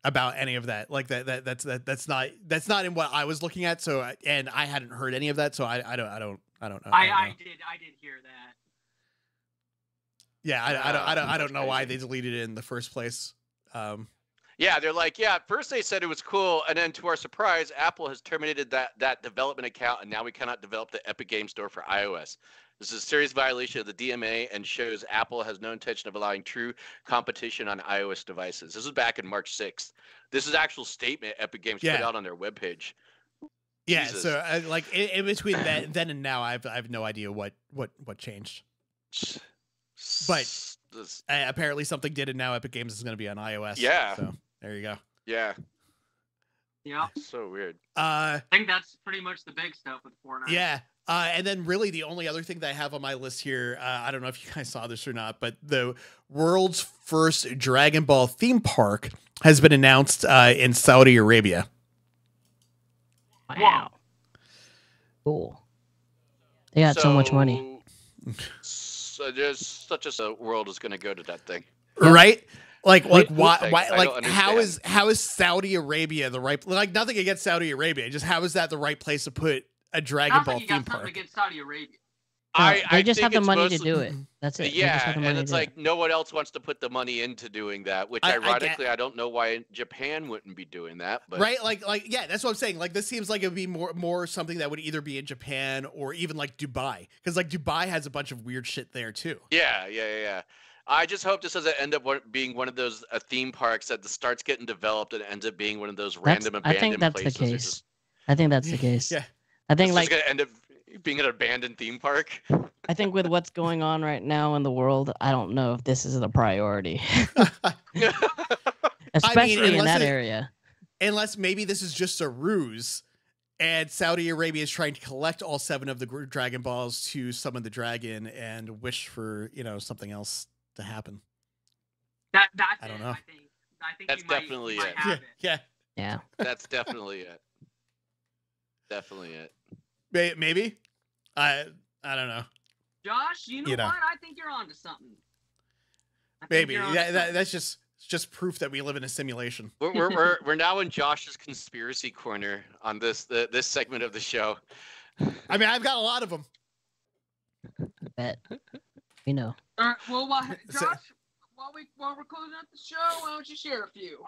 about any of that. Like that's not in what I was looking at. So and I hadn't heard any of that. So I don't know. I did hear that. Yeah, I don't know why they deleted it in the first place. Yeah, they're like, yeah, at first they said it was cool, and then to our surprise, Apple has terminated that development account, and now we cannot develop the Epic Game Store for iOS. This is a serious violation of the DMA and shows Apple has no intention of allowing true competition on iOS devices. This is back in March 6th. This is actual statement Epic Games put out on their webpage. Yeah, Jesus. So like in between then and now, I've no idea what changed. But apparently something did, and now Epic Games is going to be on iOS. Yeah. So. There you go. Yeah. Yeah. That's so weird. I think that's pretty much the big stuff with Fortnite. Yeah. And then really the only other thing that I have on my list here, I don't know if you guys saw this or not, but the world's first Dragon Ball theme park has been announced in Saudi Arabia. Wow. Cool. They got so much money. So there's such a world is going to go to that thing. Right? Like why like how is Saudi Arabia the right, like, nothing against Saudi Arabia, just how is that the right place to put a Dragon Ball theme park? Against Saudi Arabia. I just have the money mostly, to do it. That's it. Yeah, and it's like no one else wants to put the money into doing that, which ironically I don't know why Japan wouldn't be doing that. But right, like yeah, that's what I'm saying. Like this seems like it would be more something that would either be in Japan or even like Dubai, because like Dubai has a bunch of weird shit there too. Yeah. I just hope this doesn't end up being one of those theme parks that starts getting developed and ends up being one of those random abandoned places. The case. I think that's the case. Yeah. I think like going to end up being an abandoned theme park. I think with what's going on right now in the world, I don't know if this is the priority. Especially in that area. Unless maybe this is just a ruse And Saudi Arabia is trying to collect all 7 of the Dragon Balls to summon the dragon and wish for, you know, something else to happen. That's I don't know. I think that's definitely it. Yeah. That's definitely it. Definitely it. Maybe. I don't know. Josh, you know what? I think you're onto something. Maybe. That's just. It's just proof that we live in a simulation. We're now in Josh's conspiracy corner on this segment of the show. I mean, I've got a lot of them. I bet. You know. All right, well, Josh, while we're closing out the show, why don't you share a few?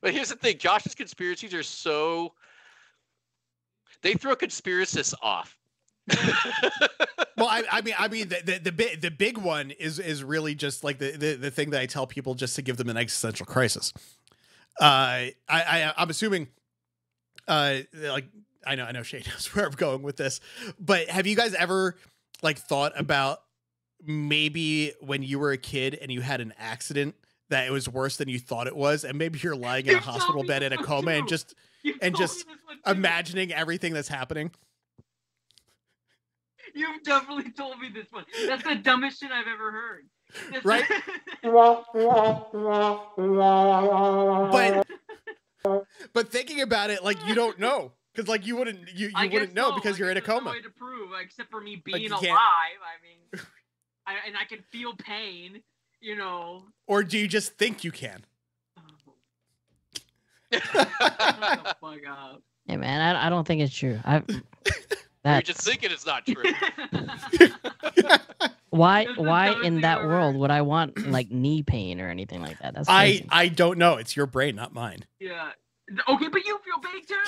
But here's the thing: Josh's conspiracies are so they throw conspiracists off. Well, I mean, the big one is really just like the thing that I tell people just to give them an existential crisis. I'm assuming, like I know Shay knows where I'm going with this, but have you guys ever like thought about maybe when you were a kid and you had an accident that it was worse than you thought it was, and maybe you're lying in a hospital bed in a coma and just imagining everything that's happening? You've definitely told me this one. That's the dumbest shit I've ever heard. That's right? but thinking about it, like, you don't know. Because, like, you wouldn't know because you're in a coma. No way to prove, except for me being alive. I mean, and I can feel pain, you know. Or do you just think you can? Shut the fuck up. Hey, man, I don't think it's true. You're just thinking it's not true. Why in that world would I want like knee pain or anything like that? That's crazy. I don't know. It's your brain, not mine. Yeah. Okay, but you feel big too.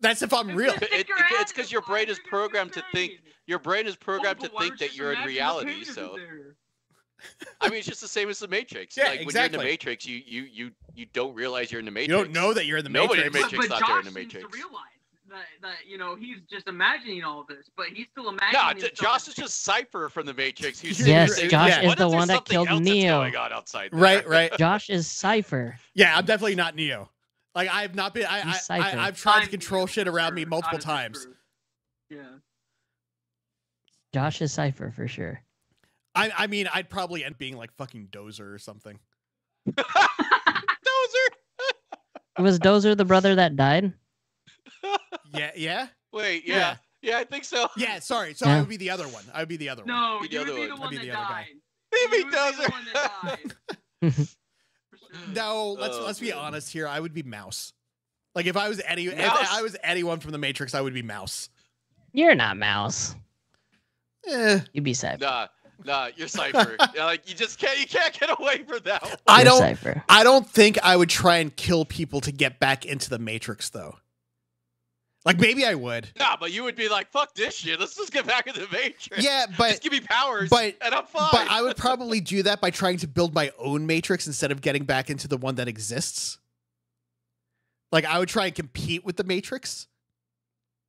That's if I'm real. It's because your brain is programmed to think. Your brain is programmed to think that you're in reality. So. I mean, it's just the same as the Matrix. Yeah, like, exactly. When you're in the Matrix, you don't realize you're in the Matrix. You don't know that you're in the Matrix. Nobody in the Matrix thought they're in the Matrix. But Josh seems to realize that, you know, he's just imagining all this, but he's still imagining. No, Josh is just Cypher from the Matrix. Yes, Josh is the one that killed Neo. Going on outside there? Right. Josh is Cypher. Yeah, I'm definitely not Neo. Like, I've not been. I've tried to control shit around me multiple times. Yeah. Josh is Cypher for sure. I mean, I'd probably end up being like fucking Dozer or something. Dozer? Was Dozer the brother that died? Yeah. Wait, yeah. Yeah, I think so. Yeah, sorry. So I would be the other one. No, you'd be the one that died. You'd be Dozer. No, let's be honest here. I would be Mouse. Like if I was anyone from the Matrix, I would be Mouse. You're not Mouse. You'd be Cypher. Nah, you're Cypher. Like you can't get away from that one. I don't think I would try and kill people to get back into the Matrix though. Like maybe I would. Nah, but you would be like, fuck this shit. Let's just get back into the Matrix. Yeah, but just give me powers and I'm fine. But I would probably do that by trying to build my own Matrix instead of getting back into the one that exists. Like I would try and compete with the Matrix.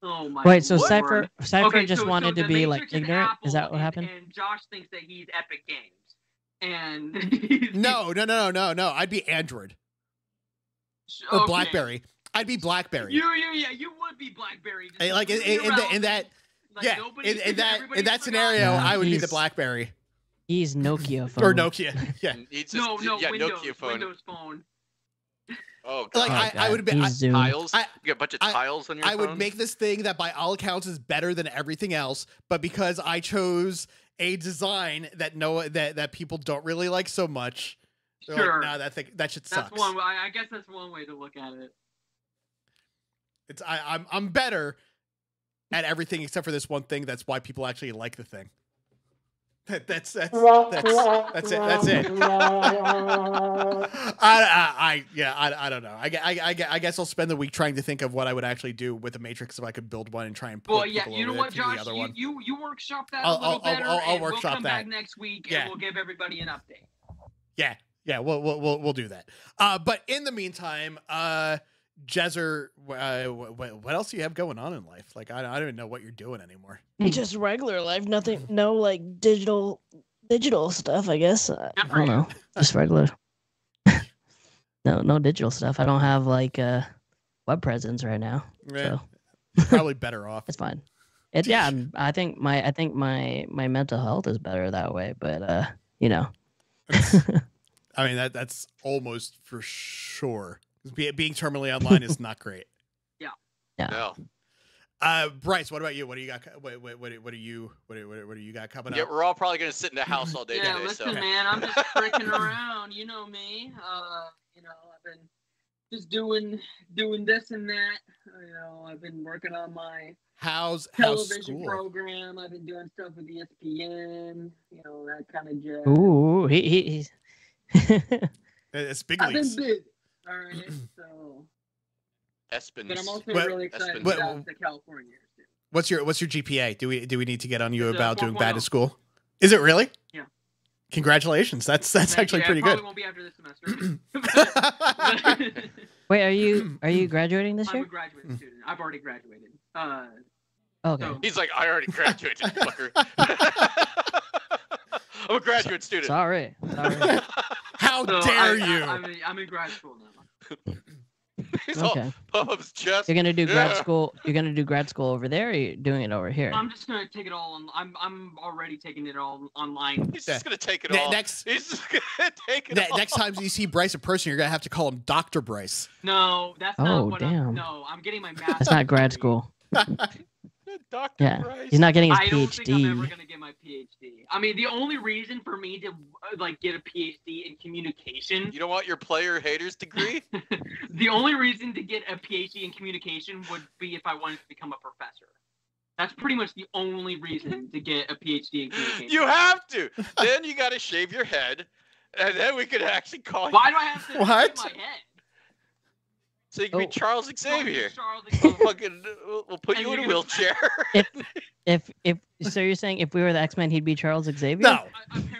Oh my Wait, so Cypher just wanted to be like ignorant? Is that what happened? And Josh thinks that he's Epic Games. And no. I'd be Android. Or BlackBerry. I'd be BlackBerry. You would be BlackBerry. Like in that scenario, I would be the BlackBerry. He's Nokia phone. Or Nokia. Yeah. No, Windows phone. Oh, God. Like I would be tiles. You got a bunch of tiles on your phone. I would make this thing that, by all accounts, is better than everything else, but because I chose a design that that people don't really like so much, sure, like, nah, that shit sucks. That's one. I guess that's one way to look at it. It's I'm better at everything except for this one thing. That's why people actually like the thing. That's it. I don't know. I guess I'll spend the week trying to think of what I would actually do with the Matrix if I could build one and try and. Well, yeah, you know what, Josh, you workshop that a little better. I'll workshop that. We'll come back next week and we'll give everybody an update. Yeah, we'll do that. But in the meantime, Jezzer, what else do you have going on in life? Like, I don't even know what you're doing anymore. Just regular life, nothing, no like digital stuff, I guess. I don't know, just regular. No digital stuff. I don't have like a web presence right now. Right. So probably better off. It's fine. Yeah, I think my mental health is better that way, but you know. I mean that's almost for sure. Being terminally online is not great. Yeah. No. Bryce, what about you? What do you got? What do you got coming up? Yeah, we're all probably gonna sit in the house all day today. Listen, man, I'm just freaking around. You know me. You know, I've been just doing this and that. You know, I've been working on my television program. I've been doing stuff with ESPN. You know, that kind of jazz. Ooh, he's. It's big leagues. I've been big. All right, so. But I'm also really excited about the California years too. What's your GPA? Do we need to get on you about doing bad in school? Is it really? Yeah. Congratulations. That's actually pretty good. Probably won't be after this semester. Wait, are you graduating this year? I'm a graduate student. I've already graduated. Okay. So. He's like, I already graduated, fucker. I'm a graduate student. Sorry. How dare you? I'm in grad school now. He's okay. You're gonna do grad school. You're gonna do grad school over there. Or you're doing it over here. I'm just gonna take it all. I'm already taking it all online. He's just gonna take it all. He's just gonna take it all. Next time you see Bryce in person, you're gonna have to call him Dr. Bryce. No, that's not what damn. I'm getting my master's. That's not grad school. Dr. Bryce. He's not getting his PhD. I don't think I'm ever gonna get my PhD. I mean, the only reason for me to like get a PhD in communication. You don't want your player haters degree? The only reason to get a PhD in communication would be if I wanted to become a professor. That's pretty much the only reason to get a PhD in communication. You have to. Then you gotta shave your head, and then we could actually call you. Why do I have to shave my head? So you can be Charles Xavier. We'll put you in a wheelchair. If so, you're saying if we were the X-Men, he'd be Charles Xavier? No,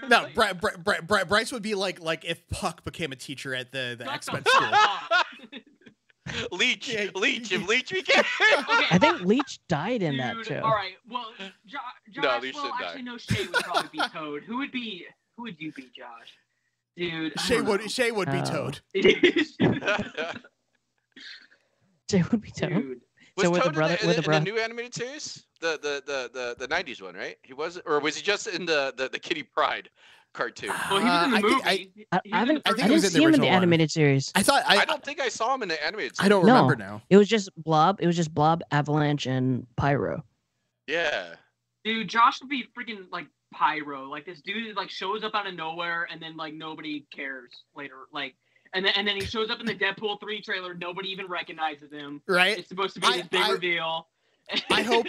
no. Bryce would be like if Puck became a teacher at the X-Men school. Leech, we can't. Okay. I think Leech died in that show. All right, well, Josh. No, Leech didn't die. No, Shay would probably be Toad. Who would you be, Josh? Dude, Shay would be Toad. It would be Toad. So was Toad in the new animated series, the 90s one, right? He was, or was he just in the Kitty Pryde cartoon? Well, he was in the movie. I think he was in the original one. Animated series. I don't think I saw him in the animated series. I don't remember now. It was just Blob. It was just Blob, Avalanche, and Pyro. Yeah. Dude, Josh would be freaking like Pyro. Like this dude like shows up out of nowhere, and then like nobody cares later. Like. And then he shows up in the Deadpool 3 trailer. Nobody even recognizes him. Right? It's supposed to be this big reveal. I hope.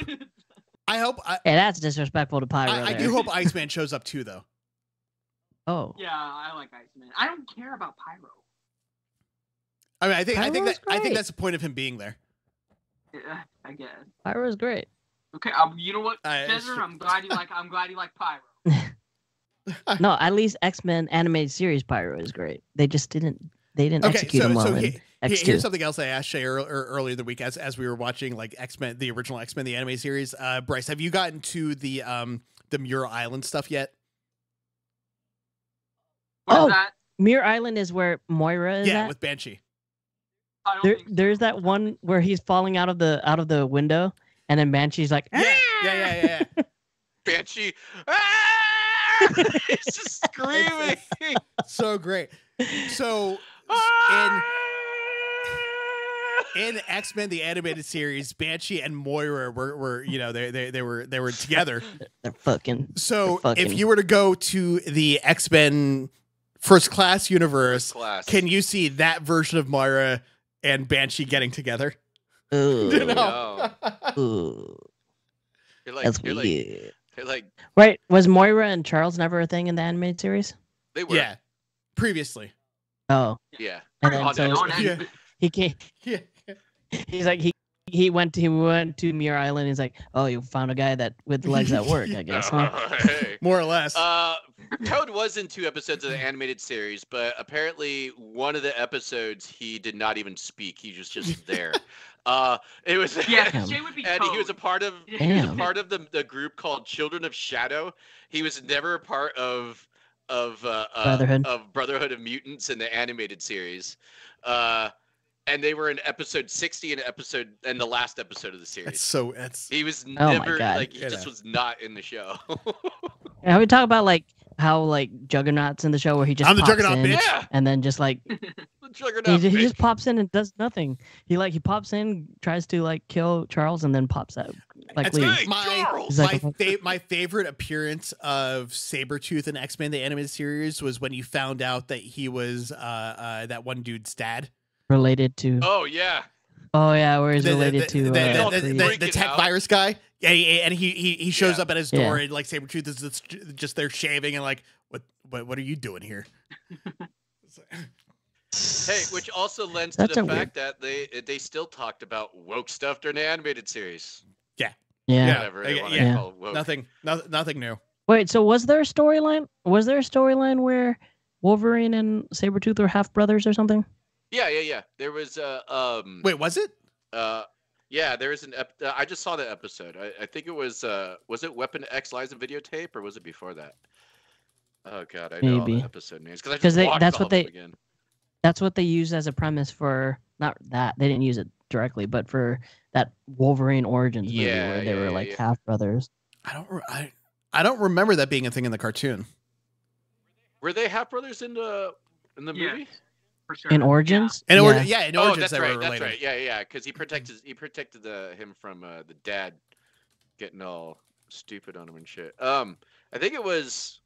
Hey, that's disrespectful to Pyro. I do hope Iceman shows up too, though. Oh. Yeah, I like Iceman. I don't care about Pyro. I mean, I think that's the point of him being there. Yeah, I guess. Pyro's great. Okay, you know what, Desert? I'm glad you like Pyro. No, at least X-Men animated series Pyro is great. They just didn't execute him well. Here's something else I asked Shay earlier in the week as we were watching like X-Men, the original X-Men, the anime series. Bryce, have you gotten to the Muir Island stuff yet? Oh, Muir Island is where Moira is. Yeah, with Banshee. There's that one where he's falling out of the window, and then Banshee's like, ah! yeah. Banshee. Ah! It's just screaming. So great. So in X-Men the animated series, Banshee and Moira were you know they were together. They're fucking. So if you were to go to the X-Men First Class universe, can you see that version of Moira and Banshee getting together? Ooh. You know? No. Ooh. That's weird. Like, right? Was Moira and Charles never a thing in the animated series? They were, yeah, previously. Oh, yeah. And then, so he came. Yeah. He's like he went to Muir Island. He's like, oh, you found a guy that with legs that work, I guess. Huh? Hey. More or less. Toad was in 2 episodes of the animated series, but apparently one of the episodes he did not even speak. He was just there. It was Jay would be, and he was a part of the group called Children of Shadow. He was never a part of Brotherhood of Mutants in the animated series. And they were in episode 60 and the last episode of the series. He was never just was not in the show. Yeah, we talk about like how like Juggernaut's in the show where he just I'm the Juggernaut, in, bitch. And then just like the Juggernaut, he just pops in and does nothing. He like he pops in, tries to like kill Charles, and then pops out. Like my favorite appearance of Sabretooth in X-Men the animated series was when you found out that he was that one dude's dad. Related to where he's related to the tech virus guy, and he shows up at his door and like Sabretooth is just there shaving and like what are you doing here? Hey, which also lends to the fact that they still talked about woke stuff during the animated series. Nothing new. Wait, so was there a storyline? Was there a storyline where Wolverine and Sabretooth were half brothers or something? Yeah. There was wait, was it? Yeah, there is an I just saw the episode. I think it was it Weapon X Lies and Videotape, or was it before that? Oh god, I know all the episode names because I just watched all of them again. That's what they used as a premise for not that they didn't use it directly, but for that Wolverine Origins movie where they were like half brothers. I don't remember that being a thing in the cartoon. Were they half brothers in the movie? Sure. In Origins, in Origins, that's right. Yeah, because he protected him from the dad getting all stupid on him and shit. I think it was,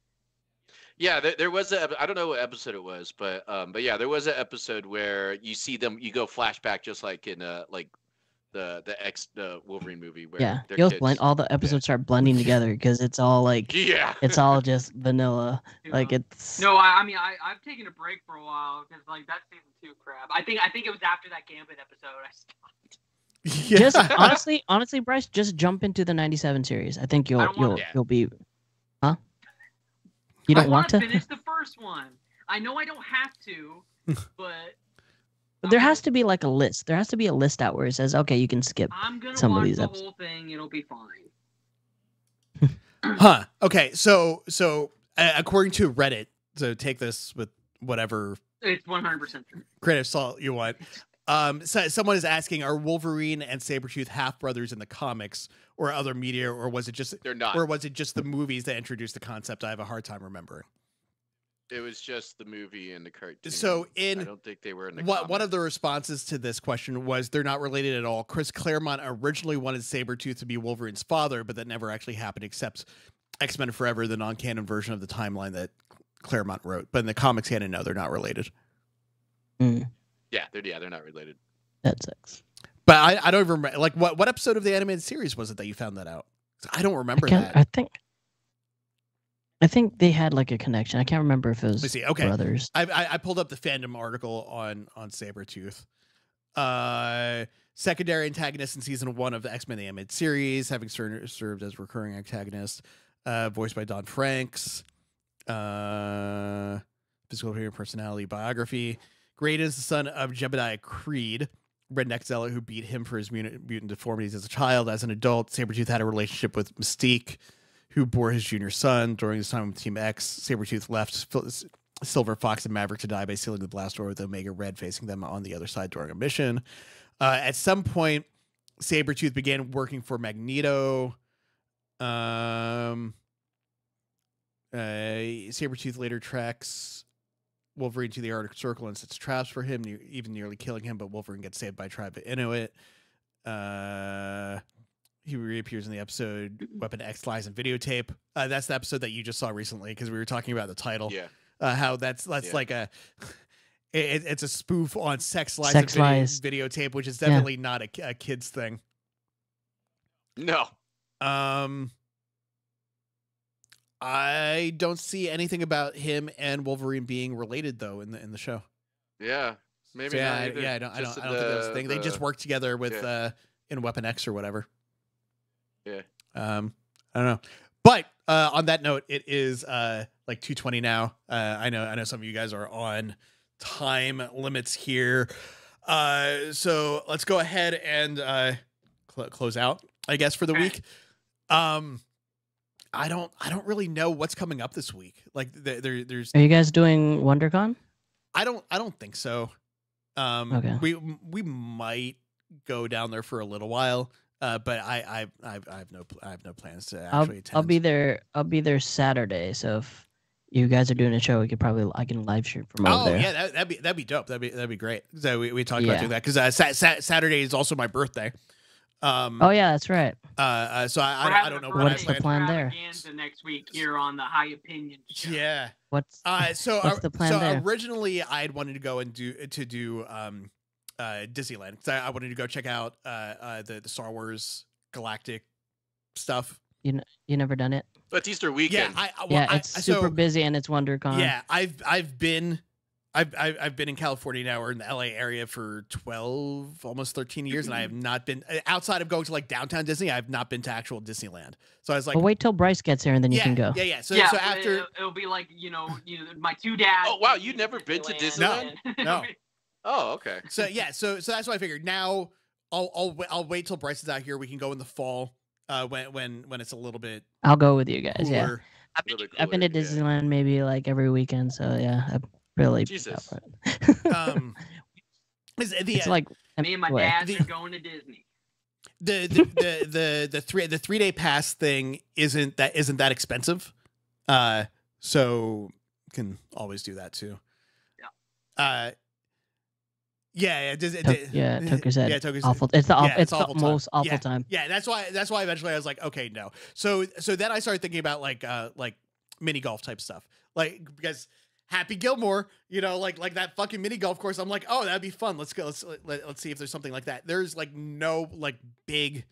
there was I don't know what episode it was, but yeah, there was an episode where you see them, you go flashback, just like in like the Wolverine movie where they'll blend all the episodes start blending together because it's all like it's all just vanilla like it's I've taken a break for a while because like that season 2 crap. I think it was after that Gambit episode I stopped. Just honestly, Bryce, just jump into the 97 series. I think you'll be You don't want to finish the first one. I know I don't have to, but. But there has to be like a list. There has to be a list out where it says, "Okay, you can skip some of these episodes." I'm gonna watch the whole thing. It'll be fine. Okay. So according to Reddit, so take this with whatever. It's 100% true. Creative salt you want. So someone is asking, are Wolverine and Sabretooth half brothers in the comics or other media, or was it just they're not, or was it just the movies that introduced the concept? I have a hard time remembering. It was just the movie and the cartoon. So I don't think they were in the comics. One of the responses to this question was they're not related at all. Chris Claremont originally wanted Sabretooth to be Wolverine's father, but that never actually happened except X-Men Forever, the non-canon version of the timeline that Claremont wrote. But in the comics canon, no, they're not related. Mm. Yeah, they're not related. That sucks. But I don't even remember. Like, what episode of the animated series was it that you found that out? I don't remember that. I think they had like a connection. I can't remember if it was brothers. I pulled up the fandom article on Sabretooth. Secondary antagonist in season 1 of the X-Men the Animated Series, having served as recurring antagonist, voiced by Don Frakes. Physical appearance, personality, biography. Great is the son of Jebediah Creed, redneck zealot who beat him for his mutant deformities as a child. As an adult, Sabretooth had a relationship with Mystique, who bore his junior son. During his time with Team X, Sabretooth left Silver Fox and Maverick to die by sealing the blast door with Omega Red facing them on the other side during a mission. At some point, Sabretooth began working for Magneto. Sabretooth later tracks Wolverine to the Arctic Circle and sets traps for him, even nearly killing him, but Wolverine gets saved by a tribe of Inuit. He reappears in the episode Weapon X Lies and Videotape. That's the episode that you just saw recently because we were talking about the title. Yeah. How that's like a it's a spoof on Sex Lies and Videotape, which is definitely not a kid's thing. No. I don't see anything about him and Wolverine being related though in the show. Yeah. Maybe. So, yeah. I don't think that's the thing. They just work together with in Weapon X or whatever. Yeah. I don't know, but on that note, it is like 2:20 now. I know some of you guys are on time limits here, so let's go ahead and close out, I guess, for the week. I don't really know what's coming up this week. Like there's. Are you guys doing WonderCon? I don't think so. Okay. We might go down there for a little while, but I have no plans to actually attend. I'll be there Saturday. So if you guys are doing a show, I can live stream from over there. Oh yeah, that'd be dope. That'd be great. So we talked about doing that because Saturday is also my birthday. Oh yeah, that's right. So I don't know what's the plan there. Next week here on the High Opinion show. Yeah. What's the plan there? Originally I had wanted to go and do Disneyland because I wanted to go check out the Star Wars Galactic stuff. You never done it? But Easter weekend. Yeah, it's super busy and it's WonderCon. Yeah, I've been in California now, or in the LA area, for 12, almost 13 years, and I have not been outside of going to like downtown Disney. I have not been to actual Disneyland. So I was like, well, wait till Bryce gets here, and then you can go. Yeah. So after it'll be like you know my two dads. Oh wow, you've never been to Disneyland? No. Oh okay. So yeah, so that's what I figured. Now I'll wait till Bryce is out here. We can go in the fall when it's a little bit. I'll go with you guys. Cooler. Yeah. I've been to Disneyland maybe like every weekend. So yeah. Really, Jesus. It's like me and my dad are going to Disney. The three-day pass thing isn't that expensive, so can always do that too. Yeah. Toker said. Yeah, Toker said awful. It's the most awful time. Yeah, that's why eventually I was like, okay, no. So then I started thinking about like mini golf type stuff, like because. Happy Gilmore, like that fucking mini golf course. I'm like, oh, that'd be fun. Let's go. Let's see if there's something like that. There's like no like big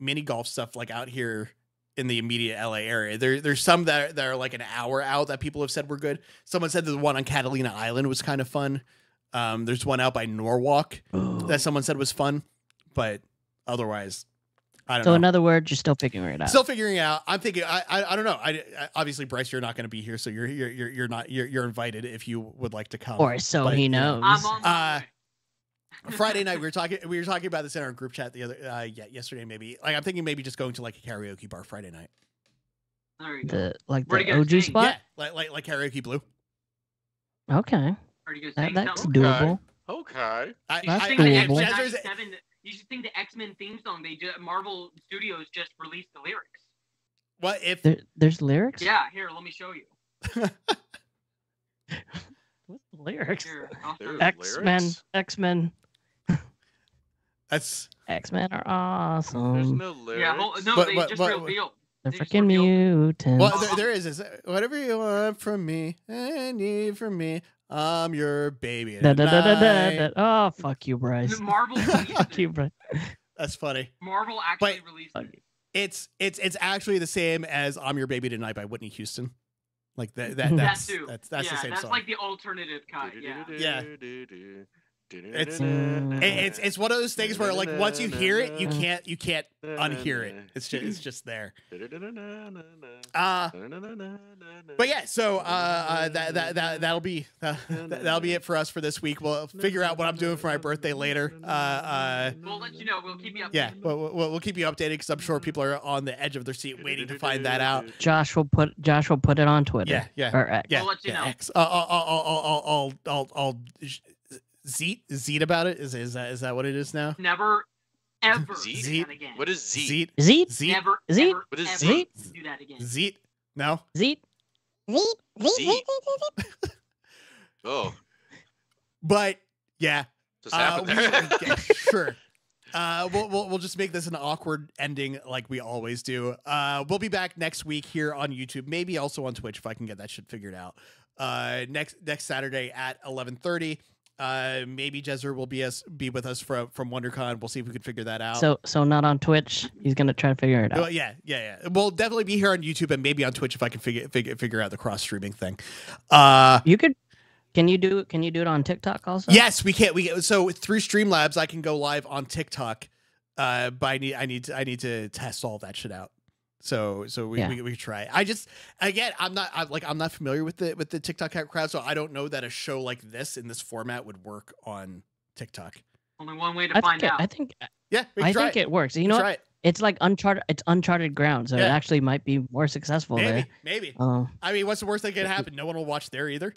mini golf stuff like out here in the immediate LA area. There's some that are like an hour out that people have said were good. Someone said that the one on Catalina Island was kind of fun. There's one out by Norwalk that someone said was fun, but otherwise. So in other words, you're still figuring it out. Still figuring it out. I'm thinking. I don't know. I obviously, Bryce, you're not going to be here, so you're invited if you would like to come. Or so he knows. I'm on Friday night we were talking about this in our group chat the other yesterday maybe. Like I'm thinking maybe just going to like a karaoke bar Friday night. There you go. Like the OG spot. Yeah, like karaoke blue. Okay. That's doable. Okay. That's doable. You should think the X-Men theme song. Marvel Studios just released the lyrics. What if there's lyrics? Yeah, here, let me show you. What's the lyrics? X-Men. That's X-Men are awesome. There's no lyrics. Yeah, they just revealed. They're freaking mutants. Well, there is whatever you want from me and need from me. I'm your baby. Oh, fuck you, Bryce. Marvel fuck you, Bryce. That's funny. Marvel actually released it. It's actually the same as "I'm Your Baby Tonight" by Whitney Houston. Like that's the same song. That's like the alternative kind. Yeah. It's one of those things where like once you hear it, you can't unhear it. It's just there. But yeah, so that'll be it for us for this week. We'll figure out what I'm doing for my birthday later. We'll let you know. We'll keep you updated. Yeah, we'll keep you updated because I'm sure people are on the edge of their seat waiting to find that out. Josh will put it on Twitter. Yeah. Or X. We'll let you know. X. Zeet about it? Is that what it is now? Never, ever do that again. What is Zeet? Zeet? Never, Zeet? Ever, what is Zeet? Do that again. Zeet? No? Zeet? Zeet? Zeet? Oh. But, yeah. Just yeah, sure. We'll just make this an awkward ending like we always do. We'll be back next week here on YouTube, maybe also on Twitch if I can get that shit figured out. Next Saturday at 11:30. Maybe Jezzer will be with us from WonderCon. We'll see if we can figure that out. So not on Twitch. He's gonna try to figure it out. Well, yeah. We'll definitely be here on YouTube and maybe on Twitch if I can figure out the cross streaming thing. Can you do it on TikTok also? Yes, we can. So through Streamlabs, I can go live on TikTok. But I need to test all that shit out. So we could try. I'm not familiar with the TikTok crowd, so I don't know that a show like this in this format would work on TikTok. Only one way to find out. I think it works. You know what? It's like uncharted. It's uncharted ground, so it actually might be more successful. Maybe. I mean, what's the worst that could happen? No one will watch there either.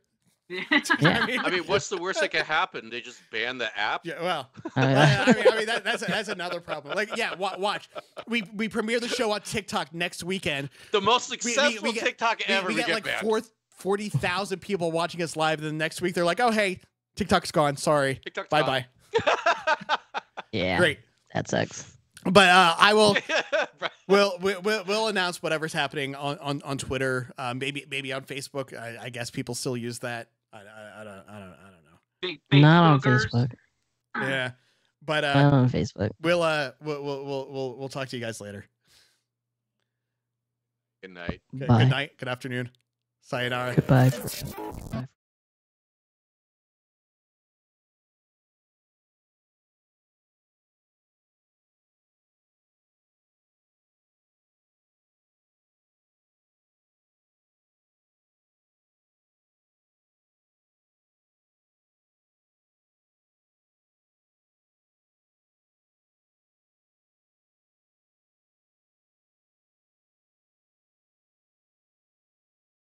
I mean, what's the worst that could happen? They just ban the app. Yeah, well, I mean, that's another problem. Like, yeah, watch. We premiere the show on TikTok next weekend. The most successful TikTok ever. We get like 40,000 people watching us live. And then next week they're like, oh hey, TikTok's gone. Sorry. TikTok's bye. Yeah. Great. That sucks. But I will, we'll announce whatever's happening on Twitter, maybe on Facebook. I guess people still use that. I don't know. Big Not bloggers. On Facebook. Yeah, but not on Facebook. We'll talk to you guys later. Good night. Good afternoon. Sayonara. Goodbye.